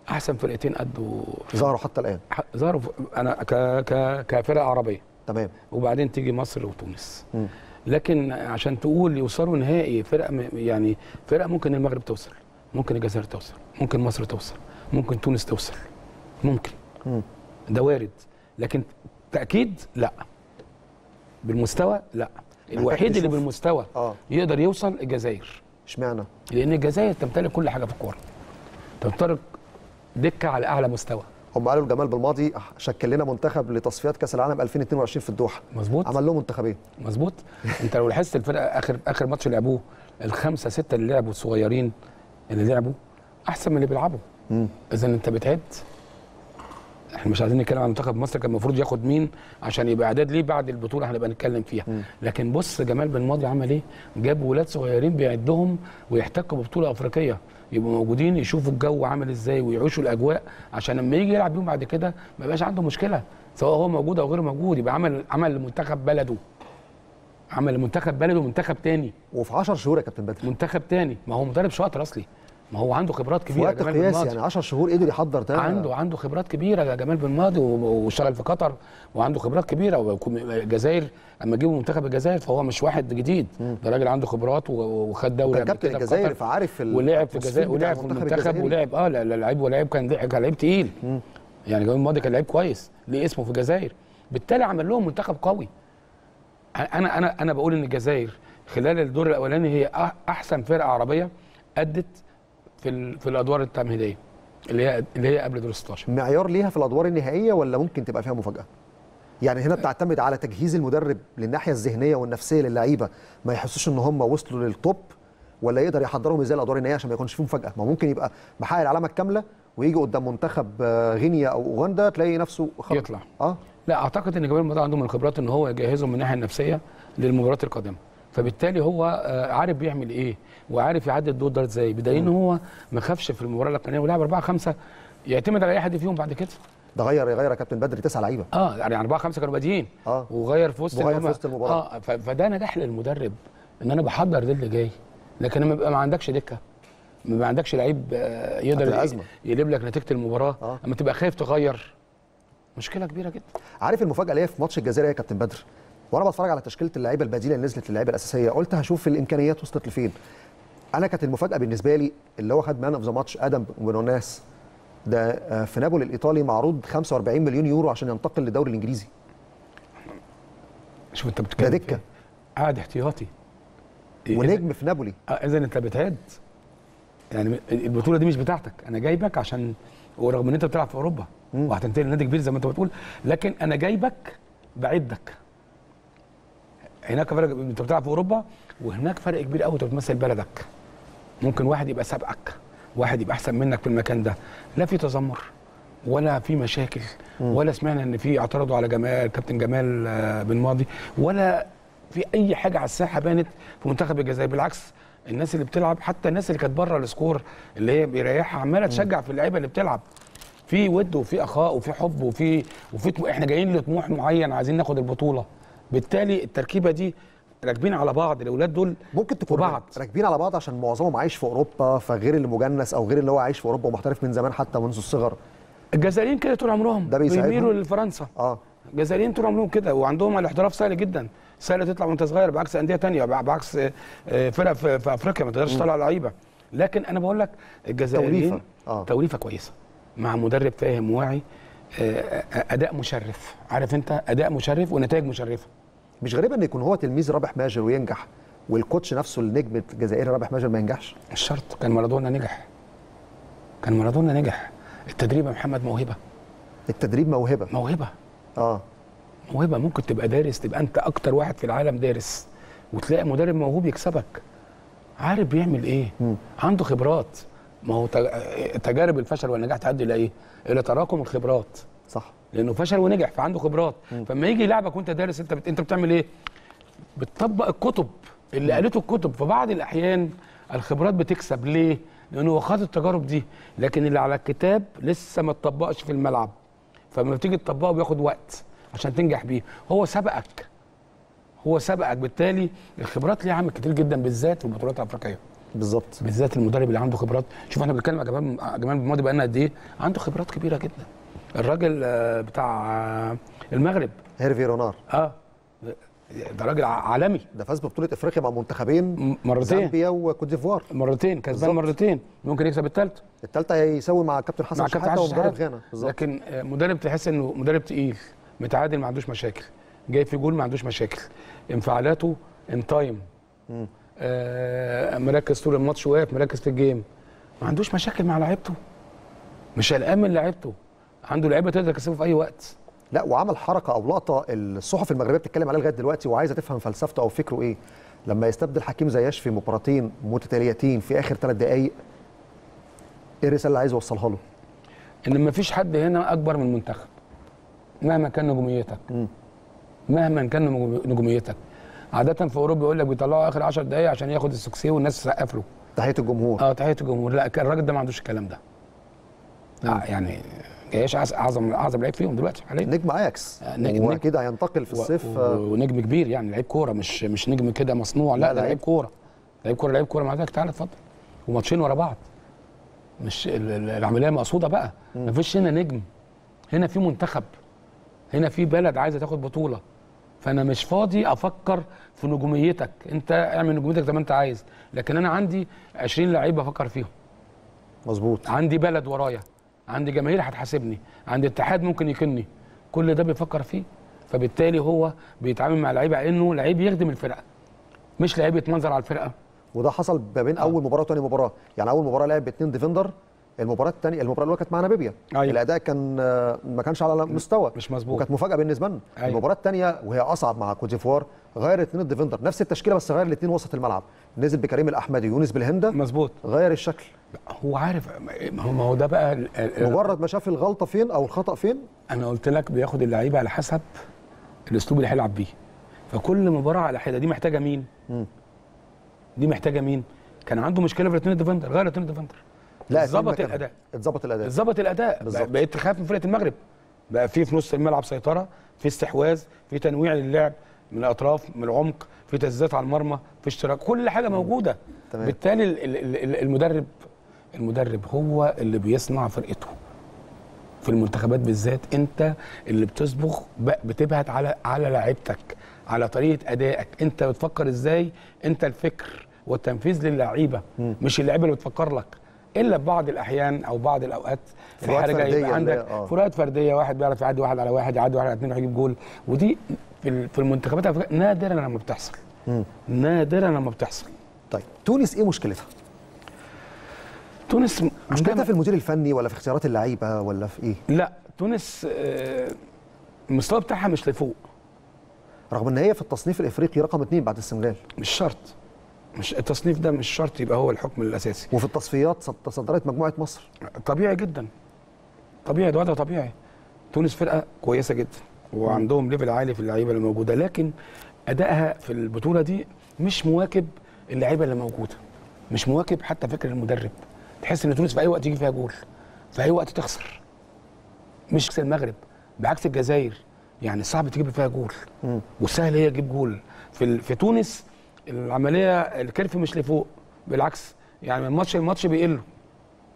احسن فرقتين قدوا، ظهروا حتى الان، ظهروا انا ك ك كفرق عربيه، تمام. وبعدين تيجي مصر وتونس، م. لكن عشان تقول يوصلوا نهائي فرقه، يعني فرقه ممكن المغرب توصل، ممكن الجزائر توصل، ممكن مصر توصل، ممكن تونس توصل، ممكن، م. ده وارد، لكن تاكيد لا، بالمستوى لا. الوحيد اللي بالمستوى آه. يقدر يوصل الجزائر. اشمعنى؟ لان الجزائر تمتلك كل حاجه في الكوره، تمتلك دكه على اعلى مستوى. هم قالوا لجمال بلماضي شكل لنا منتخب لتصفيات كاس العالم ألفين واتنين وعشرين في الدوحه، مظبوط، عمل لهم منتخبين، مظبوط. انت لو لاحظت الفرقه اخر اخر ماتش لعبوه، الخمسه سته اللي لعبوا الصغيرين اللي لعبوا احسن من اللي بيلعبوا، اذا انت بتعد. احنا مش عايزين نتكلم عن منتخب مصر كان المفروض ياخد مين عشان يبقى اعداد ليه بعد البطوله، هنبقى نتكلم فيها، م. لكن بص جمال بلماضي عمل ايه؟ جاب ولاد صغيرين بيعدهم ويحتكوا ببطوله افريقيه، يبقوا موجودين يشوفوا الجو عامل ازاي ويعيشوا الاجواء، عشان لما يجي يلعب بيهم بعد كده ما يبقاش عنده مشكله، سواء هو موجود او غير موجود، يبقى عمل عمل لمنتخب بلده، عمل لمنتخب بلده منتخب تاني، وفي عشر شهور يا كابتن بدر منتخب تاني. ما هو مدرب شاطر اصلي، ما هو عنده خبرات كبيره وقت قياسي، يعني عشر شهور قدر يحضر ده، عنده عنده خبرات كبيره يا جمال بلماضي، واشتغل في قطر وعنده خبرات كبيره، والجزائر اما جيبوا منتخب الجزائر فهو مش واحد جديد، ده راجل عنده خبرات وخد دوري قبل كده في الجزائر، فعارف ولعب في الجزائر ولعب في المنتخب ولعب اه لا لعيب ولعيب كان كان لعيب تقيل، يعني جمال بلماضي كان لعيب كويس ليه اسمه في الجزائر، بالتالي عمل لهم منتخب قوي. انا انا انا بقول ان الجزائر خلال الدور الاولاني هي احسن فرقه عربيه ادت في في الادوار التمهيديه اللي هي اللي هي قبل دور ستاشر. معيار ليها في الادوار النهائيه ولا ممكن تبقى فيها مفاجاه؟ يعني هنا بتعتمد على تجهيز المدرب للناحيه الذهنيه والنفسيه للعيبه، ما يحسوش ان هم وصلوا للتوب، ولا يقدر يحضرهم ازاي الادوار النهائيه عشان ما يكونش فيه مفاجاه؟ ما ممكن يبقى محقق العلامه الكامله ويجي قدام منتخب غينيا او اوغندا تلاقي نفسه خلق. يطلع اه لا، اعتقد ان جمال بلماضي عنده من الخبرات ان هو يجهزهم من الناحيه النفسيه للمباريات القادمه، فبالتالي هو عارف بيعمل ايه وعارف يعدي الدور ده ازاي، بدليل ان هو ما خافش في المباراه الاولانيه ولعب اربعه خمسه يعتمد على اي حد فيهم بعد كده. ده غير غير يا كابتن بدر تسعه لعيبه اه يعني اربعه خمسه كانوا بادئين آه. وغير في وسط وغير في وسط المباراه اه فده نجاح للمدرب ان انا بحضر ده اللي جاي، لكن لما يبقى ما عندكش دكه، ما عندكش لعيب يقدر يقلب لك نتيجه المباراه، اما آه. تبقى خايف تغير مشكله كبيره جدا. عارف المفاجاه اللي هي في ماتش الجزيره يا كابتن بدر؟ وانا بتفرج على تشكيله اللعيبه البديله اللي نزلت للعيبه الاساسيه، قلت هشوف الامكانيات وصلت لفين. انا كانت المفاجاه بالنسبه لي اللي هو خد مان اوف ذا ماتش ادم ونوناس، ده في نابولي الايطالي معروض خمسة وأربعين مليون يورو عشان ينتقل للدوري الانجليزي. شوف انت بتتكلم ده دكه قاعد احتياطي ونجم في نابولي. اه اذا انت بتعد، يعني البطوله دي مش بتاعتك، انا جايبك عشان، ورغم ان انت بتلعب في اوروبا وهتنتقل لنادي كبير زي ما انت بتقول، لكن انا جايبك بعدك. هناك فرق، انت بتلعب في اوروبا وهناك فرق كبير قوي، انت بتمثل بلدك. ممكن واحد يبقى سابقك، واحد يبقى احسن منك في المكان ده، لا في تذمر ولا في مشاكل، ولا سمعنا ان في اعترضوا على جمال كابتن جمال بلماضي، ولا في اي حاجه على الساحه بانت في منتخب الجزائر. بالعكس، الناس اللي بتلعب، حتى الناس اللي كانت بره السكور اللي هي بيريحها، عماله تشجع في اللعيبه اللي بتلعب. في ود وفي اخاء وفي حب وفي وفي احنا جايين لطموح معين، عايزين ناخد البطوله. بالتالي التركيبه دي راكبين على بعض، الاولاد دول ممكن تكون بعض راكبين على بعض عشان معظمهم عايش في اوروبا، فغير اللي مجنس او غير اللي هو عايش في اوروبا ومحترف من زمان حتى منذ الصغر. الجزائريين كده طول عمرهم بيميلوا لفرنسا. اه الجزائريين طول عمرهم كده، وعندهم الاحتراف سهل جدا، سهل تطلع وانت صغير، بعكس انديه ثانيه، بعكس فرق في افريقيا ما تقدرش تطلع لعيبه. لكن انا بقول لك الجزائريين توليفه آه. توليفه كويسه مع مدرب فاهم واعي، اداء مشرف، عارف انت، اداء مشرف ونتائج مشرفه. مش غريبه ان يكون هو تلميذ رابح ماجر وينجح، والكوتش نفسه النجم الجزائري رابح ماجر ما ينجحش؟ مش شرط، كان مارادونا نجح. كان مارادونا نجح. التدريب يا محمد موهبه. التدريب موهبه. موهبه. اه. موهبه، ممكن تبقى دارس، تبقى انت اكتر واحد في العالم دارس، وتلاقي مدرب موهوب يكسبك. عارف بيعمل ايه؟ م. عنده خبرات. ما هو تجارب الفشل والنجاح تؤدي الى ايه؟ الى تراكم الخبرات. صح. لانه فشل ونجح فعنده خبرات، فلما يجي يلعبك وانت دارس، انت بت... انت بتعمل ايه؟ بتطبق الكتب اللي قالته الكتب. في بعض الاحيان الخبرات بتكسب. ليه؟ لانه هو خد التجارب دي، لكن اللي على الكتاب لسه ما اتطبقش في الملعب، فلما بتيجي تطبقه بياخد وقت عشان تنجح بيه. هو سبقك، هو سبقك، بالتالي الخبرات ليها عامل كتير جدا، بالذات في البطولات الافريقيه. بالظبط، بالذات المدرب اللي عنده خبرات. شوف احنا بنتكلم جمال جمال بلماضي بقى لنا قد ايه، عنده خبرات كبيره جدا. الراجل بتاع المغرب هيرفي رونار، اه ده راجل عالمي، ده فاز ببطوله افريقيا مع منتخبين مرتين، زامبيا وكوت ديفوار، مرتين كسبان، مرتين ممكن يكسب الثالثه. الثالثه هيسوي مع كابتن حسن الشحات ومدرب غانا. لكن مدرب تحس انه مدرب تقيل، متعادل، ما عندوش مشاكل، جاي في جول ما عندوش مشاكل، انفعالاته ان تايم، آه مركز طول الماتش، واقف مركز في الجيم، ما عندوش مشاكل مع لعيبته، مش قلقان من لعيبته، عنده لعيبه تقدر تكسبه في اي وقت. لا، وعمل حركه او لقطه الصحف المغربيه بتتكلم عليها لغايه دلوقتي وعايزه تفهم فلسفته او فكره ايه، لما يستبدل حكيم زياش في مباراتين متتاليتين في اخر ثلاث دقائق. ايه الرساله اللي عايز يوصلها له؟ ان مفيش حد هنا اكبر من المنتخب، مهما كان نجوميتك، مهما كان نجوميتك. عاده في اوروبا يقول لك بيطلعوا اخر عشر دقائق عشان ياخد السكسيه والناس تسقف له، تحيه الجمهور. اه تحيه الجمهور. لا، الراجل ده ما عندوش الكلام ده. آه يعني جايش اعظم اعظم لعيب فيهم دلوقتي حاليا، نجم اياكس، نجم كده هينتقل في الصيف، ونجم كبير، يعني لعيب كوره، مش مش نجم كده مصنوع، لا ده لعيب كوره، لعيب كوره، لعيب كوره. معاك، تعالى اتفضل. وماتشين ورا بعض، مش العمليه مقصوده بقى. مفيش هنا نجم، هنا في منتخب، هنا في بلد عايزه تاخد بطوله، فانا مش فاضي افكر في نجوميتك. انت اعمل نجوميتك زي ما انت عايز، لكن انا عندي عشرين لعيب بفكر فيهم. مظبوط. عندي بلد ورايا، عندي جماهير هتحاسبني، عندي اتحاد ممكن يكني، كل ده بيفكر فيه. فبالتالي هو بيتعامل مع اللعيبه على انه لعيب يخدم الفرقه، مش لعيب يتمنظر على الفرقه. وده حصل ما بين اول مباراه وثاني مباراه. يعني اول مباراه لعب باثنين ديفندر، المباراه الثانيه المباراه الاولى كانت مع ناميبيا. أيوة. الاداء كان ما كانش على مستوى، مش مظبوط، وكانت مفاجاه بالنسبه لنا. أيوة. المباراه الثانيه وهي اصعب مع كوت ديفوار، غير اثنين الديفندر، نفس التشكيله بس غير الاثنين وسط الملعب، نزل بكريم الاحمدي ويونس بالهنده. مظبوط، غير الشكل. هو عارف، ما هو ده بقى مجرد ما شاف الغلطه فين او الخطا فين. انا قلت لك بياخد اللعيبه على حسب الاسلوب اللي هيلعب بيه، فكل مباراه على حده. دي محتاجه مين؟ م. دي محتاجه مين؟ كان عنده مشكله في الاثنين الديفندر، غير الاثنين الديفندر. لا، اتظبط الاداء، اتظبط الاداء، اتظبط الاداء. بقيت تخاف من فرقه المغرب، بقى في في نص الملعب سيطره، في استحواذ، في تنويع للعب من الاطراف، من العمق، في تسديدات على المرمى، في اشتراك، كل حاجه موجوده. تمام. بالتالي المدرب المدرب هو اللي بيصنع فرقته، في المنتخبات بالذات انت اللي بتصبغ، بتبعت على على لاعيبتك، على طريقه ادائك، انت بتفكر ازاي، انت الفكر والتنفيذ للعيبه مش اللعيبه اللي بتفكر لك، الا ببعض الاحيان او بعض الاوقات في حاجه يبقى عندك فروقات فرديه، واحد بيعرف يعدي واحد على واحد، يعدي واحد على اثنين وهيجيب جول، ودي في المنتخبات نادرا لما بتحصل، نادرا لما بتحصل. طيب تونس ايه مشكلتها؟ تونس مشكلتها في المدير الفني ولا في اختيارات اللعيبه ولا في ايه؟ لا تونس المستوى بتاعها مش لفوق، رغم ان هي في التصنيف الافريقي رقم اثنين بعد السنغال. مش شرط، مش التصنيف ده مش شرط يبقى هو الحكم الاساسي. وفي التصفيات تصدرت مجموعه مصر. طبيعي جدا، طبيعي، ده وضع طبيعي. تونس فرقه كويسه جدا وعندهم ليفل عالي في اللعيبه اللي موجوده، لكن ادائها في البطوله دي مش مواكب اللعيبه اللي موجوده، مش مواكب حتى فكر المدرب. تحس ان تونس في اي وقت يجي فيها جول، في اي وقت تخسر، مش عكس المغرب، بعكس الجزائر يعني صعب تجيب فيها جول وسهل هي تجيب جول. في في تونس العمليه الكيرف مش لفوق، بالعكس يعني الماتش الماتش بيقل،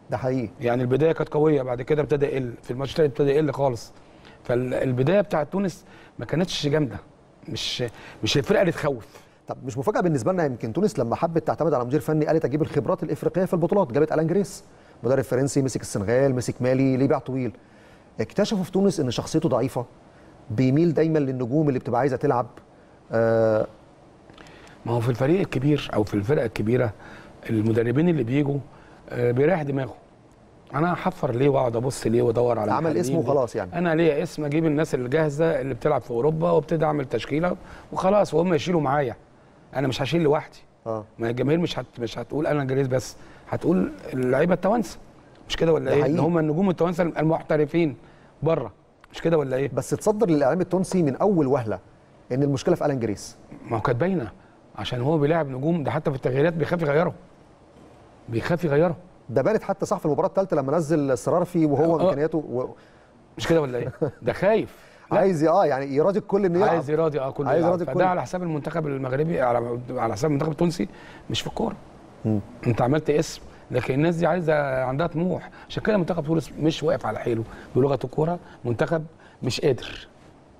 ده حقيقي. يعني البدايه كانت قويه، بعد كده ابتدى يقل، في الماتش الثاني ابتدى يقل خالص. فالبدايه بتاعت تونس ما كانتش جامده، مش مش الفرقه اللي تخوف. طب مش مفاجاه بالنسبه لنا يمكن تونس لما حبت تعتمد على مدير فني قالت اجيب الخبرات الافريقيه في البطولات، جابت ألان جيريس مدرب فرنسي، مسك السنغال، مسك مالي، ليه باع طويل. اكتشفوا في تونس ان شخصيته ضعيفه، بيميل دايما للنجوم اللي بتبقى عايزه تلعب. آه ما هو في الفريق الكبير او في الفرقه الكبيره المدربين اللي بيجوا بيريح دماغه، انا هحفر ليه واقعد ابص ليه وادور على عمل اسمه وخلاص. يعني انا ليا اسم، اجيب الناس الجاهزه اللي بتلعب في اوروبا وابتدي اعمل تشكيله وخلاص وهم يشيلوا معايا، انا مش هشيل لوحدي. اه ما الجماهير مش هت... مش هتقول ألان جيريس بس، هتقول اللعيبه التوانسه، مش كده ولا ايه؟ اللي هم النجوم التوانسه المحترفين بره، مش كده ولا ايه؟ بس تصدر للاعلام التونسي من اول وهله ان المشكله في ألان جيريس. ما هو كانت باينه عشان هو بيلاعب نجوم، ده حتى في التغييرات بيخاف يغيره، بيخاف يغيره، ده بانت حتى صح في المباراه الثالثه لما نزل السرارفي وهو امكانياته و... مش كده ولا ايه؟ ده خايف عايز اه يعني يراضي الكل انه يلعب، عايز يراضي اه كل عايز يراضي الكل. فده على حساب المنتخب المغربي، على على حساب المنتخب التونسي، مش في الكوره. انت عملت اسم، لكن الناس دي عايزه، عندها طموح، عشان كده منتخب تونس مش واقف على حيله بلغه الكوره، منتخب مش قادر،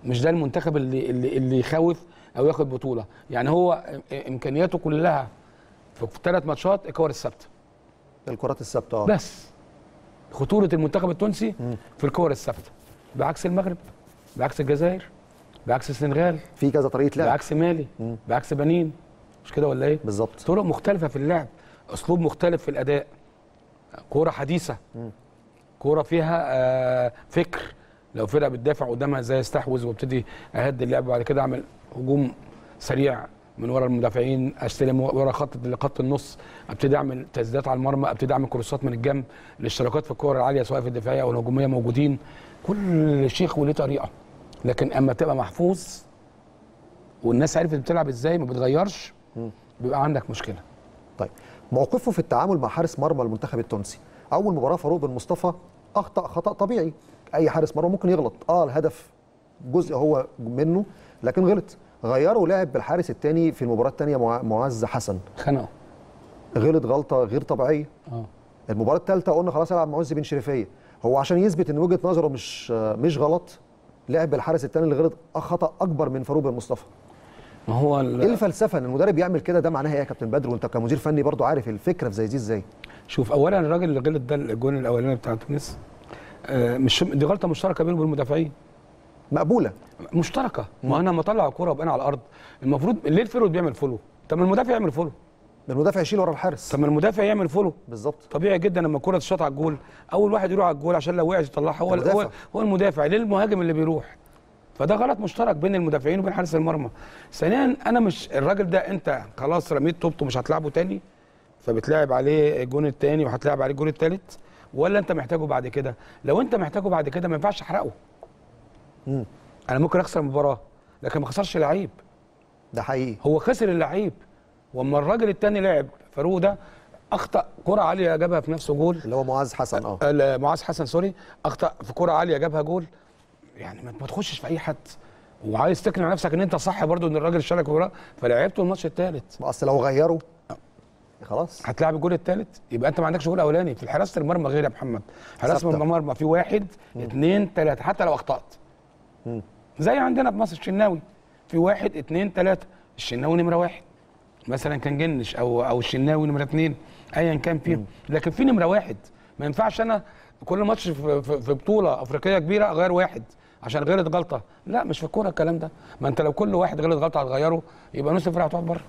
مش ده المنتخب اللي اللي اللي يخوف او ياخد بطوله. يعني هو امكانياته كلها في ثلاث ماتشات الكور الثابته، الكرات الثابته اه بس خطوره المنتخب التونسي مم. في الكور الثابته، بعكس المغرب، بعكس الجزائر، بعكس السنغال، في كذا طريقه لعب، بعكس مالي، مم. بعكس بنين، مش كده ولا ايه؟ بالظبط، طرق مختلفه في اللعب، اسلوب مختلف في الاداء، كوره حديثه، مم. كوره فيها آه فكر. لو فرقه بتدافع قدامها زي استحوذ وابتدي اهدي اللعب وبعد كده اعمل هجوم سريع من ورا المدافعين، استلم ورا خط خط النص، ابتدي اعمل تسديدات على المرمى، ابتدي اعمل كروسات من الجنب، الاشتراكات في الكور العاليه سواء في الدفاعيه او الهجوميه موجودين، كل شيخ وليه طريقه. لكن اما تبقى محفوظ والناس عرفت بتلعب ازاي ما بتغيرش، بيبقى عندك مشكله. طيب موقفه في التعامل مع حارس مرمى المنتخب التونسي، اول مباراه فاروق بن مصطفى اخطا خطا طبيعي، اي حارس مرمى ممكن يغلط، اه الهدف جزء هو منه لكن غلط، غيروا لعب بالحارس الثاني في المباراه الثانيه معز حسن، خنقه، غلط غلطه غير طبيعيه. اه المباراه الثالثه قلنا خلاص هيلعب معز بن شريفيه، هو عشان يثبت ان وجهه نظره مش مش غلط لعب بالحارس الثاني اللي غلط خطا اكبر من فاروق بن مصطفى. ما هو ايه الفلسفه ان المدرب يعمل كده؟ ده معناها ايه يا كابتن بدر وانت كمدير فني برضو عارف الفكره في زي دي ازاي؟ شوف، اولا الراجل اللي غلط ده الجون الاولاني بتاع تونس آه مش دي غلطه مشتركه بينه وبين المدافعين، مقبوله مشتركه. ما انا لما اطلع الكوره وابقى انا على الارض المفروض ليه الفيرود بيعمل فولو؟ طب ما المدافع يعمل فولو، المدافع يشيل ورا الحارس، طب ما المدافع يعمل فولو. بالظبط، طبيعي جدا لما الكوره تشاط على الجول اول واحد يروح على الجول عشان لو وقعت يطلعها هو المدافع. هو المدافع ليه المهاجم اللي بيروح؟ فده غلط مشترك بين المدافعين وبين حارس المرمى. ثانيا انا مش الراجل ده انت خلاص رميت طوبته مش هتلعبه تاني، فبتلاعب عليه الجون الثاني وهتلاعب عليه الجون الثالث، ولا انت محتاجه بعد كده؟ لو انت محتاجه بعد كده ما ينفعش احرقه. امم انا ممكن اخسر المباراه لكن ما خسرش لعيب، ده حقيقي. هو خسر اللعيب، واما الراجل الثاني لعب فاروق ده اخطا كره عاليه جابها في نفسه جول، اللي هو معاذ حسن اه معاذ حسن سوري اخطا في كره عاليه جابها جول. يعني ما تخشش في اي حد وعايز تقنع نفسك ان انت صح برضو ان الراجل شارك وراه، فلعبته الماتش الثالث. اصل لو غيره خلاص هتلاعب الجول الثالث، يبقى انت ما عندكش جول اولاني. في حراسه المرمى غير يا محمد، حراسه المرمى في واحد مم. اتنين ثلاثه حتى لو اخطات، مم. زي عندنا في مصر الشناوي في واحد اتنين ثلاثه، الشناوي نمره واحد مثلا كان جنش او او الشناوي نمره اثنين ايا كان فيهم، لكن في نمره واحد ما ينفعش انا كل ماتش في, في بطوله افريقيه كبيره اغير واحد عشان غلط غلطه، لا مش في الكوره الكلام ده. ما انت لو كل واحد غلط غلطه هتغيره يبقى نص الفرقه هتقعد بره.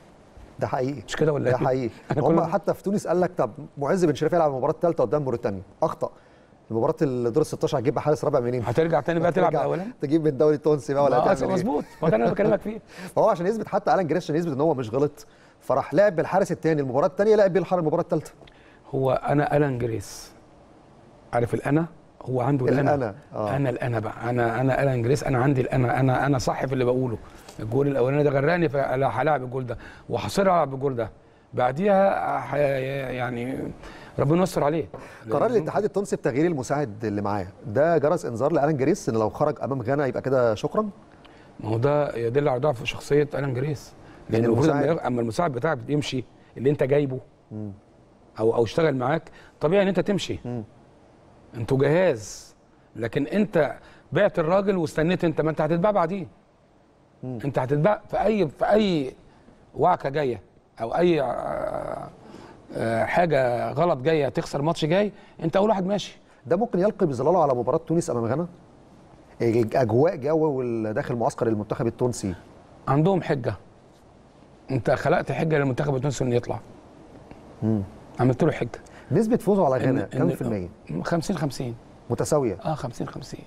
ده حقيقي مش كده ولا ايه؟ ده حقيقي. هم حتى في تونس قال لك طب معز بن شريف يلعب المباراه الثالثه قدام موريتانيا، اخطا. المباراه الدور ال ستاشر هتجيب حارس رابع منين؟ هترجع تاني بقى تلعب الاولاني؟ تجيب من الدوري التونسي بقى ولا هتعمل ايه؟ مظبوط، هو ده اللي انا بكلمك فيه. فهو عشان يثبت حتى ألان جيريس عشان يثبت ان هو مش غلط فراح لعب بالحارس الثاني المباراه الثانيه، لعب بيه المباراه الثالثه. هو انا ألان جيريس عارف الانا، هو عنده الانا الانا آه. انا الانا بقى، انا انا ألان جيريس، انا عندي الانا، انا انا صح في اللي بقوله. الجول الاولاني ده غرقني فهلاعب الجول ده وهصير العب الجول ده بعديها، يعني ربنا يستر عليه. قرار الاتحاد التونسي بتغيير المساعد اللي معاه ده جرس انذار لألان جيريس ان لو خرج امام غانا يبقى كده شكرا. ما هو ده يدل على ضعف شخصيه ألان جيريس، لان المساعد اما المساعد بتاعك يمشي اللي انت جايبه م. او او اشتغل معاك طبيعي ان انت تمشي. م. انتوا جهاز، لكن انت بعت الراجل واستنيت انت، ما انت هتتباع بعديه. مم. انت هتتباع في اي في اي وعكه جايه او اي آآ آآ حاجه غلط جايه تخسر ماتش جاي، انت اول واحد ماشي. ده ممكن يلقي بظلاله على مباراه تونس امام غانا، اجواء جو داخل معسكر المنتخب التونسي عندهم حجه. انت خلقت حجه للمنتخب التونسي انه يطلع. امم عملت له حجه. نسبة فوزه على غانا كم في المية؟ خمسين خمسين متساوية. اه خمسين خمسين،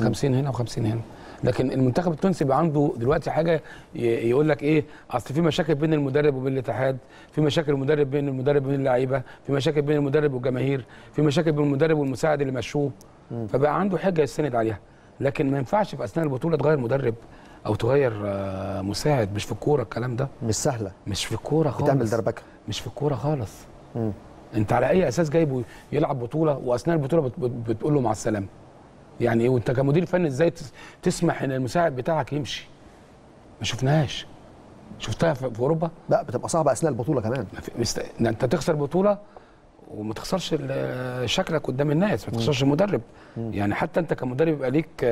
خمسين هنا وخمسين هنا. لكن المنتخب التونسي بقى عنده دلوقتي حاجة يقول لك ايه، اصل في مشاكل بين المدرب وبين الاتحاد، في مشاكل المدرب بين المدرب وبين اللعيبة، في مشاكل بين المدرب والجماهير، في مشاكل بين المدرب والمساعد اللي مشوه، فبقى عنده حاجة يستند عليها. لكن ما ينفعش في اثناء البطولة تغير مدرب او تغير مساعد، مش في الكورة الكلام ده. مش سهلة، مش في الكورة خالص، بتعمل دربكة، مش في الكورة خالص. مم. انت على اي اساس جايبه يلعب بطوله واثناء البطوله بتقول له مع السلامه؟ يعني ايه؟ وانت كمدير فني ازاي تسمح ان المساعد بتاعك يمشي؟ ما شفناهاش. شفتها في اوروبا؟ لا، بتبقى صعبه اثناء البطوله كمان. مست... انت تخسر بطوله وما تخسرش شكلك قدام الناس، ما تخسرش المدرب. يعني حتى انت كمدرب يبقى ليك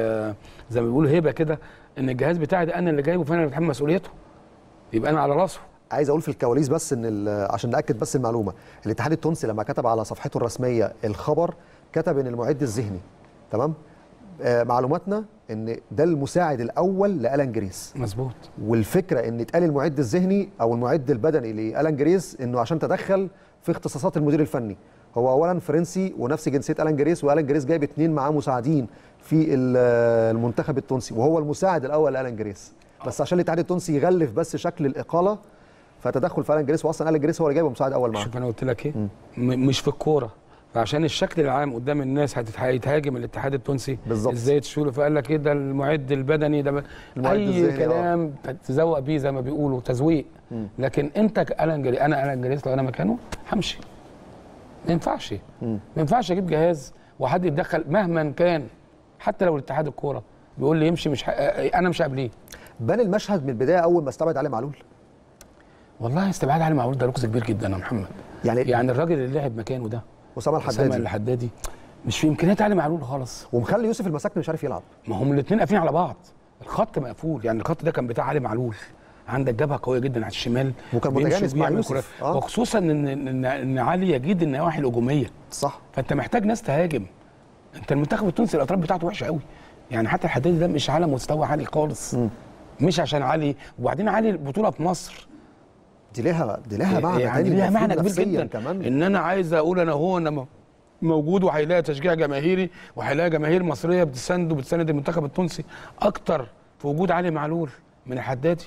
زي ما بيقولوا هيبه كده، ان الجهاز بتاعي ده انا اللي جايبه فانا اللي بتحمل مسؤوليته، يبقى انا على راسه. عايز اقول في الكواليس بس ان عشان ناكد بس المعلومه، الاتحاد التونسي لما كتب على صفحته الرسميه الخبر كتب ان المعد الذهني تمام. آه معلوماتنا ان ده المساعد الاول لألان جيريس. مظبوط. والفكره ان اتقال المعد الذهني او المعد البدني لألان جيريس انه عشان تدخل في اختصاصات المدير الفني. هو اولا فرنسي ونفس جنسيه ألان جيريس، وألان جيريس جايب اثنين معاه مساعدين في المنتخب التونسي وهو المساعد الاول لألان جيريس، بس عشان الاتحاد التونسي يغلف بس شكل الاقاله فتدخل في ألان جيريس، واصلا ألان جيريس هو اللي جايبه مساعد اول معاه. شوف انا قلت لك ايه؟ مش في الكوره، فعشان الشكل العام قدام الناس هيتهاجم الاتحاد التونسي بالظبط. ازاي تشيله؟ فقال لك ايه ده المعد البدني ده، اي كلام تزوق بيه زي ما بيقولوا تزويق. مم. لكن انت ألان جيريس، انا ألان جيريس لو انا مكانه همشي. ما ينفعش ما ينفعش اجيب جهاز وحد يتدخل مهما كان، حتى لو الاتحاد الكوره بيقول لي يمشي مش ح... انا مش قابليه. بان المشهد من البدايه اول ما استبعد علي معلول. والله استبعاد علي معلول ده ركز كبير جدا يا محمد. يعني يعني الراجل اللي لعب مكانه ده أسامة الحدادي، أسامة الحدادي مش في امكانيات علي معلول خالص، ومخلي يوسف المساكني مش عارف يلعب. ما هم الاثنين قافلين على بعض، الخط مقفول. يعني الخط ده كان بتاع علي معلول، عندك جبهه قويه جدا على الشمال وكان متجانس مع يوسف، آه. وخصوصا ان ان ان علي يجيد النواحي الهجوميه صح، فانت محتاج ناس تهاجم. انت المنتخب التونسي الاطراف بتاعته وحشه قوي، يعني حتى الحدادي ده مش على مستوى علي خالص. م. مش عشان علي، وبعدين علي البطوله في مصر دي لها دي لها معنى، يعني دي لها معنى كبير جدا كمان. ان انا عايز اقول انا هو انا موجود وهيلاقي تشجيع جماهيري وهيلاقي جماهير مصريه بتسنده بتسند المنتخب التونسي اكتر في وجود علي معلول من الحدادي.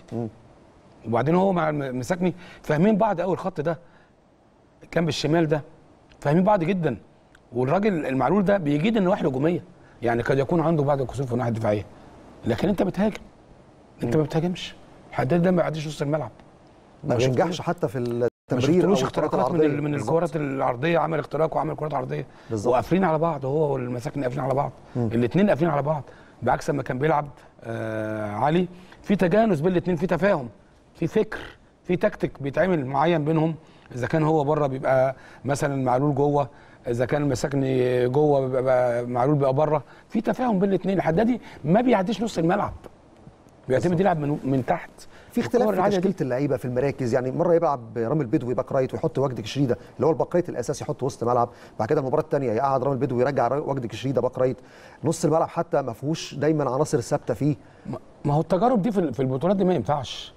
وبعدين هو مع مساكني فاهمين بعض قوي، الخط ده الجنب الشمال ده فاهمين بعض جدا. والراجل المعلول ده بيجيد النواحي الهجوميه، يعني قد يكون عنده بعض الكسوف في الناحيه الدفاعيه، لكن انت بتهاجم. انت ما بتهاجمش. الحدادي ده ما بيعديش نص الملعب، ما بينجحش حتى في التمرير، ما شفتلوش اختراقات من من الكرات العرضيه، عمل اختراق وعمل كرات عرضيه وقافلين على بعض، هو والمساكن قافلين على بعض، الاثنين قافلين على بعض. بعكس لما كان بيلعب آه علي في تجانس بين الاثنين، في تفاهم، في فكر، في تكتيك بيتعمل معين بينهم، اذا كان هو بره بيبقى مثلا معلول جوه، اذا كان المساكني جوه بيبقى معلول بيبقى بره، في تفاهم بين الاثنين. الحدادي ما بيعديش نص الملعب، بيعتمد يلعب من من تحت. في اختلاف في تشكيله اللعيبه في المراكز، يعني مره يلعب رامي البدوي باك رايت ويحط وجدي كشريده اللي هو الباك رايت الاساسي يحط وسط ملعب، بعد كده المباراه الثانيه يقعد رامي البدوي يرجع وجدي كشريده باك رايت. نص الملعب حتى ما فيهوش دايما عناصر ثابته فيه. ما هو التجارب دي في البطولات دي ما ينفعش،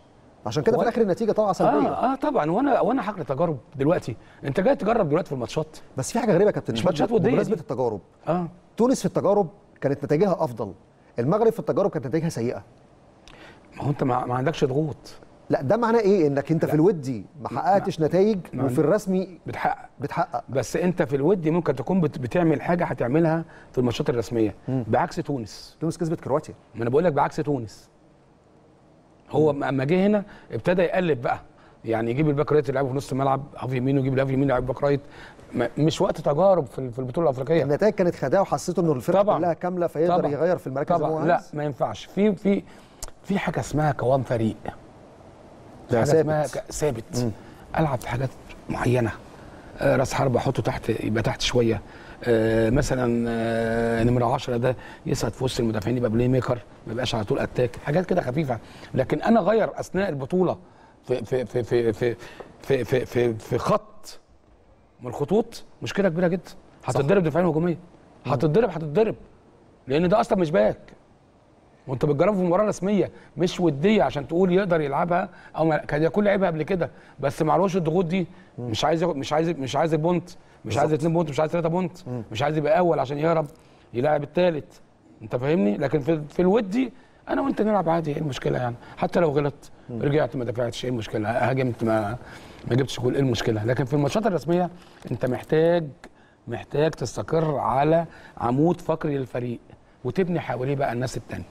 عشان كده و... في اخر النتيجه طبعا سلبيه. اه اه طبعا. وانا وانا هقرا تجارب دلوقتي، انت جاي تجرب دلوقتي في الماتشات. بس في حاجه غريبه يا كابتن، ماتشات وديه بمناسبه التجارب. اه تونس في التجارب كانت نتائجها افضل، المغرب في التجارب كانت نتائجها سيئه. ما هو انت ما عندكش ضغوط. لا ده معناه ايه؟ انك انت لا. في الودي ما حققتش نتائج وفي الرسمي بتحقق بتحقق بس انت في الودي ممكن تكون بتعمل حاجه هتعملها في الماتشات الرسميه. مم. بعكس تونس، تونس كسبت كرواتيا. ما انا بقول لك بعكس تونس، هو اما جه هنا ابتدى يقلب بقى، يعني يجيب الباك رايت يلعبه في نص الملعب هاف يمين، ويجيب الهاف يمين يلعب باك رايت. مش وقت تجارب في البطوله الافريقيه. النتائج كانت خداعه وحسيته انه الفرقه كلها كامله فيقدر طبعًا. يغير في المراكز اللي هو عايز. لا ما ينفعش. في في في حاجه اسمها قوام فريق، ده ثابت ثابت. العب في حاجات معينه، راس حربه احطه تحت يبقى تحت شويه، مثلا نمره عشرة ده يسعد في وسط المدافعين يبقى بلاي ميكر، ما يبقاش على طول اتاك، حاجات كده خفيفه. لكن انا غير اثناء البطوله في في في في في في في, في, في خط من الخطوط مشكله كبيره جدا. هتتضرب دفاعين هجوميه، هتتضرب هتتضرب لان ده اصلا مش باك، وانت بتجربه في مباراه رسميه مش وديه عشان تقول يقدر يلعبها او كان يكون لعبها قبل كده، بس معلوش الضغوط دي. مش عايز مش عايز مش عايز البونت، مش عايز اتنين بونت، مش عايز تلاتة بونت، مش عايز يبقى اول عشان يهرب يلعب الثالث، انت فاهمني؟ لكن في, في الودي انا وانت نلعب عادي، ايه المشكله يعني؟ حتى لو غلطت رجعت ما دفعتش، ايه المشكله؟ هاجمت ما ما جبتش جول، ايه المشكله؟ لكن في الماتشات الرسميه انت محتاج محتاج تستقر على عمود فقري للفريق وتبني حواليه بقى الناس الثانيه.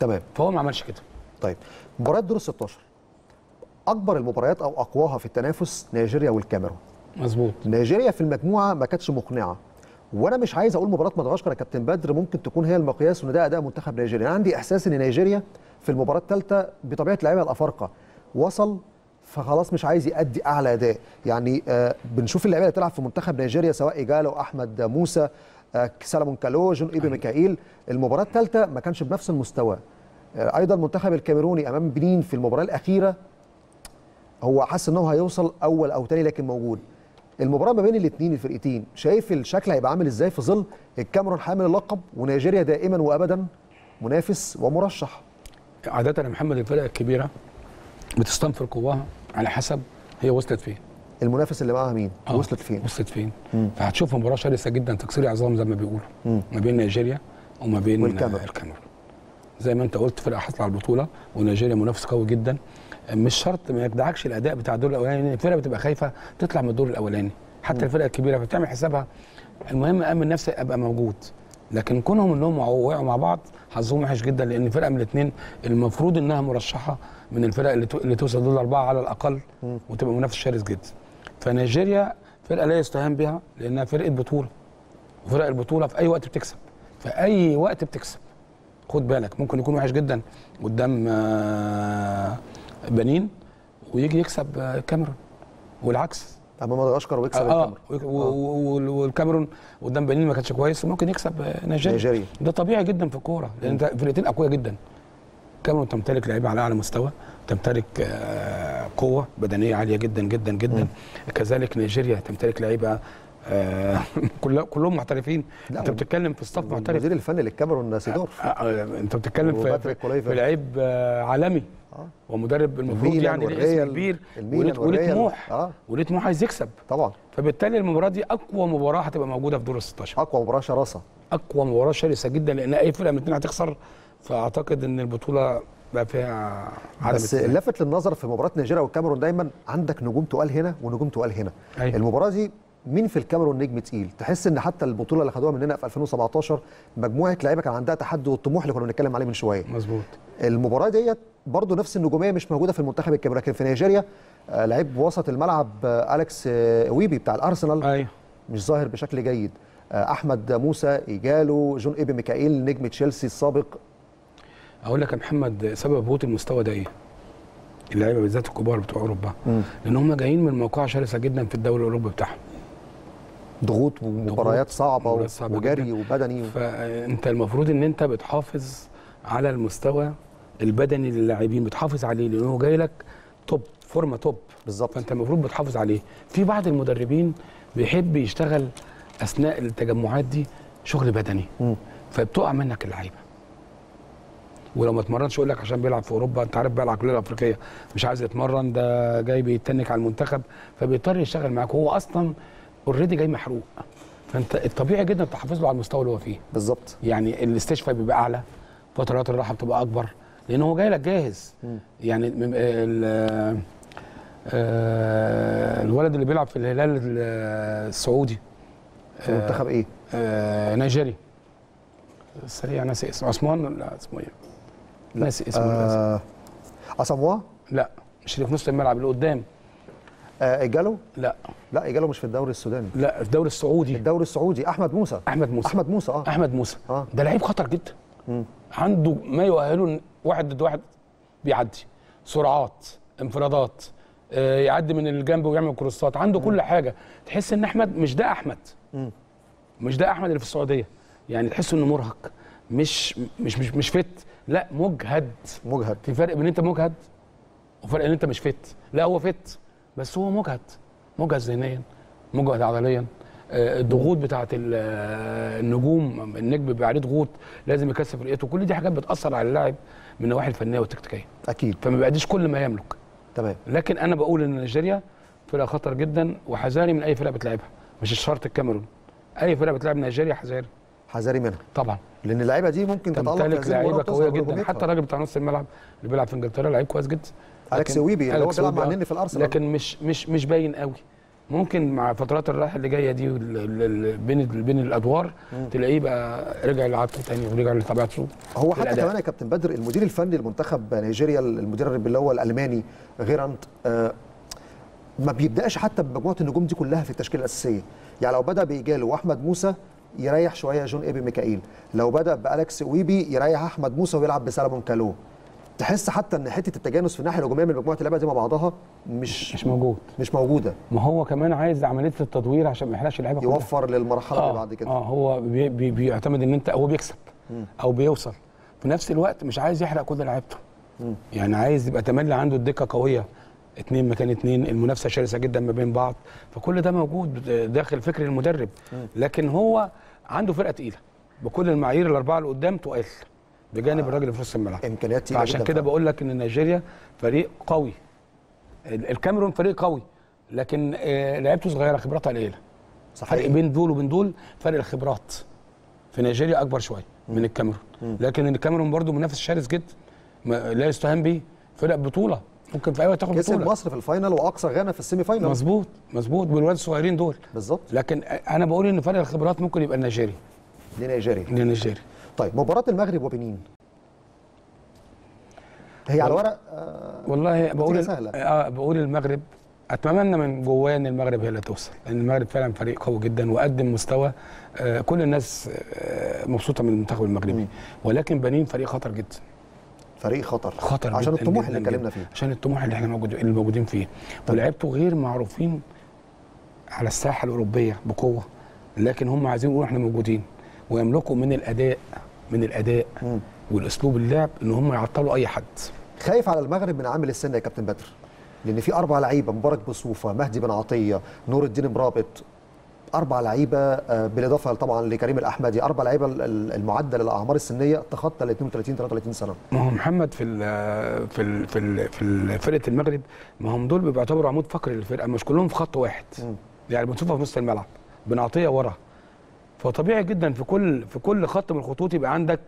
تمام. فهو ما عملش كده. طيب مباراه دور ستاشر اكبر المباريات او اقواها في التنافس نيجيريا والكاميرون. مظبوط. نيجيريا في المجموعه ما كانتش مقنعه، وانا مش عايز اقول مباراه مدغشقر يا كابتن بدر ممكن تكون هي المقياس وان ده اداء منتخب نيجيريا. انا عندي احساس ان نيجيريا في المباراه الثالثه بطبيعه لعيبه الافارقه وصل فخلاص مش عايز يؤدي اعلى اداء، يعني آه بنشوف اللعيبه اللي بتلعب في منتخب نيجيريا سواء ايجالو احمد موسى آه سالمون كالو جون ايبي ميكائيل، المباراه الثالثه ما كانش بنفس المستوى. آه ايضا المنتخب الكاميروني امام بنين في المباراه الاخيره هو حاسس ان هو هيوصل اول او ثاني لكن موجود. المباراه ما بين الاثنين الفرقتين شايف الشكل هيبقى عامل ازاي في ظل الكاميرون حامل اللقب ونيجيريا دائما وابدا منافس ومرشح؟ عاده يا محمد الفرق الكبيره بتستنفر قواها على حسب هي وصلت فين، المنافس اللي معاها مين آه. وصلت فين وصلت فين مم. فهتشوف مباراه شرسه جدا تكسير عظام زي ما بيقولوا ما بين نيجيريا وما بين الكاميرون. زي ما انت قلت فرقه حاصله على البطوله ونيجيريا منافس قوي جدا، مش شرط ما يجدعكش الاداء بتاع الدور الاولاني، الفرقه بتبقى خايفه تطلع من الدور الاولاني حتى م. الفرقه الكبيره فبتعمل حسابها، المهم امن نفسي ابقى موجود. لكن كونهم انهم وقعوا مع بعض حظهم وحش جدا، لان فرقه من الاثنين المفروض انها مرشحه من الفرق اللي توصل دور الاربعه على الاقل م. وتبقى منافس شرس جدا. فنيجيريا فرقه لا يستهان بها لانها فرقه بطوله، وفرق البطوله في اي وقت بتكسب، في اي وقت بتكسب خد بالك. ممكن يكون وحش جدا قدام آه بنين ويجي يكسب الكاميرون والعكس امام مدغشقر ويكسب آه الكاميرون، والكاميرون قدام بنين ما كانش كويس ممكن يكسب نيجيريا. ده طبيعي جدا في الكوره لان انت فرقتين اقوياء جدا. الكاميرون تمتلك لعيبه على اعلى مستوى، تمتلك قوه بدنيه عاليه جدا جدا جدا م. كذلك نيجيريا تمتلك لعيبه كلهم محترفين. انت بتتكلم في الصف محترف، المدير الفني للكاميرون سيدورف، انت بتتكلم في في لعيب عالمي ومدرب المفروض يعني لاسم كبير وليه طموح آه. وليه طموح عايز يكسب طبعا. فبالتالي المباراه دي اقوى مباراه هتبقى موجوده في دور ال ستاشر، اقوى مباراه شراسه، اقوى مباراه شرسه جدا لان اي فرقه من الاثنين هتخسر. فاعتقد ان البطوله بقى فيها عدم بس التنين. لفت للنظر في مباراه نيجيريا والكاميرون دايما عندك نجوم تقال هنا ونجوم تقال هنا. أيوة. المباراه دي مين في الكاميرون نجم تقيل؟ تحس ان حتى البطوله اللي خدوها مننا في ألفين وسبعتاشر مجموعه لعيبه كان عندها تحدي والطموح اللي كنا بنتكلم عليه من شويه. مظبوط. المباراه ديت برضه نفس النجوميه مش موجوده في المنتخب الكاميروني، لكن في نيجيريا لعيب وسط الملعب اليكس ويبي بتاع الارسنال أيوه. مش ظاهر بشكل جيد، احمد موسى ايجالو جون ايبي ميكائيل نجم تشيلسي السابق. اقول لك يا محمد سبب هبوط المستوى ده ايه؟ اللعيبه بالذات الكبار بتوع اوروبا، مم. لان هم جايين من موقعه شرسه جدا في الدوري الاوروبي بتاعهم، ضغوط ومباريات صعبه وجري وبدني و... فانت المفروض ان انت بتحافظ على المستوى البدني للاعبين، بتحافظ عليه لانه جاي لك توب فورمه توب بالظبط، فانت المفروض بتحافظ عليه. في بعض المدربين بيحب يشتغل اثناء التجمعات دي شغل بدني، مم. فبتقع منك اللعيبه، ولو ما اتمرنش يقول لك عشان بيلعب في اوروبا، انت عارف بقى العقليه الافريقيه مش عايز يتمرن، ده جاي بيتنك على المنتخب، فبيضطر يشتغل معاك وهو اصلا اوريدي جاي محروق، فانت الطبيعي جدا تحافظ له على المستوى اللي هو فيه بالظبط. يعني الاستشفاء بيبقى اعلى، فترات الراحه بتبقى اكبر لان هو جاي لك جاهز. م. يعني الولد اللي بيلعب في الهلال السعودي في منتخب ايه؟ نيجيري سريع، ناسي اسمه، عثمان لا اسمه ايه؟ ناسي اسمه للاسف. اساموا؟ لا مش اللي في نص الملعب اللي قدام. آه ايجالو؟ لا لا ايجالو مش في الدوري السوداني، لا في الدوري السعودي. الدوري السعودي احمد موسى. احمد موسى احمد موسى اه احمد موسى آه. ده لعيب خطر جدا، مم. عنده ما يؤهله واحد ضد واحد، بيعدي سرعات، انفرادات، آه يعدي من الجنب ويعمل كروسات، عنده مم. كل حاجه. تحس ان احمد مش ده احمد، مم. مش ده احمد اللي في السعوديه، يعني تحس انه مرهق، مش مش مش مش فت، لا مجهد. مجهد في فرق بين انت مجهد وفرق ان انت مش فت. لا هو فت بس هو مجهد، مجهد ذهنيا، مجهد عضليا. الضغوط بتاعت النجوم، النجم بيبقى عليه ضغوط، لازم يكثف رئته، كل دي حاجات بتاثر على اللاعب من النواحي الفنيه والتكتيكيه اكيد، فما بيأديش كل ما يملك. تمام. لكن انا بقول ان نيجيريا فرقه خطر جدا، وحذاري من اي فرقه بتلعبها، مش شرط الكاميرون، اي فرقه بتلعب نيجيريا حذاري حذاري منها طبعا، لان اللعيبه دي ممكن تطلع لعيبه قويه جدا. حتى الراجل بتاع نص الملعب اللي بيلعب في انجلترا لعيب كويس جدا، اليكس ويبي اللي هو بيلعب مع النني في الارسنال، لكن مش مش مش باين قوي. ممكن مع فترات الراحه اللي جايه دي بين بين الادوار تلاقيه بقى رجع لعادته تاني ورجع لطبيعته. هو حتى كمان يا كابتن بدر المدير الفني لمنتخب نيجيريا، المدير اللي هو الالماني غيرانت، آه ما بيبداش حتى بمجموعه النجوم دي كلها في التشكيله الاساسيه. يعني لو بدا بايجالو واحمد موسى يريح شويه جون ايبي ميكائيل، لو بدا باليكس ويبي يريح احمد موسى ويلعب بسالمون كالو. تحس حتى ان حته التجانس في الناحيه الهجوميه من مجموعه اللعيبه دي مع بعضها مش مش موجود، مش موجوده. ما هو كمان عايز عمليه التدوير عشان ما يحرقش اللعيبه، يوفر للمرحله اللي آه بعد كده. اه هو بي بي بيعتمد ان انت هو بيكسب او بيوصل في نفس الوقت، مش عايز يحرق كل لعيبته، يعني عايز يبقى تملي عنده الدكه قويه، اتنين مكان اتنين، المنافسه شرسه جدا ما بين بعض، فكل ده موجود داخل فكر المدرب. لكن هو عنده فرقه تقيله بكل المعايير الاربعه اللي قدام تقال، بجانب آه. الراجل في نص الملعب امكانيات تقيله، عشان كده بقول لك ان نيجيريا فريق قوي. الكاميرون فريق قوي لكن آه لعيبته صغيره، خبراتها قليله. صحيح. فرق بين دول وبين دول فرق الخبرات في نيجيريا اكبر شويه من الكاميرون، لكن الكاميرون برده منافس شرس جدا لا يستهان به، فرق بطوله ممكن في اي وقت تاخد بطوله. كسب مصر في الفاينل واقصى غانا في السيمي فاينل. مظبوط مظبوط، بالولاد الصغيرين دول بالظبط. لكن انا بقول ان فرق الخبرات ممكن يبقى النيجيري لنيجيريا لنيجيريا. طيب مباراه المغرب وبنين هي على الورق آه والله بقول سهلة. اه بقول المغرب، اتمنى من جوايا ان المغرب هي اللي توصل، لان المغرب فعلا فريق قوي جدا وقدم مستوى آه كل الناس آه مبسوطه من المنتخب المغربي، مم. ولكن بنين فريق خطر جدا، فريق خطر خطر عشان الطموح اللي اتكلمنا فيه، عشان الطموح اللي احنا موجودين اللي موجودين فيه. ولعبته غير معروفين على الساحه الاوروبيه بقوه، لكن هم عايزين يقولوا احنا موجودين، ويملكوا من الاداء من الاداء مم. والاسلوب اللعب ان هم يعطلوا اي حد. خايف على المغرب من عامل السن يا كابتن بدر، لان في اربع لعيبه، مبارك بوصوفه، مهدي بن عطيه، نور الدين مرابط، اربع لعيبه بالاضافه طبعا لكريم الاحمدي، اربع لعيبه المعدل الاعمار السنيه تخطى ال اتنين وتلاتين تلاتة وتلاتين سنه. ما هو محمد في ال في ال في, ال في فرقه المغرب، ما هم دول بيعتبروا عمود فقري للفرقه، مش كلهم في خط واحد، م. يعني بنشوفها في نص الملعب بنعطيه ورا، فطبيعي جدا في كل في كل خط من الخطوط يبقى عندك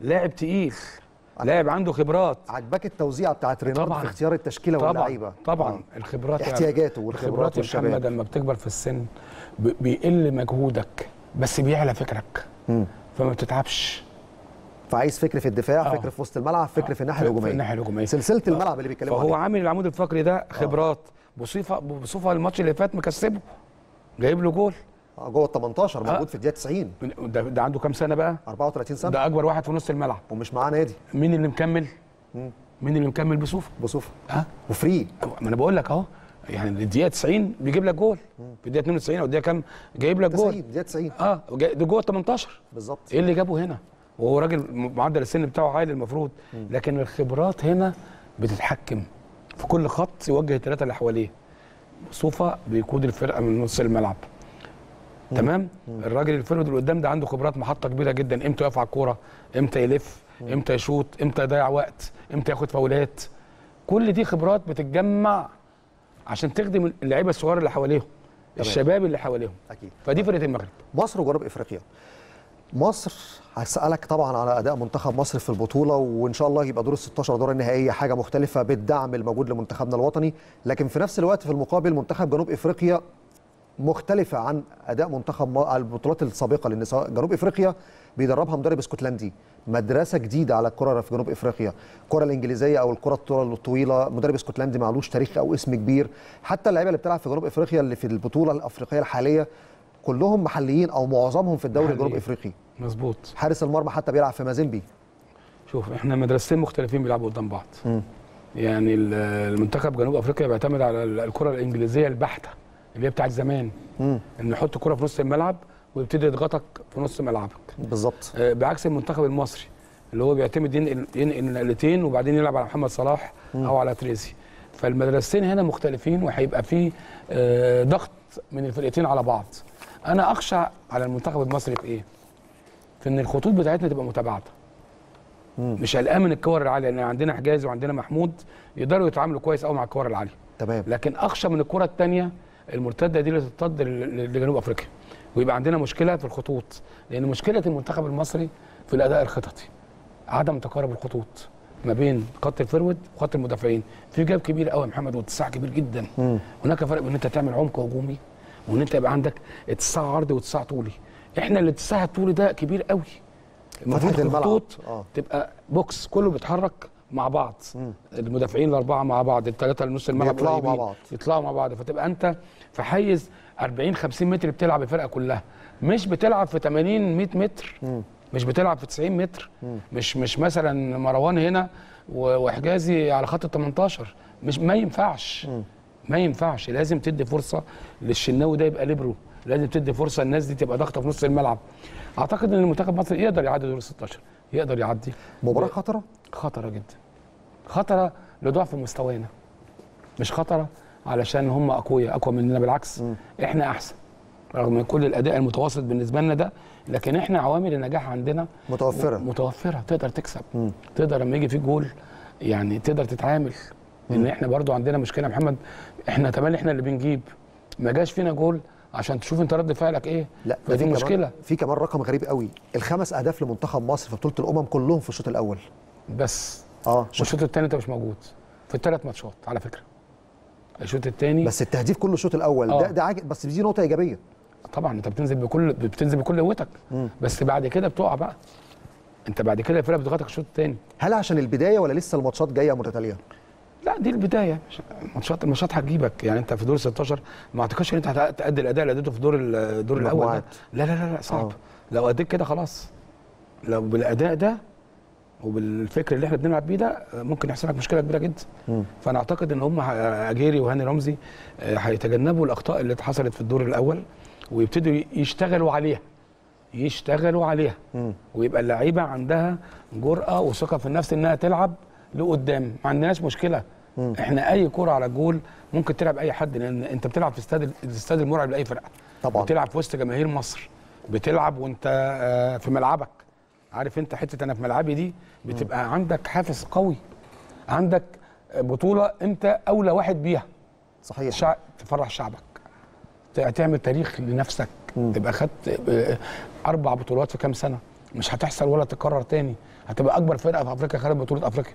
لاعب تقيل، لاعب عنده خبرات. عجبك التوزيعه بتاعت رينارد في اختيار التشكيله واللعيبه؟ طبعا طبعا الخبرات، احتياجاته والخبرات والشباب. محمد لما بتكبر في السن بيقل مجهودك بس بيعلى فكرك، مم. فما بتتعبش، فعايز فكر في الدفاع، آه. فكر في وسط الملعب، فكر آه. في الناحيه الهجوميه، الناحيه الهجوميه سلسله آه. الملعب اللي بيتكلموا عليها، فهو عامل العمود الفقري ده خبرات. آه. بصفه بصفه الماتش اللي فات مكسبه، جايب له جول اه جوه ال تمنتاشر، موجود آه. في الدقيقه تسعين. ده, ده عنده كام سنه بقى؟ اربعة وتلاتين سنه، ده اكبر واحد في نص الملعب ومش معاه نادي. مين اللي مكمل؟ مم. مين اللي مكمل بصوفه؟ بصوفه ها وفري. ما انا بقول لك اهو، يعني الدقيقه تسعين بيجيب لك جول، في الدقيقه اتنين وتسعين او الدقيقه كام جايب لك جول؟ دقيقه تسعين اه ده جوه تمنتاشر بالظبط. ايه اللي جابه هنا وهو راجل معدل السن بتاعه عالي المفروض؟ لكن الخبرات هنا بتتحكم في كل خط يوجه الثلاثه اللي حواليه. صوفه بيقود الفرقه من نص الملعب، تمام؟ الراجل الفرد اللي قدام ده عنده خبرات محطه كبيره جدا، امتى يقف على الكوره، امتى يلف، امتى يشوط، امتى يضيع وقت، امتى ياخد فاولات. كل دي خبرات بتتجمع عشان تخدم اللعيبه الصغار اللي حواليهم، الشباب اللي حواليهم. اكيد. فدي فرقه المغرب. مصر وجنوب افريقيا. مصر هسألك طبعا على اداء منتخب مصر في البطوله، وان شاء الله يبقى دور الستاشر ادوار النهائيه حاجه مختلفه بالدعم الموجود لمنتخبنا الوطني، لكن في نفس الوقت في المقابل منتخب جنوب افريقيا مختلفه عن اداء منتخب البطولات السابقه، لان جنوب افريقيا بيدربها مدرب اسكتلندي، مدرسه جديده على الكره في جنوب افريقيا، الكره الانجليزيه او الكره الطويله مدرب اسكتلندي معلوش تاريخ او اسم كبير. حتى اللعيبه اللي بتلعب في جنوب افريقيا اللي في البطوله الافريقيه الحاليه كلهم محليين او معظمهم في الدوري الجنوب افريقي. مظبوط. حارس المرمى حتى بيلعب في مازيمبي. شوف احنا مدرستين مختلفين بيلعبوا قدام بعض. م. يعني المنتخب جنوب افريقيا بيعتمد على الكره الانجليزيه البحته اللي هي بتاعت زمان، امم ان نحط كرة في نص الملعب ويبتدي يضغطك في نص ملعبك بالظبط. آه بعكس المنتخب المصري اللي هو بيعتمد ينقل ينقل نقلتين وبعدين يلعب على محمد صلاح مم. او على تريزيجيه. فالمدرستين هنا مختلفين وهيبقى في آه ضغط من الفرقتين على بعض. انا اخشى على المنتخب المصري في ايه؟ في ان الخطوط بتاعتنا تبقى متباعده. مش قلقان من الكور العاليه لان يعني عندنا حجازي وعندنا محمود يقدروا يتعاملوا كويس قوي مع الكور العاليه. تمام. لكن اخشى من الكره الثانيه المرتده دي اللي تتصد لجنوب افريقيا ويبقى عندنا مشكله في الخطوط، لان مشكله المنتخب المصري في الاداء الخططي عدم تقارب الخطوط ما بين خط الفرود وخط المدافعين. في جاب كبير قوي يا محمد واتساع كبير جدا. مم. هناك فرق بين ان انت تعمل عمق هجومي وان انت يبقى عندك اتساع عرضي واتساع طولي. احنا اللي اتساع الطولي ده كبير قوي، المفروض الخطوط آه. تبقى بوكس كله بيتحرك مع بعض. مم. المدافعين الاربعه مع بعض، الثلاثه اللي نص الملعب يطلعوا مع بعض يطلعوا مع بعض، فتبقى انت في حيز اربعين خمسين متر بتلعب الفرقه كلها، مش بتلعب في تمانين مية متر. مم. مش بتلعب في تسعين متر. مم. مش مش مثلا مروان هنا وحجازي على خط ال تمنتاشر، مش ما ينفعش. مم. ما ينفعش. لازم تدي فرصه للشناوي ده يبقى ليبرو، لازم تدي فرصه الناس دي تبقى ضاغطه في نص الملعب. اعتقد ان المنتخب المصري يقدر يعدي دور ستاشر، يقدر يعدي. مباراه خطره؟ خطره جدا. خطره لضعف مستوانا، مش خطره علشان هم اقوياء اقوى مننا، بالعكس. م. احنا احسن رغم كل الاداء المتوسط بالنسبه لنا ده، لكن احنا عوامل النجاح عندنا متوفره متوفره تقدر تكسب. م. تقدر لما يجي فيك جول يعني تقدر تتعامل. م. ان احنا برضو عندنا مشكله محمد، احنا تمام احنا اللي بنجيب، ما جاش فينا جول عشان تشوف انت رد فعلك ايه. لا فدي مشكله. في كمان رقم غريب قوي، الخمس اهداف لمنتخب مصر في بطوله الامم كلهم في الشوط الاول بس. اه الشوط الثاني انت مش موجود في الثلاث ماتشات على فكره. الشوط الثاني بس التهديف كله الشوط الاول. آه. ده ده عاجب، بس دي نقطه ايجابيه طبعا، انت بتنزل بكل بتنزل بكل قوتك، بس بعد كده بتقع بقى، انت بعد كده الفرقه بتضغطك الشوط الثاني. هل عشان البدايه ولا لسه الماتشات جايه متتاليه؟ لا دي البدايه، الماتشات الماتشات هتجيبك. يعني انت في دور ستاشر ما اعتقدش ان انت هتأدي الاداء اللي اديته في دور الدور الاول ده. لا لا لا, لا صعب. أوه. لو اديت كده خلاص، لو بالاداء ده وبالفكر اللي احنا بنلعب بيه ده ممكن يحصل لك مشكله كبيره جدا. م. فانا اعتقد ان هم أغيري وهاني رمزي هيتجنبوا الاخطاء اللي حصلت في الدور الاول ويبتدوا يشتغلوا عليها يشتغلوا عليها م. ويبقى اللعيبه عندها جرأه وثقه في النفس انها تلعب لقدام. ما عندناش مشكله. م. احنا اي كره على الجول ممكن تلعب اي حد، لان انت بتلعب في استاد الاستاد المرعب لاي فرقه طبعا، بتلعب في وسط جماهير مصر، بتلعب وانت في ملعبك، عارف انت حته انا في ملعبي دي بتبقى. م. عندك حافز قوي، عندك بطوله انت اولى واحد بيها. صحيح. شع... تفرح شعبك، تعمل تاريخ لنفسك. م. تبقى خدت اربع بطولات في كام سنه، مش هتحصل ولا تتكرر تاني. هتبقى اكبر فرقه في افريقيا خارج بطوله افريقيا،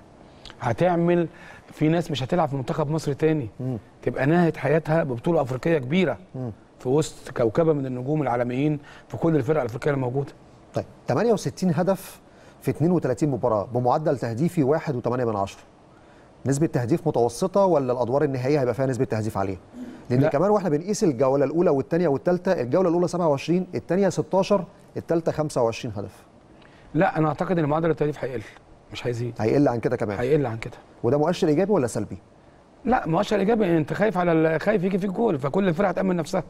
هتعمل في ناس مش هتلعب في منتخب مصر تاني. م. تبقى نهايه حياتها ببطوله افريقيه كبيره. م. في وسط كوكبه من النجوم العالميين في كل الفرق الافريقيه الموجوده. طيب تمانية وستين هدف في اتنين وتلاتين مباراه بمعدل تهديفي واحد فاصلة تمانية، نسبه تهديف متوسطه ولا الادوار النهائيه هيبقى فيها نسبه تهديف عاليه؟ لان لا. كمان واحنا بنقيس الجوله الاولى والثانيه والثالثه، الجوله الاولى سبعة وعشرين، الثانيه ستاشر، الثالثه خمسة وعشرين هدف. لا انا اعتقد ان معدل التهديف هيقل. مش هيزيد، هيقل عن كده كمان، هيقل عن كده. وده مؤشر ايجابي ولا سلبي؟ لا مؤشر ايجابي، انت خايف على خايف يجي فيك جول، فكل الفرقه هتامن نفسها،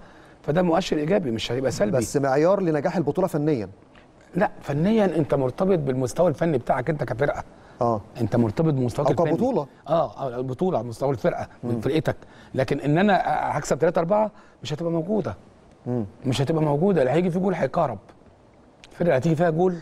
فده مؤشر ايجابي مش هيبقى سلبي. بس معيار لنجاح البطوله فنيا؟ لا فنيا انت مرتبط بالمستوى الفني بتاعك انت كفرقه. اه انت مرتبط بمستواك الفني. اه كبطوله. اه البطوله على مستوى الفرقه من فرقتك، لكن ان انا هكسب ثلاثة أربعة مش هتبقى موجوده. مم. مش هتبقى موجوده، اللي هيجي فيه جول هيكهرب. الفرقه هتيجي فيها جول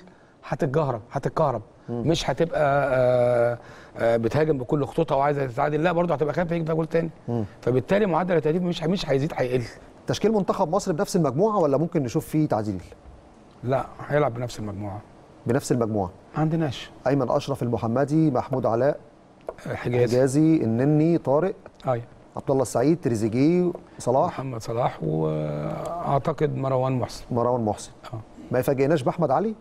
هتتجهرب هتتكهرب، مش هتبقى آآ آآ بتهاجم بكل خطوطها وعايزه تتعادل، لا برضه هتبقى خايفه يجي فيها جول تاني. مم. فبالتالي معدل التهديف مش مش هيزيد هيقل. تشكيل منتخب مصر بنفس المجموعه ولا ممكن نشوف فيه تعديل؟ لا هيلعب بنفس المجموعه. بنفس المجموعه ما عندناش ايمن اشرف المحمدي، محمود علاء، الحجازي, الحجازي النني، طارق، ايوه عبد الله السعيد، تريزيجيه، صلاح، محمد صلاح، واعتقد مروان محسن. مروان محسن اه ما يفاجئناش باحمد علي.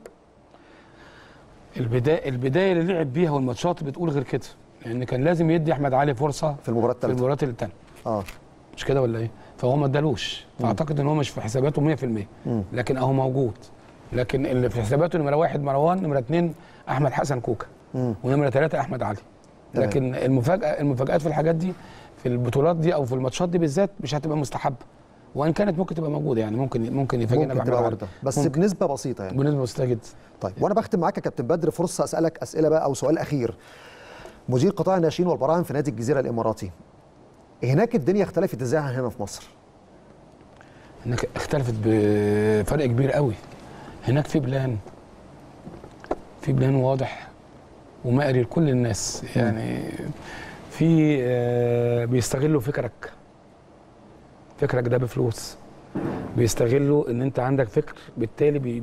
البدايه البدايه اللي لعب بيها والماتشات بتقول غير كده، لان كان لازم يدي احمد علي فرصه في المباراه الثالثه في المباراه الثانيه اه مش كده ولا ايه؟ فهو ما ادالوش، فاعتقد ان هو مش في حساباته مية في المية، لكن اهو موجود. لكن اللي في حساباته نمره واحد مروان، نمره اثنين احمد حسن كوكا، ونمره ثلاثه احمد علي. لكن المفاجاه المفاجات في الحاجات دي في البطولات دي او في الماتشات دي بالذات مش هتبقى مستحبه، وان كانت ممكن تبقى موجوده، يعني ممكن ممكن يفاجئنا بحاجه بس ممكن. بنسبه بسيطه يعني، بنسبه بسيطه جدا. طيب وانا بختم معاك يا كابتن بدر فرصه اسالك اسئله بقى او سؤال اخير. مدير قطاع الناشئين والبراعم في نادي الجزيره الاماراتي، هناك الدنيا اختلفت ازاي عن هنا في مصر؟ هناك اختلفت بفرق كبير قوي. هناك في بلان في بلان واضح ومقري لكل الناس، يعني في بيستغلوا فكرك فكرك ده بفلوس، بيستغلوا ان انت عندك فكر، بالتالي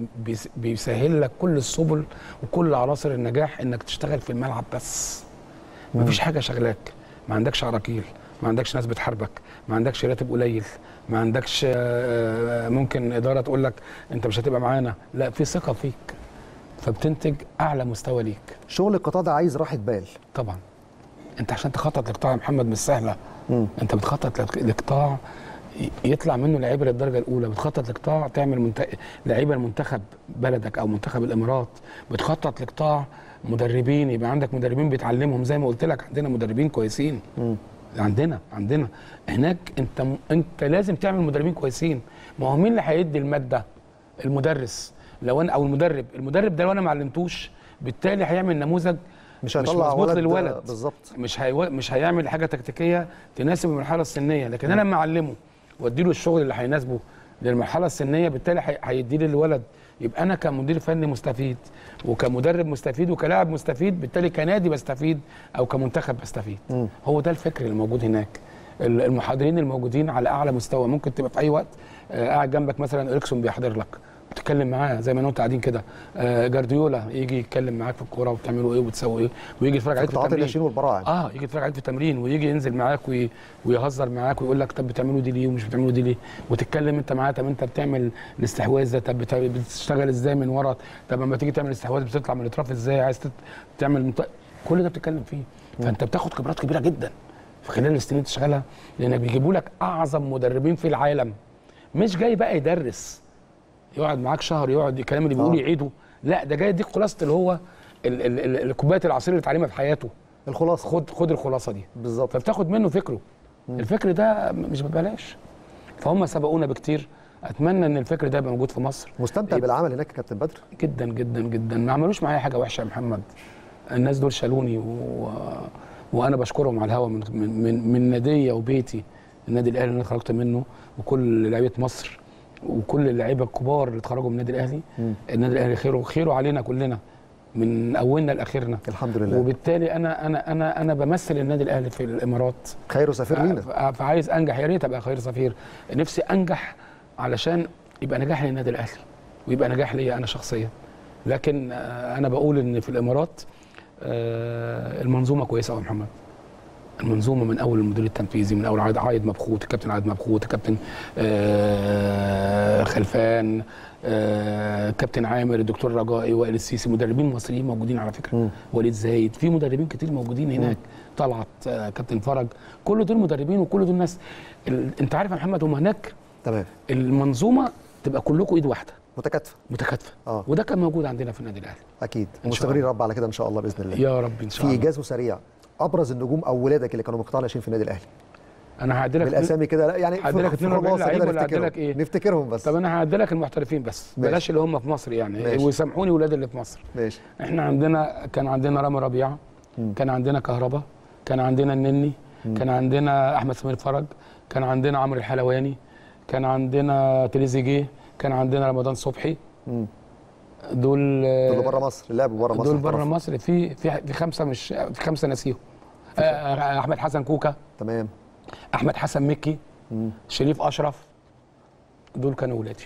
بيسهل لك كل السبل وكل عناصر النجاح انك تشتغل في الملعب بس. مفيش حاجه شغلاك، ما عندكش عراكيل، ما عندكش ناس بتحاربك، ما عندكش راتب قليل، ما عندكش ممكن اداره تقول لك انت مش هتبقى معانا، لا في ثقه فيك فبتنتج اعلى مستوى ليك. شغل القطاع ده عايز راحه بال طبعا. انت عشان تخطط لقطاع يا محمد مش سهله. مم. انت بتخطط لقطاع يطلع منه لعيبه للدرجه الاولى، بتخطط لقطاع تعمل منت... لعيبه لمنتخب بلدك او منتخب الامارات، بتخطط لقطاع مدربين، يبقى عندك مدربين بتعلمهم زي ما قلت لك عندنا مدربين كويسين. مم. عندنا عندنا هناك انت انت لازم تعمل مدربين كويسين. ما هو مين اللي هيدي الماده؟ المدرس لو انا او المدرب، المدرب ده لو انا ما علمتوش بالتالي هيعمل نموذج مش هيطلع مظبوط للولد بالظبط، مش هيو... مش هيعمل حاجه تكتيكيه تناسب المرحله السنيه، لكن م. انا لما اعلمه وادي له الشغل اللي هيناسبه للمرحله السنيه بالتالي هيديه للولد، يبقى انا كمدير فني مستفيد وكمدرب مستفيد وكلاعب مستفيد، بالتالي كنادي بستفيد او كمنتخب بستفيد. م. هو ده الفكر الموجود هناك، المحاضرين الموجودين على اعلى مستوى، ممكن تبقى في اي وقت قاعد جنبك مثلا اريكسون بيحضر لك تتكلم معاه زي ما انتوا قاعدين كده، آه جارديولا يجي يتكلم معاك في الكوره وبتعملوا ايه وبتسووا ايه، ويجي يتفرج عليك في التمرين. قطاعات الناشئين والبراعم. اه يجي يتفرج عليك في التمرين ويجي ينزل معاك وي... ويهزر معاك ويقول لك طب بتعملوا دي ليه ومش بتعملوا دي ليه، وتتكلم انت معاه طب انت بتعمل الاستحواذ ده، طب بت... بتشتغل ازاي من ورا، طب لما تيجي تعمل الاستحواذ بتطلع من الاطراف ازاي، عايز تت... تعمل مط... كل ده بتتكلم فيه، فانت بتاخد خبرات كبيره جدا في خلال السنين اللي تشتغلها، لانك بيجيبوا لك اعظم مدربين في العالم، مش جاي بقى يدرس يقعد معاك شهر يقعد الكلام اللي بيقوله يعيده، لا ده جاي يديك خلاصه اللي هو كوبايه العصير اللي اتعلمها في حياته، الخلاصه خد خد الخلاصه دي بالظبط، فبتاخد منه فكره. مم. الفكر ده مش ببلاش، فهم سبقونا بكتير. اتمنى ان الفكر ده يبقى موجود في مصر. مستمتع بالعمل هناك يا كابتن بدر؟ جدا جدا جدا، ما عملوش معايا حاجه وحشه يا محمد، الناس دول شالوني و... وانا بشكرهم على الهوا من من من ناديه وبيتي النادي الاهلي اللي انا خرجت منه، وكل لعيبه مصر وكل اللعيبه الكبار اللي اتخرجوا من النادي الاهلي. مم. النادي الاهلي خيره خيره علينا كلنا من اولنا لاخرنا الحمد لله، وبالتالي انا انا انا انا بمثل النادي الاهلي في الامارات، خير سفير لينا، فعايز انجح، يا ريت ابقى خير سفير، نفسي انجح علشان يبقى نجاح للنادي الاهلي ويبقى نجاح ليا انا شخصيا، لكن انا بقول ان في الامارات المنظومه كويسه قوي يا محمد، المنظومه من اول المدير التنفيذي، من اول عايد مبخوت، الكابتن عايد مبخوت، الكابتن آه خلفان، آه كابتن عامر، الدكتور رجائي، وائل السيسي، مدربين مصريين موجودين على فكره. م. وليد زايد، في مدربين كتير موجودين هناك، طلعت آه كابتن فرج، كل دول مدربين وكل دول ناس، انت عارف يا محمد هم هناك تمام المنظومه تبقى كلكم ايد واحده. متكاتفه متكاتفه اه وده كان موجود عندنا في النادي الاهلي اكيد ومستمرين يا رب على كده ان شاء الله باذن الله يا رب ان شاء الله. في ايجاز سريع، ابرز النجوم او ولادك اللي كانوا مقتنعين في النادي الاهلي. انا هعدي لك بالاسامي كده، لا يعني هعدي لك اتنين واربعين لعيب ولا هعدي لك ايه؟ نفتكرهم بس. طب انا هعدي لك المحترفين بس، ماشي. بلاش اللي هم في مصر يعني، ماشي. ويسامحوني ولاد اللي في مصر. ماشي. احنا عندنا كان عندنا رامي ربيعه، كان عندنا كهربا، كان عندنا النني، م. كان عندنا احمد سمير فرج، كان عندنا عمرو الحلواني، كان عندنا تريزيجيه، كان عندنا رمضان صبحي. م. دول دول بره مصر، اللي لعبوا بره مصر. دول بره مصر في في خمسه مش في خمسه ناسيهم. احمد حسن كوكا. تمام. احمد حسن مكي، مم. شريف اشرف، دول كانوا ولادي.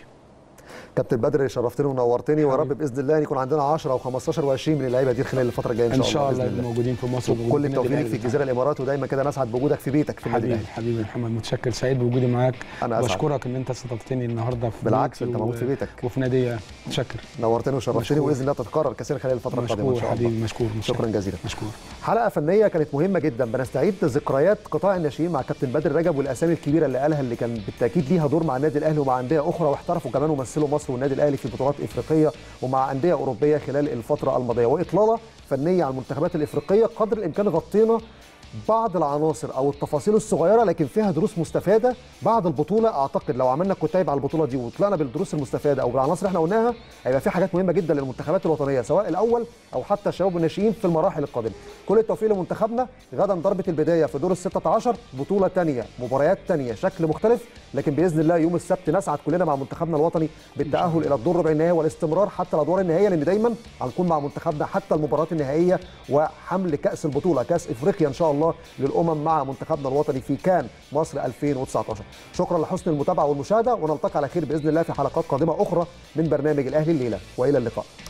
كابتن بدر شرفتني ونورتني، ويا رب باذن الله يكون عندنا عشرة وخمستاشر وعشرين من اللعيبه دي خلال الفتره الجايه ان شاء الله. ان شاء الله, الله موجودين في مصر وكل التوفيق في الجزيره الامارات، ودايما كده نسعد بوجودك في بيتك في النادي. حبيبي حبيبي محمد، متشكر، سعيد بوجودي معاك. انا اسعد واشكرك ان انت استضفتني النهارده في بالعكس انت موجود في بيتك وفي ناديه. متشكر، نورتني وشرفتني، وباذن الله تتكرر كثير خلال الفتره القادمه ان شاء الله. حبيبي مشكور، شكرا جزيلا، مشكور. حلقه فنيه كانت مهمه جدا، بنستعيد ذكريات قطاع الناشئين مع كابتن بدر رجب والاسامي الكبيره اللي قالها اللي كان بالتاكيد ليها دور مع النادي الاهلي ومع انديه اخرى، واحترفوا كمان ومثلوا مصر والنادي الاهلي في بطولات افريقيه ومع انديه اوروبيه خلال الفتره الماضيه، واطلاله فنيه على المنتخبات الافريقيه قدر الامكان. غطينا بعض العناصر او التفاصيل الصغيره لكن فيها دروس مستفاده بعد البطوله. اعتقد لو عملنا كتاب على البطوله دي وطلعنا بالدروس المستفاده او بالعناصر اللي احنا قلناها هيبقى في حاجات مهمه جدا للمنتخبات الوطنيه سواء الاول او حتى الشباب الناشئين في المراحل القادمه. كل التوفيق لمنتخبنا. غدا ضربه البدايه في دور الستة عشر، بطوله ثانيه، مباريات ثانيه، شكل مختلف، لكن باذن الله يوم السبت نسعد كلنا مع منتخبنا الوطني بالتاهل الى الدور ربع النهائي والاستمرار حتى الادوار النهائيه، لان دايما هنكون مع منتخبنا حتى المباريات النهائيه وحمل كاس البطوله كاس افريقيا ان شاء الله للامم مع منتخبنا الوطني في كان مصر ألفين وتسعتاشر. شكرا لحسن المتابعه والمشاهده، ونلتقي على خير باذن الله في حلقات قادمه اخرى من برنامج الاهلي الليله، والى اللقاء.